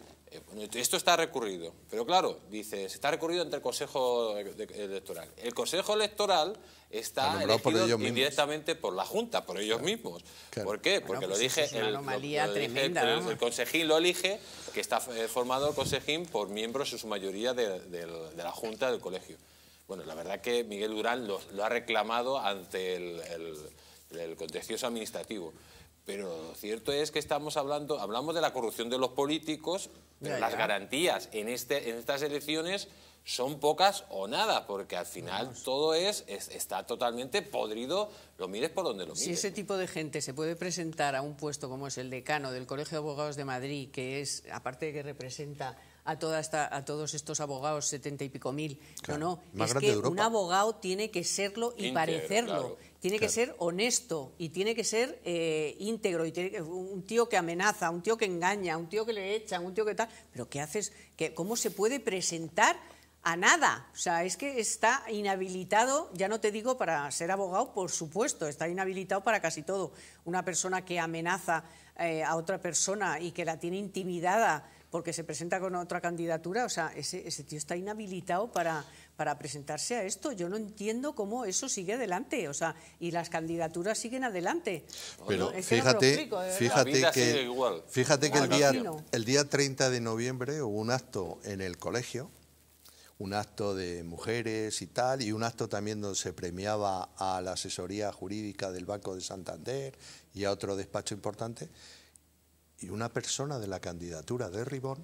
Esto está recurrido, pero claro, dice, está recurrido ante el Consejo Electoral. El Consejo Electoral está elegido indirectamente por la Junta, por ellos mismos. Claro. ¿Por qué? Porque bueno, pues el Consejín lo elige, que está formado el Consejín por miembros en su mayoría de la Junta del Colegio. Bueno, la verdad que Miguel Durán lo ha reclamado ante el contencioso administrativo. Pero lo cierto es que hablamos de la corrupción de los políticos, pero las garantías en estas elecciones son pocas o nada, porque al final todo está totalmente podrido, lo mires por donde lo mires. Si ese tipo de gente se puede presentar a un puesto como es el decano del Colegio de Abogados de Madrid, que es, aparte de que representa a todos estos abogados, 70 y pico mil, es que un abogado tiene que serlo y parecerlo. Claro. Tiene que ser honesto y tiene que ser íntegro. Y un tío que amenaza, un tío que engaña, un tío que le echa, un tío que tal... ¿Pero qué haces? ¿Cómo se puede presentar a nada? O sea, es que está inhabilitado, ya no te digo para ser abogado, por supuesto, está inhabilitado para casi todo. Una persona que amenaza a otra persona y que la tiene intimidada porque se presenta con otra candidatura, o sea, ese tío está inhabilitado para presentarse a esto. Yo no entiendo cómo eso sigue adelante, o sea, y las candidaturas siguen adelante. Pero no, fíjate que el día 30 de noviembre hubo un acto en el colegio, un acto de mujeres y tal, y un acto también donde se premiaba a la asesoría jurídica del Banco de Santander y a otro despacho importante. Y una persona de la candidatura de Ribón,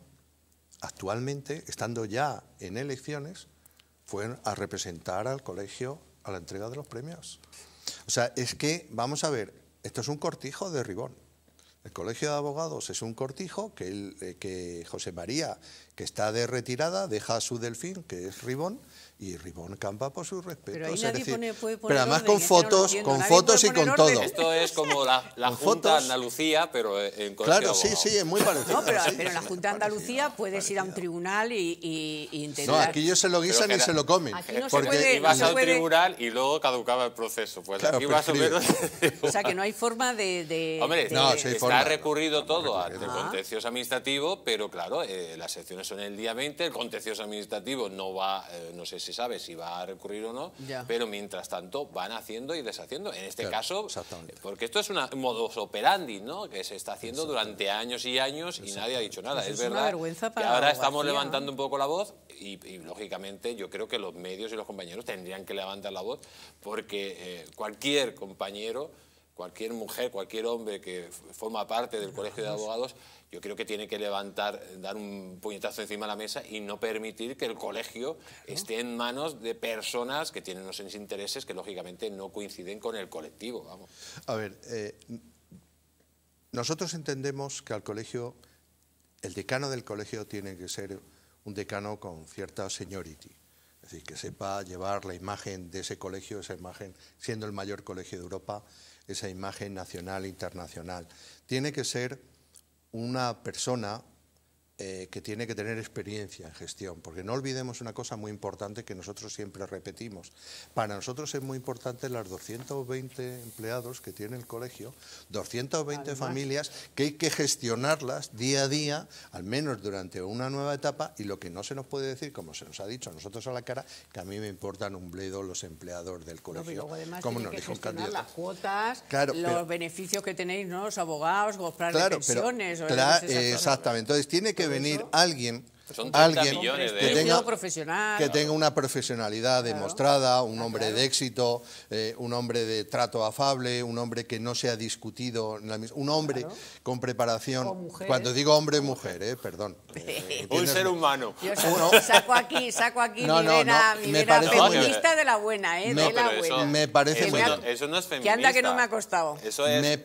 actualmente, estando ya en elecciones, fue a representar al colegio a la entrega de los premios. O sea, es que, vamos a ver, esto es un cortijo de Ribón. El Colegio de Abogados es un cortijo que José María, que está de retirada, deja a su delfín, que es Ribón, Y Ribón campa por sus respetos. Pero, pero además orden, con fotos y con todo. Esto es como la Junta de Andalucía, pero en Claro, sí, sí, es muy parecido. No, pero en la Junta de Andalucía puedes ir a un tribunal y intentar... No, aquí ellos se lo guisan y se lo comen. Aquí no se puede... Ibas a un tribunal y luego caducaba el proceso. Pues claro, aquí más o menos... O sea, que no hay forma de... Hombre, no, sí, está recurrido todo al contencioso administrativo, pero claro, las elecciones son el día 20, el contencioso administrativo no va, no sé si sabe si va a recurrir o no, pero mientras tanto van haciendo y deshaciendo. En este caso, porque esto es un modus operandi, ¿no?, que se está haciendo durante años y años y nadie ha dicho nada. Pues es verdad que ahora estamos levantando un poco la voz y lógicamente yo creo que los medios y los compañeros tendrían que levantar la voz porque cualquier compañero, cualquier mujer, cualquier hombre que forma parte del Colegio de Abogados, yo creo que tiene que levantar, dar un puñetazo encima de la mesa y no permitir que el colegio esté en manos de personas que tienen unos intereses que lógicamente no coinciden con el colectivo. Vamos. A ver, nosotros entendemos que al colegio, el decano del colegio tiene que ser un decano con cierta seniority. Es decir, que sepa llevar la imagen de ese colegio, esa imagen, siendo el mayor colegio de Europa, esa imagen nacional e internacional. Tiene que ser una persona que tiene que tener experiencia en gestión, porque no olvidemos una cosa muy importante que nosotros siempre repetimos. Para nosotros es muy importante las 220 empleados que tiene el colegio, 220 familias que hay que gestionarlas día a día, al menos durante una nueva etapa, y lo que no se nos puede decir, como se nos ha dicho a nosotros a la cara, que a mí me importan un bledo los empleados del colegio. No, como nos dijo un candidato. Las cuotas, claro, los beneficios que tenéis, ¿no?, los abogados, comprar pensiones... exactamente, entonces tiene que venir alguien, que tenga una profesionalidad demostrada, un hombre de éxito, un hombre de trato afable, un hombre que no sea discutido, un hombre con preparación, cuando digo hombre, mujer, perdón. Un ser humano. Yo saco aquí mi vera feminista de la buena, de la buena. Me parece muy bien. Eso no es feminista. Que anda que no me ha costado. Eso es...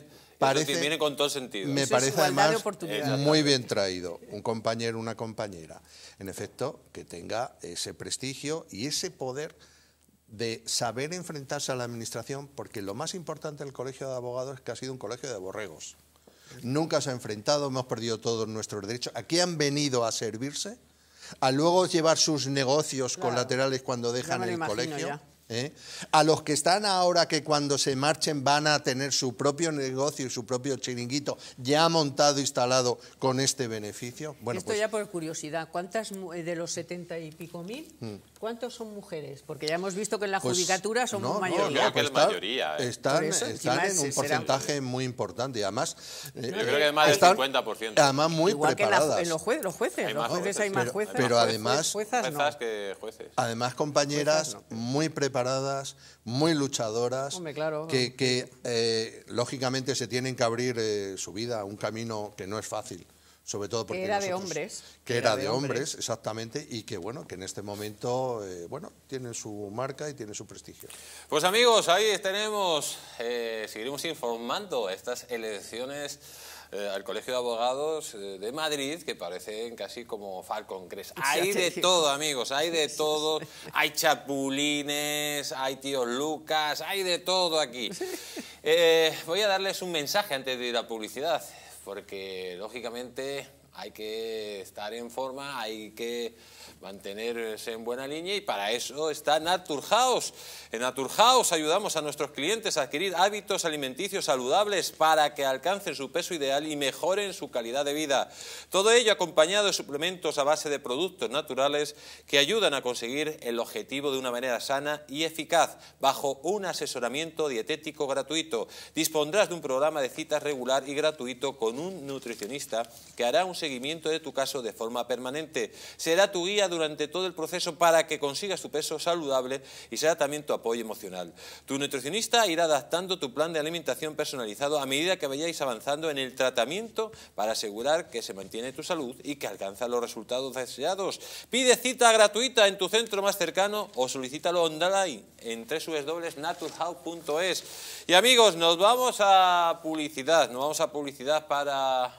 viene con todo sentido. Me parece además muy bien traído. Un compañero, una compañera, en efecto, que tenga ese prestigio y ese poder de saber enfrentarse a la administración, porque lo más importante del Colegio de Abogados es que ha sido un colegio de borregos. Nunca se ha enfrentado, hemos perdido todos nuestros derechos. Aquí han venido a servirse, a luego llevar sus negocios colaterales cuando dejan el colegio. A los que están ahora, que cuando se marchen van a tener su propio negocio y su propio chiringuito ya montado, instalado con este beneficio. Bueno, esto pues, ya por curiosidad, ¿cuántas de los 70 y pico mil, cuántos son mujeres? Porque ya hemos visto que en la judicatura son mayoría. Yo creo que la mayoría. Están en un porcentaje muy importante y además... yo creo que más del 50%. Además muy preparadas. Que en los jueces, hay más jueces. Pero además... juezas que jueces. Además compañeras muy preparadas, muy luchadoras, que lógicamente se tienen que abrir su vida a un camino que no es fácil, sobre todo porque era de hombres, exactamente, y que bueno, que en este momento tiene su marca y tiene su prestigio. Pues amigos, ahí tenemos, seguiremos informando estas elecciones al Colegio de Abogados de Madrid, que parecen casi como Falcon Crest. Hay de todo, amigos, hay de todo. Hay chapulines, hay tíos Lucas, hay de todo aquí. Voy a darles un mensaje antes de ir a publicidad, porque lógicamente hay que estar en forma, hay que mantenerse en buena línea y para eso está Naturhaus. En Naturhaus ayudamos a nuestros clientes a adquirir hábitos alimenticios saludables para que alcancen su peso ideal y mejoren su calidad de vida. Todo ello acompañado de suplementos a base de productos naturales que ayudan a conseguir el objetivo de una manera sana y eficaz, bajo un asesoramiento dietético gratuito. Dispondrás de un programa de citas regular y gratuito con un nutricionista que hará un seguimiento de tu caso de forma permanente. Será tu guía durante todo el proceso para que consigas tu peso saludable y será también tu apoyo emocional. Tu nutricionista irá adaptando tu plan de alimentación personalizado a medida que vayáis avanzando en el tratamiento para asegurar que se mantiene tu salud y que alcanza los resultados deseados. Pide cita gratuita en tu centro más cercano o solicítalo online en www.naturhaus.es. Y amigos, nos vamos a publicidad para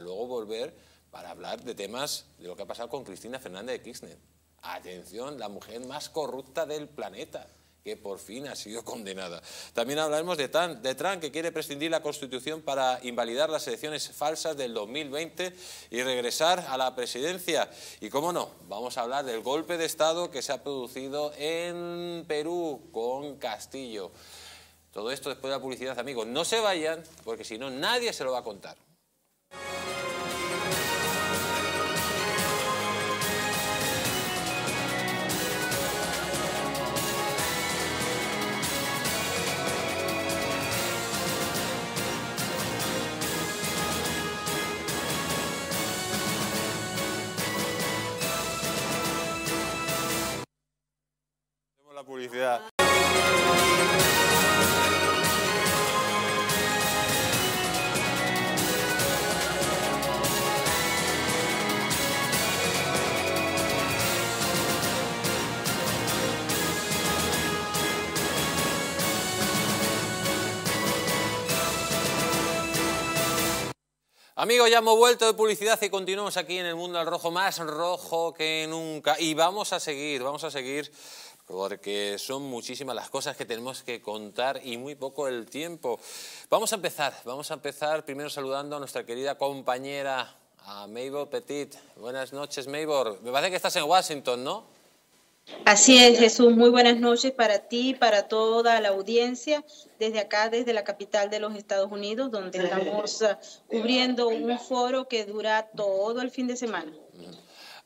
luego volver para hablar de temas de lo que ha pasado con Cristina Fernández de Kirchner. Atención, la mujer más corrupta del planeta, que por fin ha sido condenada. También hablaremos de Trump, que quiere prescindir la Constitución para invalidar las elecciones falsas del 2020 y regresar a la presidencia. Y cómo no, vamos a hablar del golpe de Estado que se ha producido en Perú con Castillo. Todo esto después de la publicidad, amigos. No se vayan, porque si no, nadie se lo va a contar. Publicidad. Amigos, ya hemos vuelto de publicidad y continuamos aquí en el mundo al rojo, más rojo que nunca. Y vamos a seguir... porque son muchísimas las cosas que tenemos que contar y muy poco el tiempo. Vamos a empezar primero saludando a nuestra querida compañera, a Vivo Petit. Buenas noches, Vivo. Me parece que estás en Washington, ¿no? Así es, Jesús. Muy buenas noches para ti, para toda la audiencia, desde acá, desde la capital de los Estados Unidos, donde estamos cubriendo un foro que dura todo el fin de semana.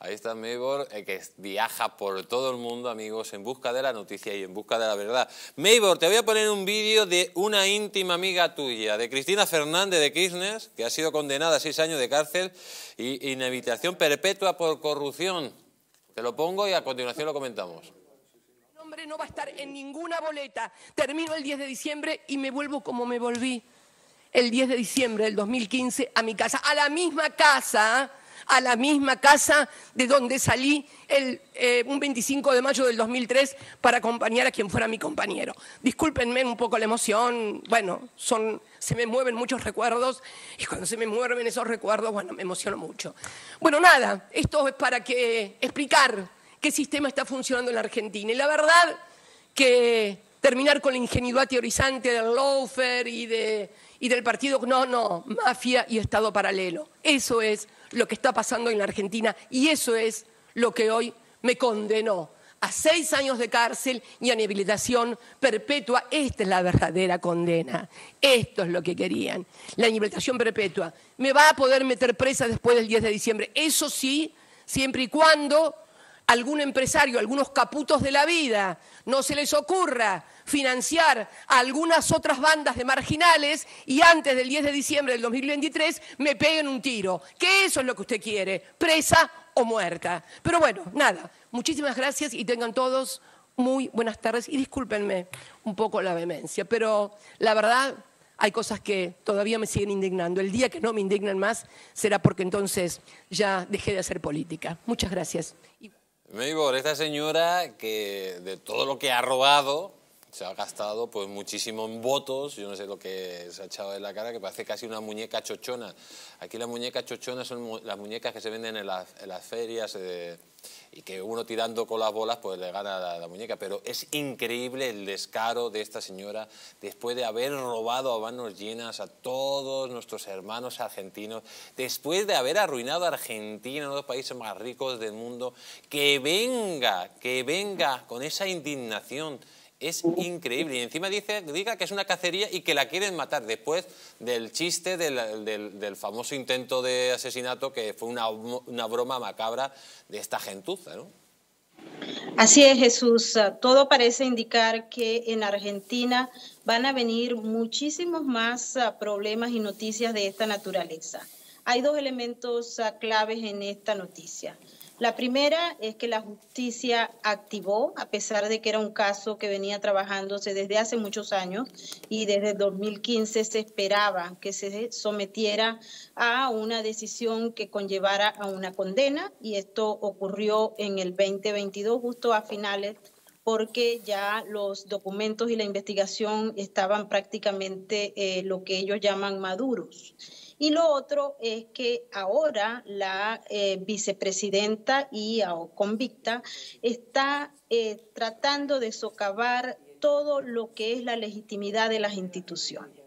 Ahí está Meibor, que viaja por todo el mundo, amigos, en busca de la noticia y en busca de la verdad. Meibor, te voy a poner un vídeo de una íntima amiga tuya, de Cristina Fernández de Kirchner, que ha sido condenada a 6 años de cárcel y inhabilitación perpetua por corrupción. Te lo pongo y a continuación lo comentamos. Mi nombre no va a estar en ninguna boleta. Termino el 10 de diciembre y me vuelvo como me volví el 10 de diciembre del 2015 a mi casa, a la misma casa... a la misma casa de donde salí un 25 de mayo del 2003 para acompañar a quien fuera mi compañero. Discúlpenme un poco la emoción, bueno, se me mueven muchos recuerdos y cuando se me mueven esos recuerdos, bueno, me emociono mucho. Bueno, nada, esto es para explicar qué sistema está funcionando en la Argentina. Y la verdad que terminar con la ingenuidad teorizante del lawfare y del partido, no, mafia y Estado paralelo. Eso es lo que está pasando en la Argentina y eso es lo que hoy me condenó a 6 años de cárcel y a inhabilitación perpetua. Esta es la verdadera condena, esto es lo que querían, la inhabilitación perpetua. Me va a poder meter presa después del 10 de diciembre, eso sí, siempre y cuando algún empresario, algunos caputos de la vida, no se les ocurra financiar a algunas otras bandas de marginales y antes del 10 de diciembre del 2023 me peguen un tiro. Que eso es lo que usted quiere, presa o muerta. Pero bueno, nada, muchísimas gracias y tengan todos muy buenas tardes. Y discúlpenme un poco la vehemencia, pero la verdad hay cosas que todavía me siguen indignando. El día que no me indignan más será porque entonces ya dejé de hacer política. Muchas gracias. Meibor, esta señora que de todo lo que ha robado se ha gastado pues muchísimo en votos, yo no sé lo que se ha echado de la cara, que parece casi una muñeca chochona. Aquí las muñecas chochonas son las muñecas que se venden en las ferias y que uno tirando con las bolas pues le gana la muñeca. Pero es increíble el descaro de esta señora después de haber robado a manos llenas a todos nuestros hermanos argentinos, después de haber arruinado a Argentina, uno de los países más ricos del mundo, que venga con esa indignación. Es increíble. Y encima diga que es una cacería y que la quieren matar después del chiste del famoso intento de asesinato que fue una broma macabra de esta gentuza, ¿no? Así es, Jesús. Todo parece indicar que en Argentina van a venir muchísimos más problemas y noticias de esta naturaleza. Hay dos elementos claves en esta noticia. La primera es que la justicia activó, a pesar de que era un caso que venía trabajándose desde hace muchos años y desde el 2015 se esperaba que se sometiera a una decisión que conllevara a una condena y esto ocurrió en el 2022, justo a finales porque ya los documentos y la investigación estaban prácticamente lo que ellos llaman maduros. Y lo otro es que ahora la vicepresidenta y convicta está tratando de socavar todo lo que es la legitimidad de las instituciones.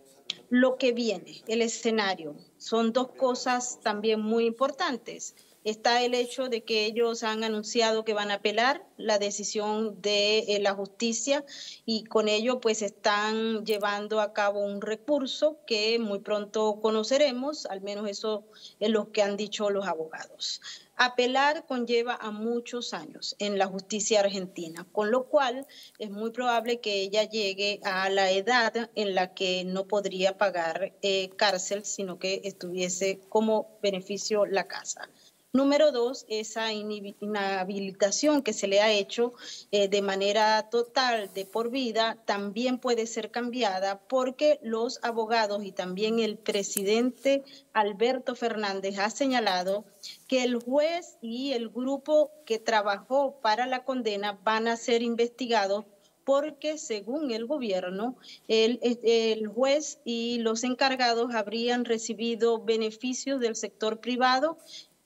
Lo que viene, el escenario, son dos cosas también muy importantes. Está el hecho de que ellos han anunciado que van a apelar la decisión de la justicia y con ello pues están llevando a cabo un recurso que muy pronto conoceremos, al menos eso es lo que han dicho los abogados. Apelar conlleva a muchos años en la justicia argentina, con lo cual es muy probable que ella llegue a la edad en la que no podría pagar cárcel, sino que estuviese como beneficio la casa. Número dos, esa inhabilitación que se le ha hecho de manera total, de por vida, también puede ser cambiada porque los abogados y también el presidente Alberto Fernández ha señalado que el juez y el grupo que trabajó para la condena van a ser investigados porque según el gobierno, el juez y los encargados habrían recibido beneficios del sector privado.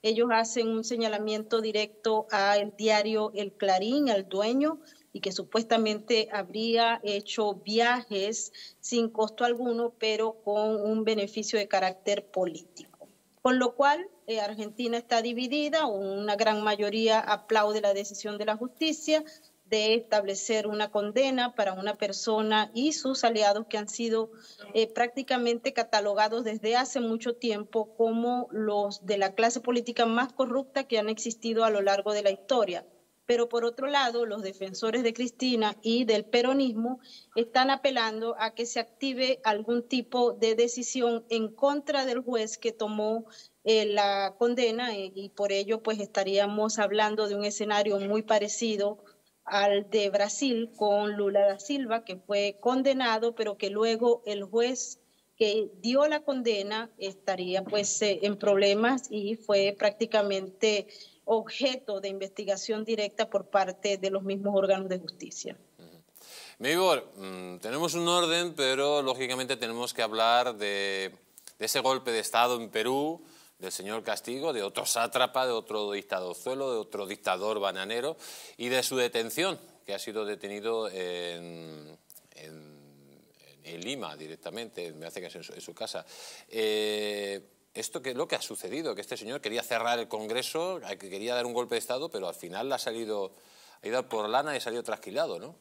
Ellos hacen un señalamiento directo al diario El Clarín, al dueño, y que supuestamente habría hecho viajes sin costo alguno, pero con un beneficio de carácter político. Con lo cual, Argentina está dividida, una gran mayoría aplaude la decisión de la justicia de establecer una condena para una persona y sus aliados que han sido prácticamente catalogados desde hace mucho tiempo como los de la clase política más corrupta que han existido a lo largo de la historia. Pero por otro lado, los defensores de Cristina y del peronismo están apelando a que se active algún tipo de decisión en contra del juez que tomó la condena y por ello pues estaríamos hablando de un escenario muy parecido al de Brasil con Lula da Silva, que fue condenado, pero que luego el juez que dio la condena estaría pues en problemas y fue prácticamente objeto de investigación directa por parte de los mismos órganos de justicia. Víbor, tenemos un orden, pero lógicamente tenemos que hablar de ese golpe de Estado en Perú, del señor Castillo, de otro sátrapa, de otro dictadorzuelo, de otro dictador bananero y de su detención, que ha sido detenido en Lima directamente, me hace que es en su casa. Esto que es lo que ha sucedido, que este señor quería cerrar el Congreso, quería dar un golpe de Estado, pero al final ha ido por lana y ha salido trasquilado, ¿no?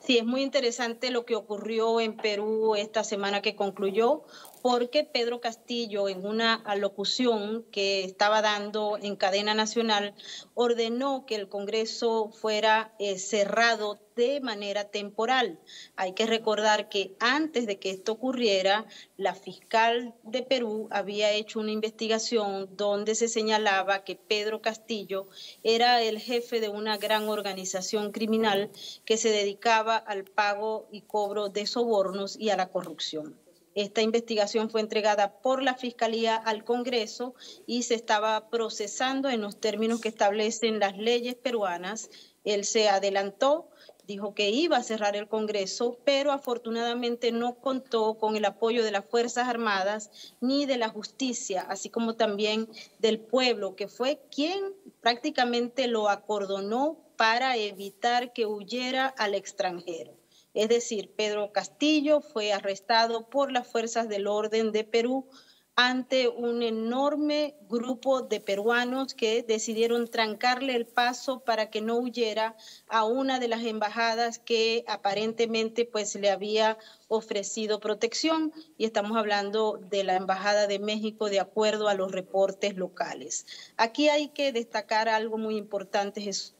Sí, es muy interesante lo que ocurrió en Perú esta semana que concluyó, porque Pedro Castillo, en una alocución que estaba dando en cadena nacional, ordenó que el Congreso fuera cerrado de manera temporal. Hay que recordar que antes de que esto ocurriera, la fiscal de Perú había hecho una investigación donde se señalaba que Pedro Castillo era el jefe de una gran organización criminal que se dedicaba al pago y cobro de sobornos y a la corrupción. Esta investigación fue entregada por la Fiscalía al Congreso y se estaba procesando en los términos que establecen las leyes peruanas. Él se adelantó, dijo que iba a cerrar el Congreso, pero afortunadamente no contó con el apoyo de las Fuerzas Armadas ni de la justicia, así como también del pueblo, que fue quien prácticamente lo acordonó para evitar que huyera al extranjero. Es decir, Pedro Castillo fue arrestado por las fuerzas del orden de Perú ante un enorme grupo de peruanos que decidieron trancarle el paso para que no huyera a una de las embajadas que aparentemente pues, le había ofrecido protección. Y estamos hablando de la Embajada de México de acuerdo a los reportes locales. Aquí hay que destacar algo muy importante, Jesús,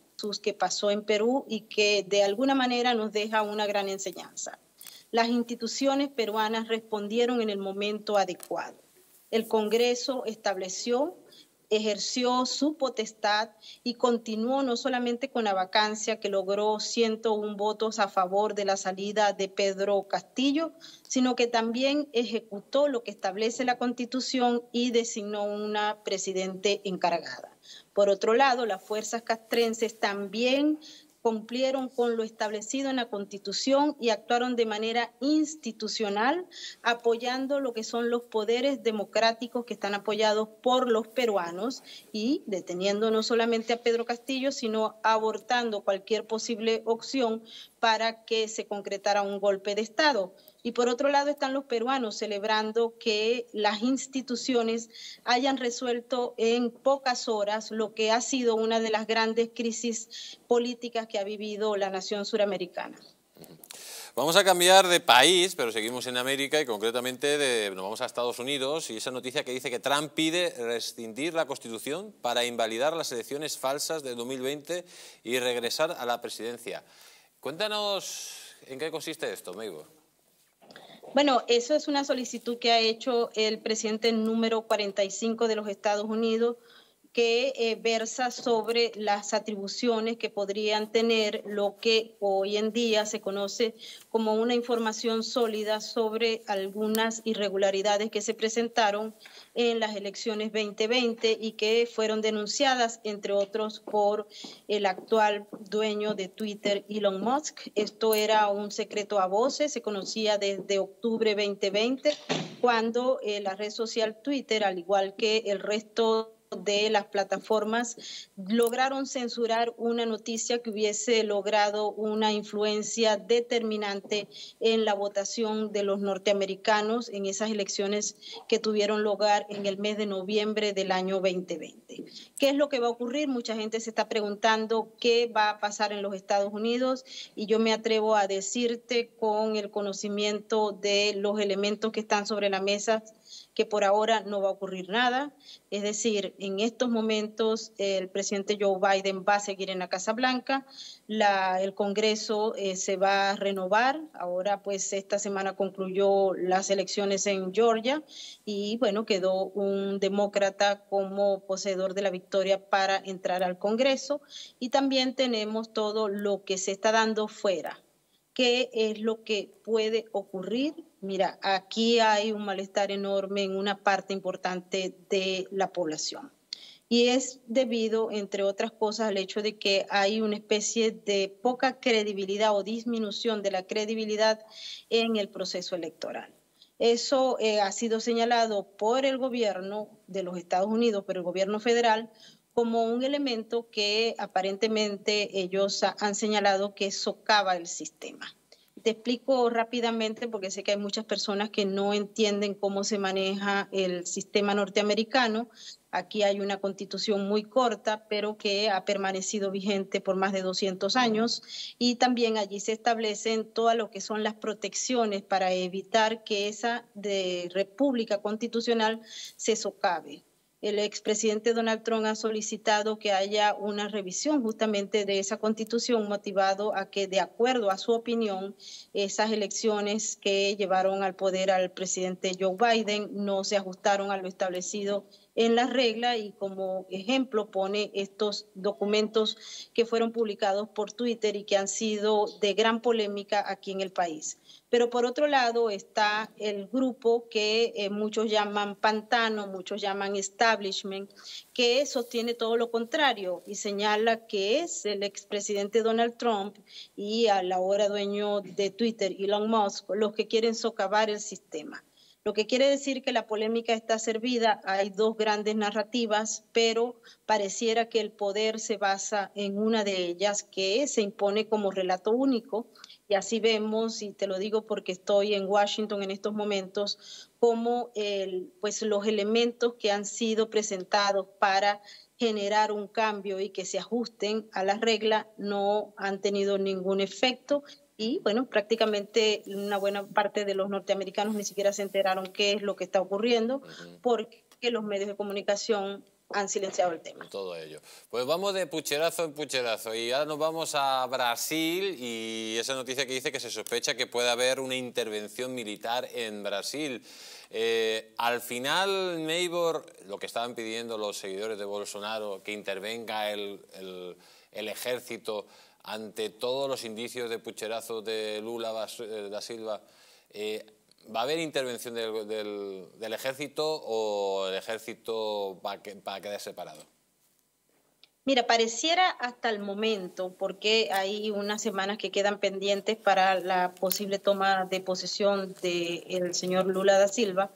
que pasó en Perú y que de alguna manera nos deja una gran enseñanza. Las instituciones peruanas respondieron en el momento adecuado. El Congreso estableció, ejerció su potestad y continuó no solamente con la vacancia que logró 101 votos a favor de la salida de Pedro Castillo, sino que también ejecutó lo que establece la Constitución y designó una presidente encargada. Por otro lado, las fuerzas castrenses también cumplieron con lo establecido en la Constitución y actuaron de manera institucional, apoyando lo que son los poderes democráticos que están apoyados por los peruanos y deteniendo no solamente a Pedro Castillo, sino abortando cualquier posible opción para que se concretara un golpe de Estado. Y por otro lado están los peruanos celebrando que las instituciones hayan resuelto en pocas horas lo que ha sido una de las grandes crisis políticas que ha vivido la nación suramericana. Vamos a cambiar de país, pero seguimos en América y concretamente nos vamos a Estados Unidos y esa noticia que dice que Trump pide rescindir la Constitución para invalidar las elecciones falsas del 2020 y regresar a la presidencia. Cuéntanos en qué consiste esto, Mabel. Bueno, eso es una solicitud que ha hecho el presidente número 45 de los Estados Unidos que versa sobre las atribuciones que podrían tener lo que hoy en día se conoce como una información sólida sobre algunas irregularidades que se presentaron en las elecciones 2020 y que fueron denunciadas, entre otros, por el actual dueño de Twitter, Elon Musk. Esto era un secreto a voces, se conocía desde octubre 2020, cuando la red social Twitter, al igual que el resto de las plataformas, lograron censurar una noticia que hubiese logrado una influencia determinante en la votación de los norteamericanos en esas elecciones que tuvieron lugar en el mes de noviembre del año 2020. ¿Qué es lo que va a ocurrir? Mucha gente se está preguntando qué va a pasar en los Estados Unidos y yo me atrevo a decirte con el conocimiento de los elementos que están sobre la mesa que por ahora no va a ocurrir nada. Es decir, en estos momentos el presidente Joe Biden va a seguir en la Casa Blanca, el Congreso se va a renovar. Ahora pues esta semana concluyó las elecciones en Georgia y bueno, quedó un demócrata como poseedor de la victoria para entrar al Congreso. Y también tenemos todo lo que se está dando fuera. ¿Qué es lo que puede ocurrir? Mira, aquí hay un malestar enorme en una parte importante de la población. Y es debido, entre otras cosas, al hecho de que hay una especie de poca credibilidad o disminución de la credibilidad en el proceso electoral. Eso ha sido señalado por el gobierno de los Estados Unidos, por el gobierno federal, como un elemento que aparentemente ellos han señalado que socava el sistema. Te explico rápidamente porque sé que hay muchas personas que no entienden cómo se maneja el sistema norteamericano. Aquí hay una constitución muy corta, pero que ha permanecido vigente por más de 200 años y también allí se establecen todas lo que son las protecciones para evitar que esa república constitucional se socave. El expresidente Donald Trump ha solicitado que haya una revisión justamente de esa constitución motivado a que, de acuerdo a su opinión, esas elecciones que llevaron al poder al presidente Joe Biden no se ajustaron a lo establecido en la regla y como ejemplo pone estos documentos que fueron publicados por Twitter y que han sido de gran polémica aquí en el país. Pero por otro lado está el grupo que muchos llaman pantano, muchos llaman establishment, que sostiene todo lo contrario y señala que es el expresidente Donald Trump y a la hora dueño de Twitter, Elon Musk, los que quieren socavar el sistema. Lo que quiere decir que la polémica está servida, hay dos grandes narrativas, pero pareciera que el poder se basa en una de ellas que se impone como relato único. Y así vemos, y te lo digo porque estoy en Washington en estos momentos, como pues los elementos que han sido presentados para generar un cambio y que se ajusten a las reglas no han tenido ningún efecto. Y bueno, prácticamente una buena parte de los norteamericanos ni siquiera se enteraron qué es lo que está ocurriendo porque los medios de comunicación han silenciado el tema. Todo ello. Pues vamos de pucherazo en pucherazo y ahora nos vamos a Brasil y esa noticia que dice que se sospecha que puede haber una intervención militar en Brasil. Al final, Neibor, lo que estaban pidiendo los seguidores de Bolsonaro, que intervenga el ejército ante todos los indicios de pucherazo de Lula da Silva, ¿va a haber intervención del ejército o el ejército va a quedar separado? Mira, pareciera hasta el momento, porque hay unas semanas que quedan pendientes para la posible toma de posesión del señor Lula da Silva,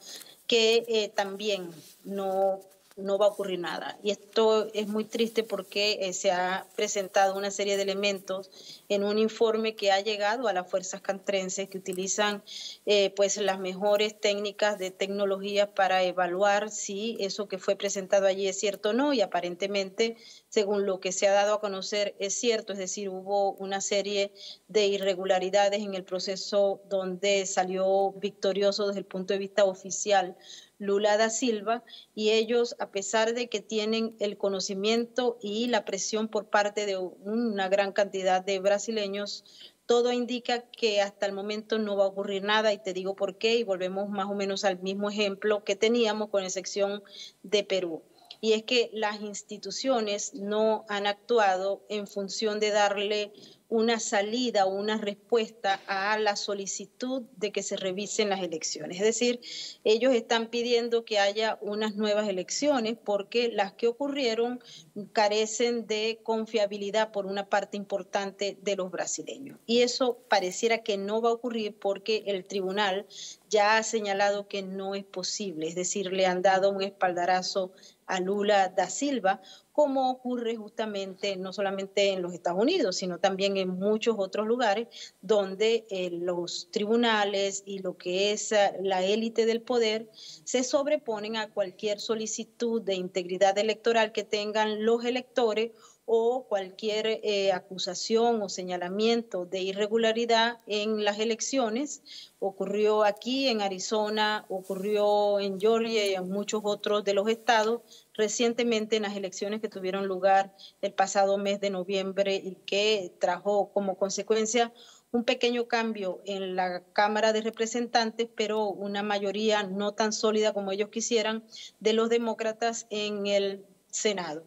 que también no va a ocurrir nada. Y esto es muy triste porque se ha presentado una serie de elementos en un informe que ha llegado a las fuerzas castrenses que utilizan pues las mejores técnicas de tecnología para evaluar si eso que fue presentado allí es cierto o no, y aparentemente, según lo que se ha dado a conocer, es cierto. Es decir, hubo una serie de irregularidades en el proceso donde salió victorioso desde el punto de vista oficial Lula da Silva, y ellos, a pesar de que tienen el conocimiento y la presión por parte de una gran cantidad de brasileños, todo indica que hasta el momento no va a ocurrir nada, y te digo por qué, y volvemos más o menos al mismo ejemplo que teníamos con excepción de Perú. Y es que las instituciones no han actuado en función de darle una salida o una respuesta a la solicitud de que se revisen las elecciones. Es decir, ellos están pidiendo que haya unas nuevas elecciones porque las que ocurrieron carecen de confiabilidad por una parte importante de los brasileños. Y eso pareciera que no va a ocurrir porque el tribunal ya ha señalado que no es posible. Es decir, le han dado un espaldarazo a Lula da Silva, como ocurre justamente no solamente en los Estados Unidos, sino también en muchos otros lugares donde los tribunales y lo que es la élite del poder se sobreponen a cualquier solicitud de integridad electoral que tengan los electores o cualquier acusación o señalamiento de irregularidad en las elecciones. Ocurrió aquí en Arizona, ocurrió en Georgia y en muchos otros de los estados recientemente en las elecciones que tuvieron lugar el pasado mes de noviembre y que trajo como consecuencia un pequeño cambio en la Cámara de Representantes, pero una mayoría no tan sólida como ellos quisieran de los demócratas en el Senado.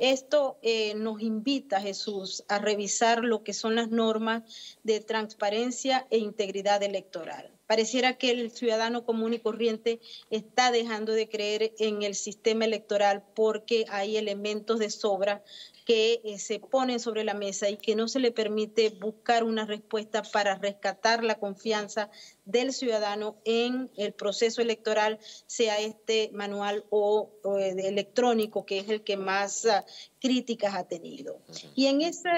Esto nos invita, Jesús, a revisar lo que son las normas de transparencia e integridad electoral. Pareciera que el ciudadano común y corriente está dejando de creer en el sistema electoral porque hay elementos de sobra que se ponen sobre la mesa y que no se le permite buscar una respuesta para rescatar la confianza del ciudadano en el proceso electoral, sea este manual o electrónico, que es el que más críticas ha tenido. Y en esa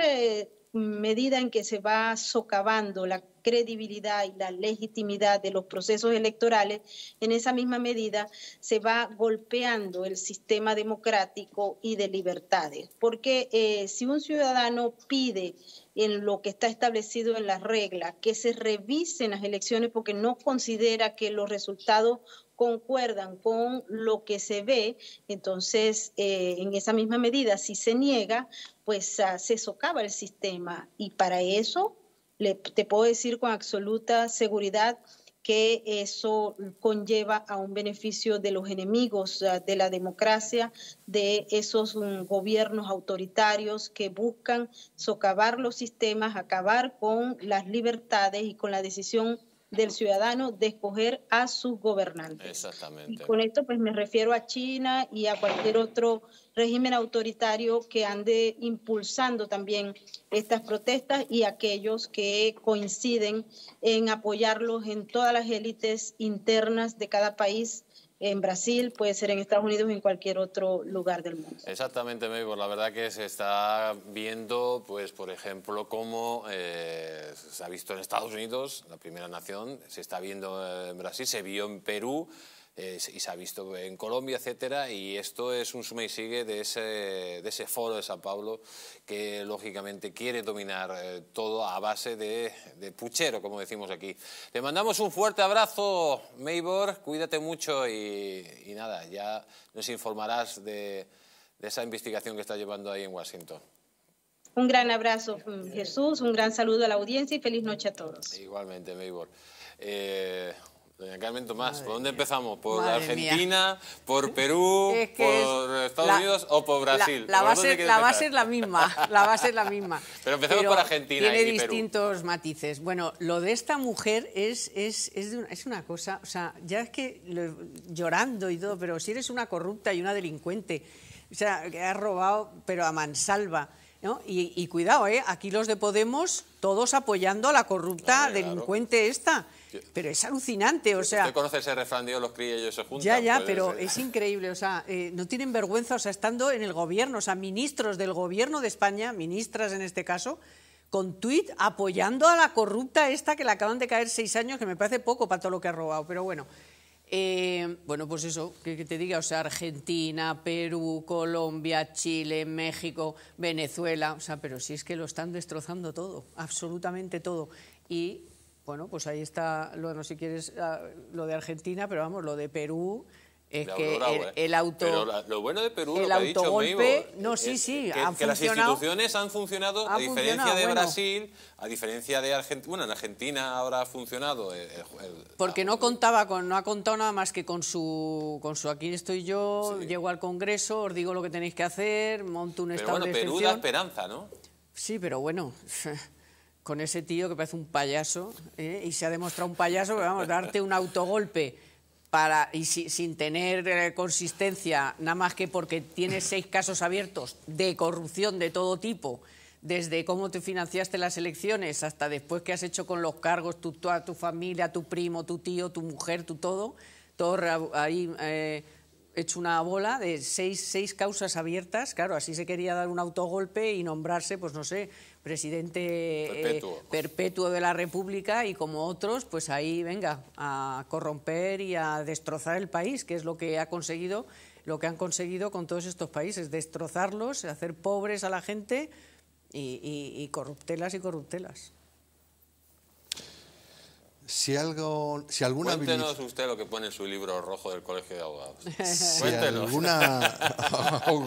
medida en que se va socavando la credibilidad y la legitimidad de los procesos electorales, en esa misma medida se va golpeando el sistema democrático y de libertades. Porque si un ciudadano pide en lo que está establecido en las reglas que se revisen las elecciones porque no considera que los resultados concuerdan con lo que se ve, entonces en esa misma medida si se niega, pues se socava el sistema. Y para eso te puedo decir con absoluta seguridad que eso conlleva a un beneficio de los enemigos de la democracia, de esos gobiernos autoritarios que buscan socavar los sistemas, acabar con las libertades y con la decisión del ciudadano de escoger a sus gobernantes. Exactamente. Y con esto pues me refiero a China y a cualquier otro régimen autoritario que ande impulsando también estas protestas y aquellos que coinciden en apoyarlos en todas las élites internas de cada país. En Brasil, puede ser en Estados Unidos o en cualquier otro lugar del mundo. Exactamente, Maybor. La verdad que se está viendo, pues, por ejemplo, cómo se ha visto en Estados Unidos, la primera nación, se está viendo en Brasil, se vio en Perú y se ha visto en Colombia, etcétera. Y esto es un suma y sigue de ese foro de Sao Paulo que, lógicamente, quiere dominar todo a base de puchero, como decimos aquí. Te mandamos un fuerte abrazo, Maybor, cuídate mucho y nada, ya nos informarás de esa investigación que está llevando ahí en Washington. Un gran abrazo, Jesús, un gran saludo a la audiencia y feliz noche a todos. Igualmente, Maybor. Doña Carmen Tomás, madre ¿por dónde empezamos? ¿Por Argentina, por Perú, es que por Estados Unidos o por Brasil? La base es la misma, la base es la misma. Pero empezamos por Argentina tiene y distintos Perú. Matices. Bueno, lo de esta mujer es una cosa, o sea, ya es que llorando y todo, pero si eres una corrupta y una delincuente O sea, que ha robado, pero a mansalva, ¿no? Y cuidado, aquí los de Podemos, todos apoyando a la corrupta delincuente esta. Pero es alucinante, o sea... Usted conoce ese refrán de los críos y ellos se juntan. Ya, pero es increíble, o sea, no tienen vergüenza, o sea, estando en el gobierno, o sea, ministros del gobierno de España, ministras en este caso, con tuit apoyando a la corrupta esta que le acaban de caer 6 años, que me parece poco para todo lo que ha robado, pero bueno... bueno, pues eso, que te diga, o sea, Argentina, Perú, Colombia, Chile, México, Venezuela, o sea, pero si es que lo están destrozando todo, absolutamente todo. Y, bueno, pues ahí está, no sé si quieres lo de Argentina, pero vamos, lo de Perú... Es que el auto... Pero lo bueno de Perú, lo que ha dicho Meibo, no, sí, que las instituciones han funcionado, a diferencia de Brasil, a diferencia de Argentina. Bueno, en Argentina ahora ha funcionado. Porque no ha contado nada más que con su aquí estoy yo, sí. Llego al Congreso, os digo lo que tenéis que hacer, monto un estado de excepción. Pero bueno, Perú da esperanza, ¿no? Sí, pero bueno... con ese tío que parece un payaso, y se ha demostrado un payaso, pero vamos, darte un autogolpe... sin tener consistencia, nada más que porque tienes 6 casos abiertos de corrupción de todo tipo, desde cómo te financiaste las elecciones hasta después qué has hecho con los cargos, toda tu familia, tu primo, tu tío, tu mujer, tu todo ahí hecho una bola de 6 causas abiertas. Claro, así se quería dar un autogolpe y nombrarse, pues no sé, presidente perpetuo de la República, y como otros, pues ahí venga, a corromper y a destrozar el país, que es lo que ha conseguido, lo que han conseguido con todos estos países, destrozarlos, hacer pobres a la gente y corruptelas y corruptelas. Cuéntenos usted lo que pone en su libro rojo del Colegio de Abogados.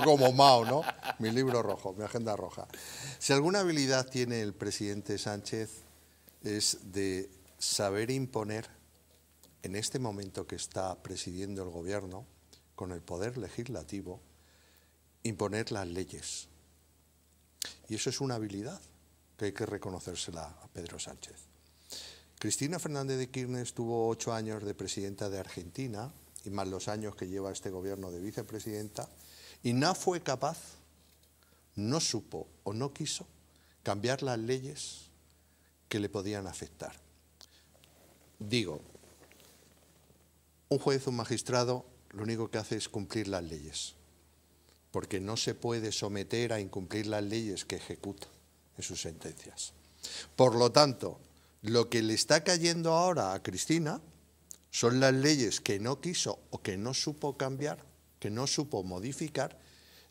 Como Mao, ¿no? Mi libro rojo, mi agenda roja. Si alguna habilidad tiene el presidente Sánchez es de saber imponer, en este momento que está presidiendo el gobierno, con el poder legislativo, imponer las leyes. Y eso es una habilidad que hay que reconocérsela a Pedro Sánchez. Cristina Fernández de Kirchner estuvo 8 años de presidenta de Argentina, y más los años que lleva este gobierno de vicepresidenta, y no fue capaz, no supo o no quiso cambiar las leyes que le podían afectar. Digo, un juez o un magistrado lo único que hace es cumplir las leyes, porque no se puede someter a incumplir las leyes que ejecuta en sus sentencias. Por lo tanto, lo que le está cayendo ahora a Cristina son las leyes que no quiso o que no supo cambiar, que no supo modificar,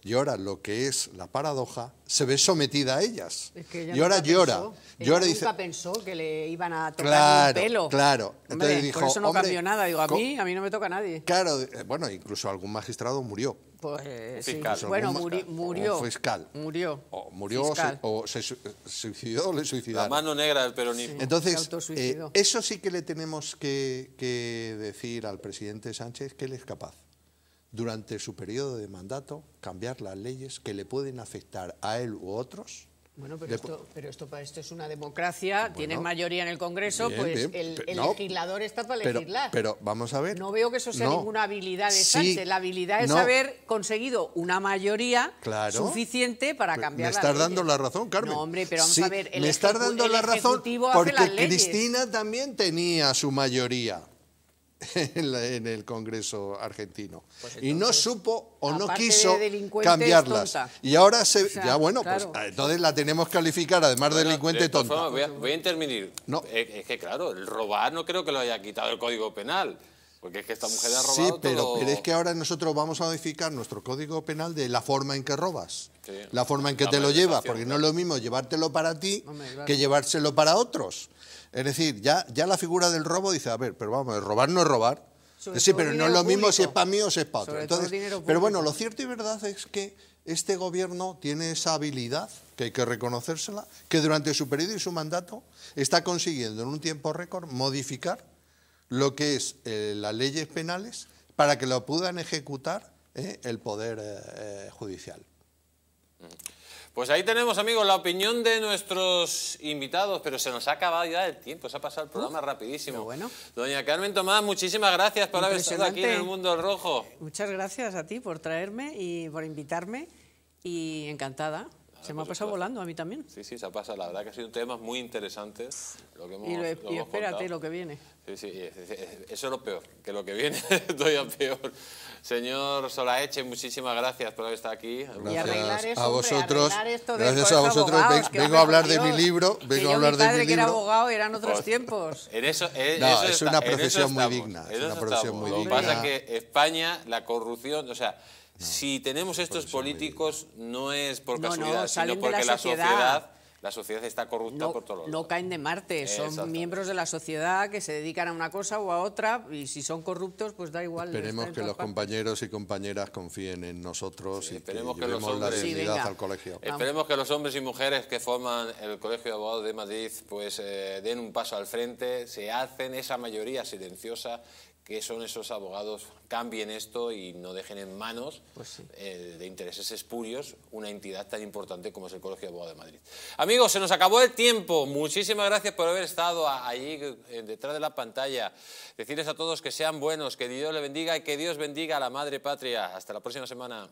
y ahora lo que es la paradoja, se ve sometida a ellas. Es que y ahora llora. Ella nunca pensó que le iban a tocar el pelo. Claro, entonces dijo, por eso no cambió nada, digo, a mí no me toca a nadie. Claro, bueno, incluso algún magistrado murió. Pues sí, bueno, murió. O fiscal. Murió. O murió fiscal. O se suicidó o le suicidaron. La mano negra del peronismo. Sí, entonces, eso sí que le tenemos que decir al presidente Sánchez, que él es capaz, durante su periodo de mandato, cambiar las leyes que le pueden afectar a él u otros. Bueno, pero esto es una democracia, bueno, tiene mayoría en el Congreso, bien, pues bien, el legislador está para legislar. Pero vamos a ver... No veo que eso sea ninguna habilidad de Sánchez. Sí, la habilidad es haber conseguido una mayoría suficiente para cambiar las leyes. Me estás dando la razón, Carmen. No, hombre, pero vamos a ver... Me estás dando la razón porque Cristina también tenía su mayoría en el Congreso argentino, pues entonces, y no supo o no quiso cambiarlas, y ahora se pues entonces la tenemos que calificar además de delincuente tonta. Voy a intervenir. Es que claro, el robar no creo que lo haya quitado el Código Penal, porque es que esta mujer ha robado pero es que ahora nosotros vamos a modificar nuestro Código Penal de la forma en que robas, la forma en que te lo llevas, porque no es lo mismo llevártelo para ti que llevárselo para otros. Es decir, ya la figura del robo dice, a ver, pero vamos, robar no es robar. Sí, pero no es lo mismo si es para mí o si es para otro. Entonces, pero bueno, lo cierto y verdad es que este gobierno tiene esa habilidad, que hay que reconocérsela, que durante su periodo y su mandato está consiguiendo en un tiempo récord modificar lo que es las leyes penales para que lo puedan ejecutar el Poder Judicial. Pues ahí tenemos, amigos, la opinión de nuestros invitados, pero se nos ha acabado ya el tiempo, se ha pasado el programa rapidísimo. No, bueno. Doña Carmen Tomás, muchísimas gracias por haber estado aquí en El Mundo Rojo. Muchas gracias a ti por traerme y por invitarme, y encantada. Se me ha pasado volando a mí también. Sí, sí, se ha pasado. La verdad que ha sido temas muy interesantes. Y espérate lo que viene. Sí, sí, eso es lo peor, que lo que viene todavía peor. Señor Solaeche, muchísimas gracias por haber estado aquí. Gracias a vosotros. Gracias a vosotros. Vengo a hablar de mi libro. Vengo a hablar de mi libro. Mi padre que era abogado eran otros tiempos. En eso, no, es una profesión muy digna. Es una profesión muy digna. Lo que pasa es que España, la corrupción, o sea... No, si tenemos estos políticos, no es por casualidad, sino porque la sociedad está corrupta por todos lados. No caen de Marte, son miembros de la sociedad que se dedican a una cosa o a otra, y si son corruptos, pues da igual. Esperemos que los compañeros y compañeras confíen en nosotros, y esperemos que llevemos la dignidad al colegio. Esperemos que los hombres y mujeres que forman el Colegio de Abogados de Madrid pues den un paso al frente, se hacen esa mayoría silenciosa, que son esos abogados, cambien esto y no dejen en manos de intereses espurios una entidad tan importante como es el Colegio de Abogados de Madrid. Amigos, se nos acabó el tiempo. Muchísimas gracias por haber estado allí detrás de la pantalla. Decirles a todos que sean buenos, que Dios les bendiga y que Dios bendiga a la Madre Patria. Hasta la próxima semana.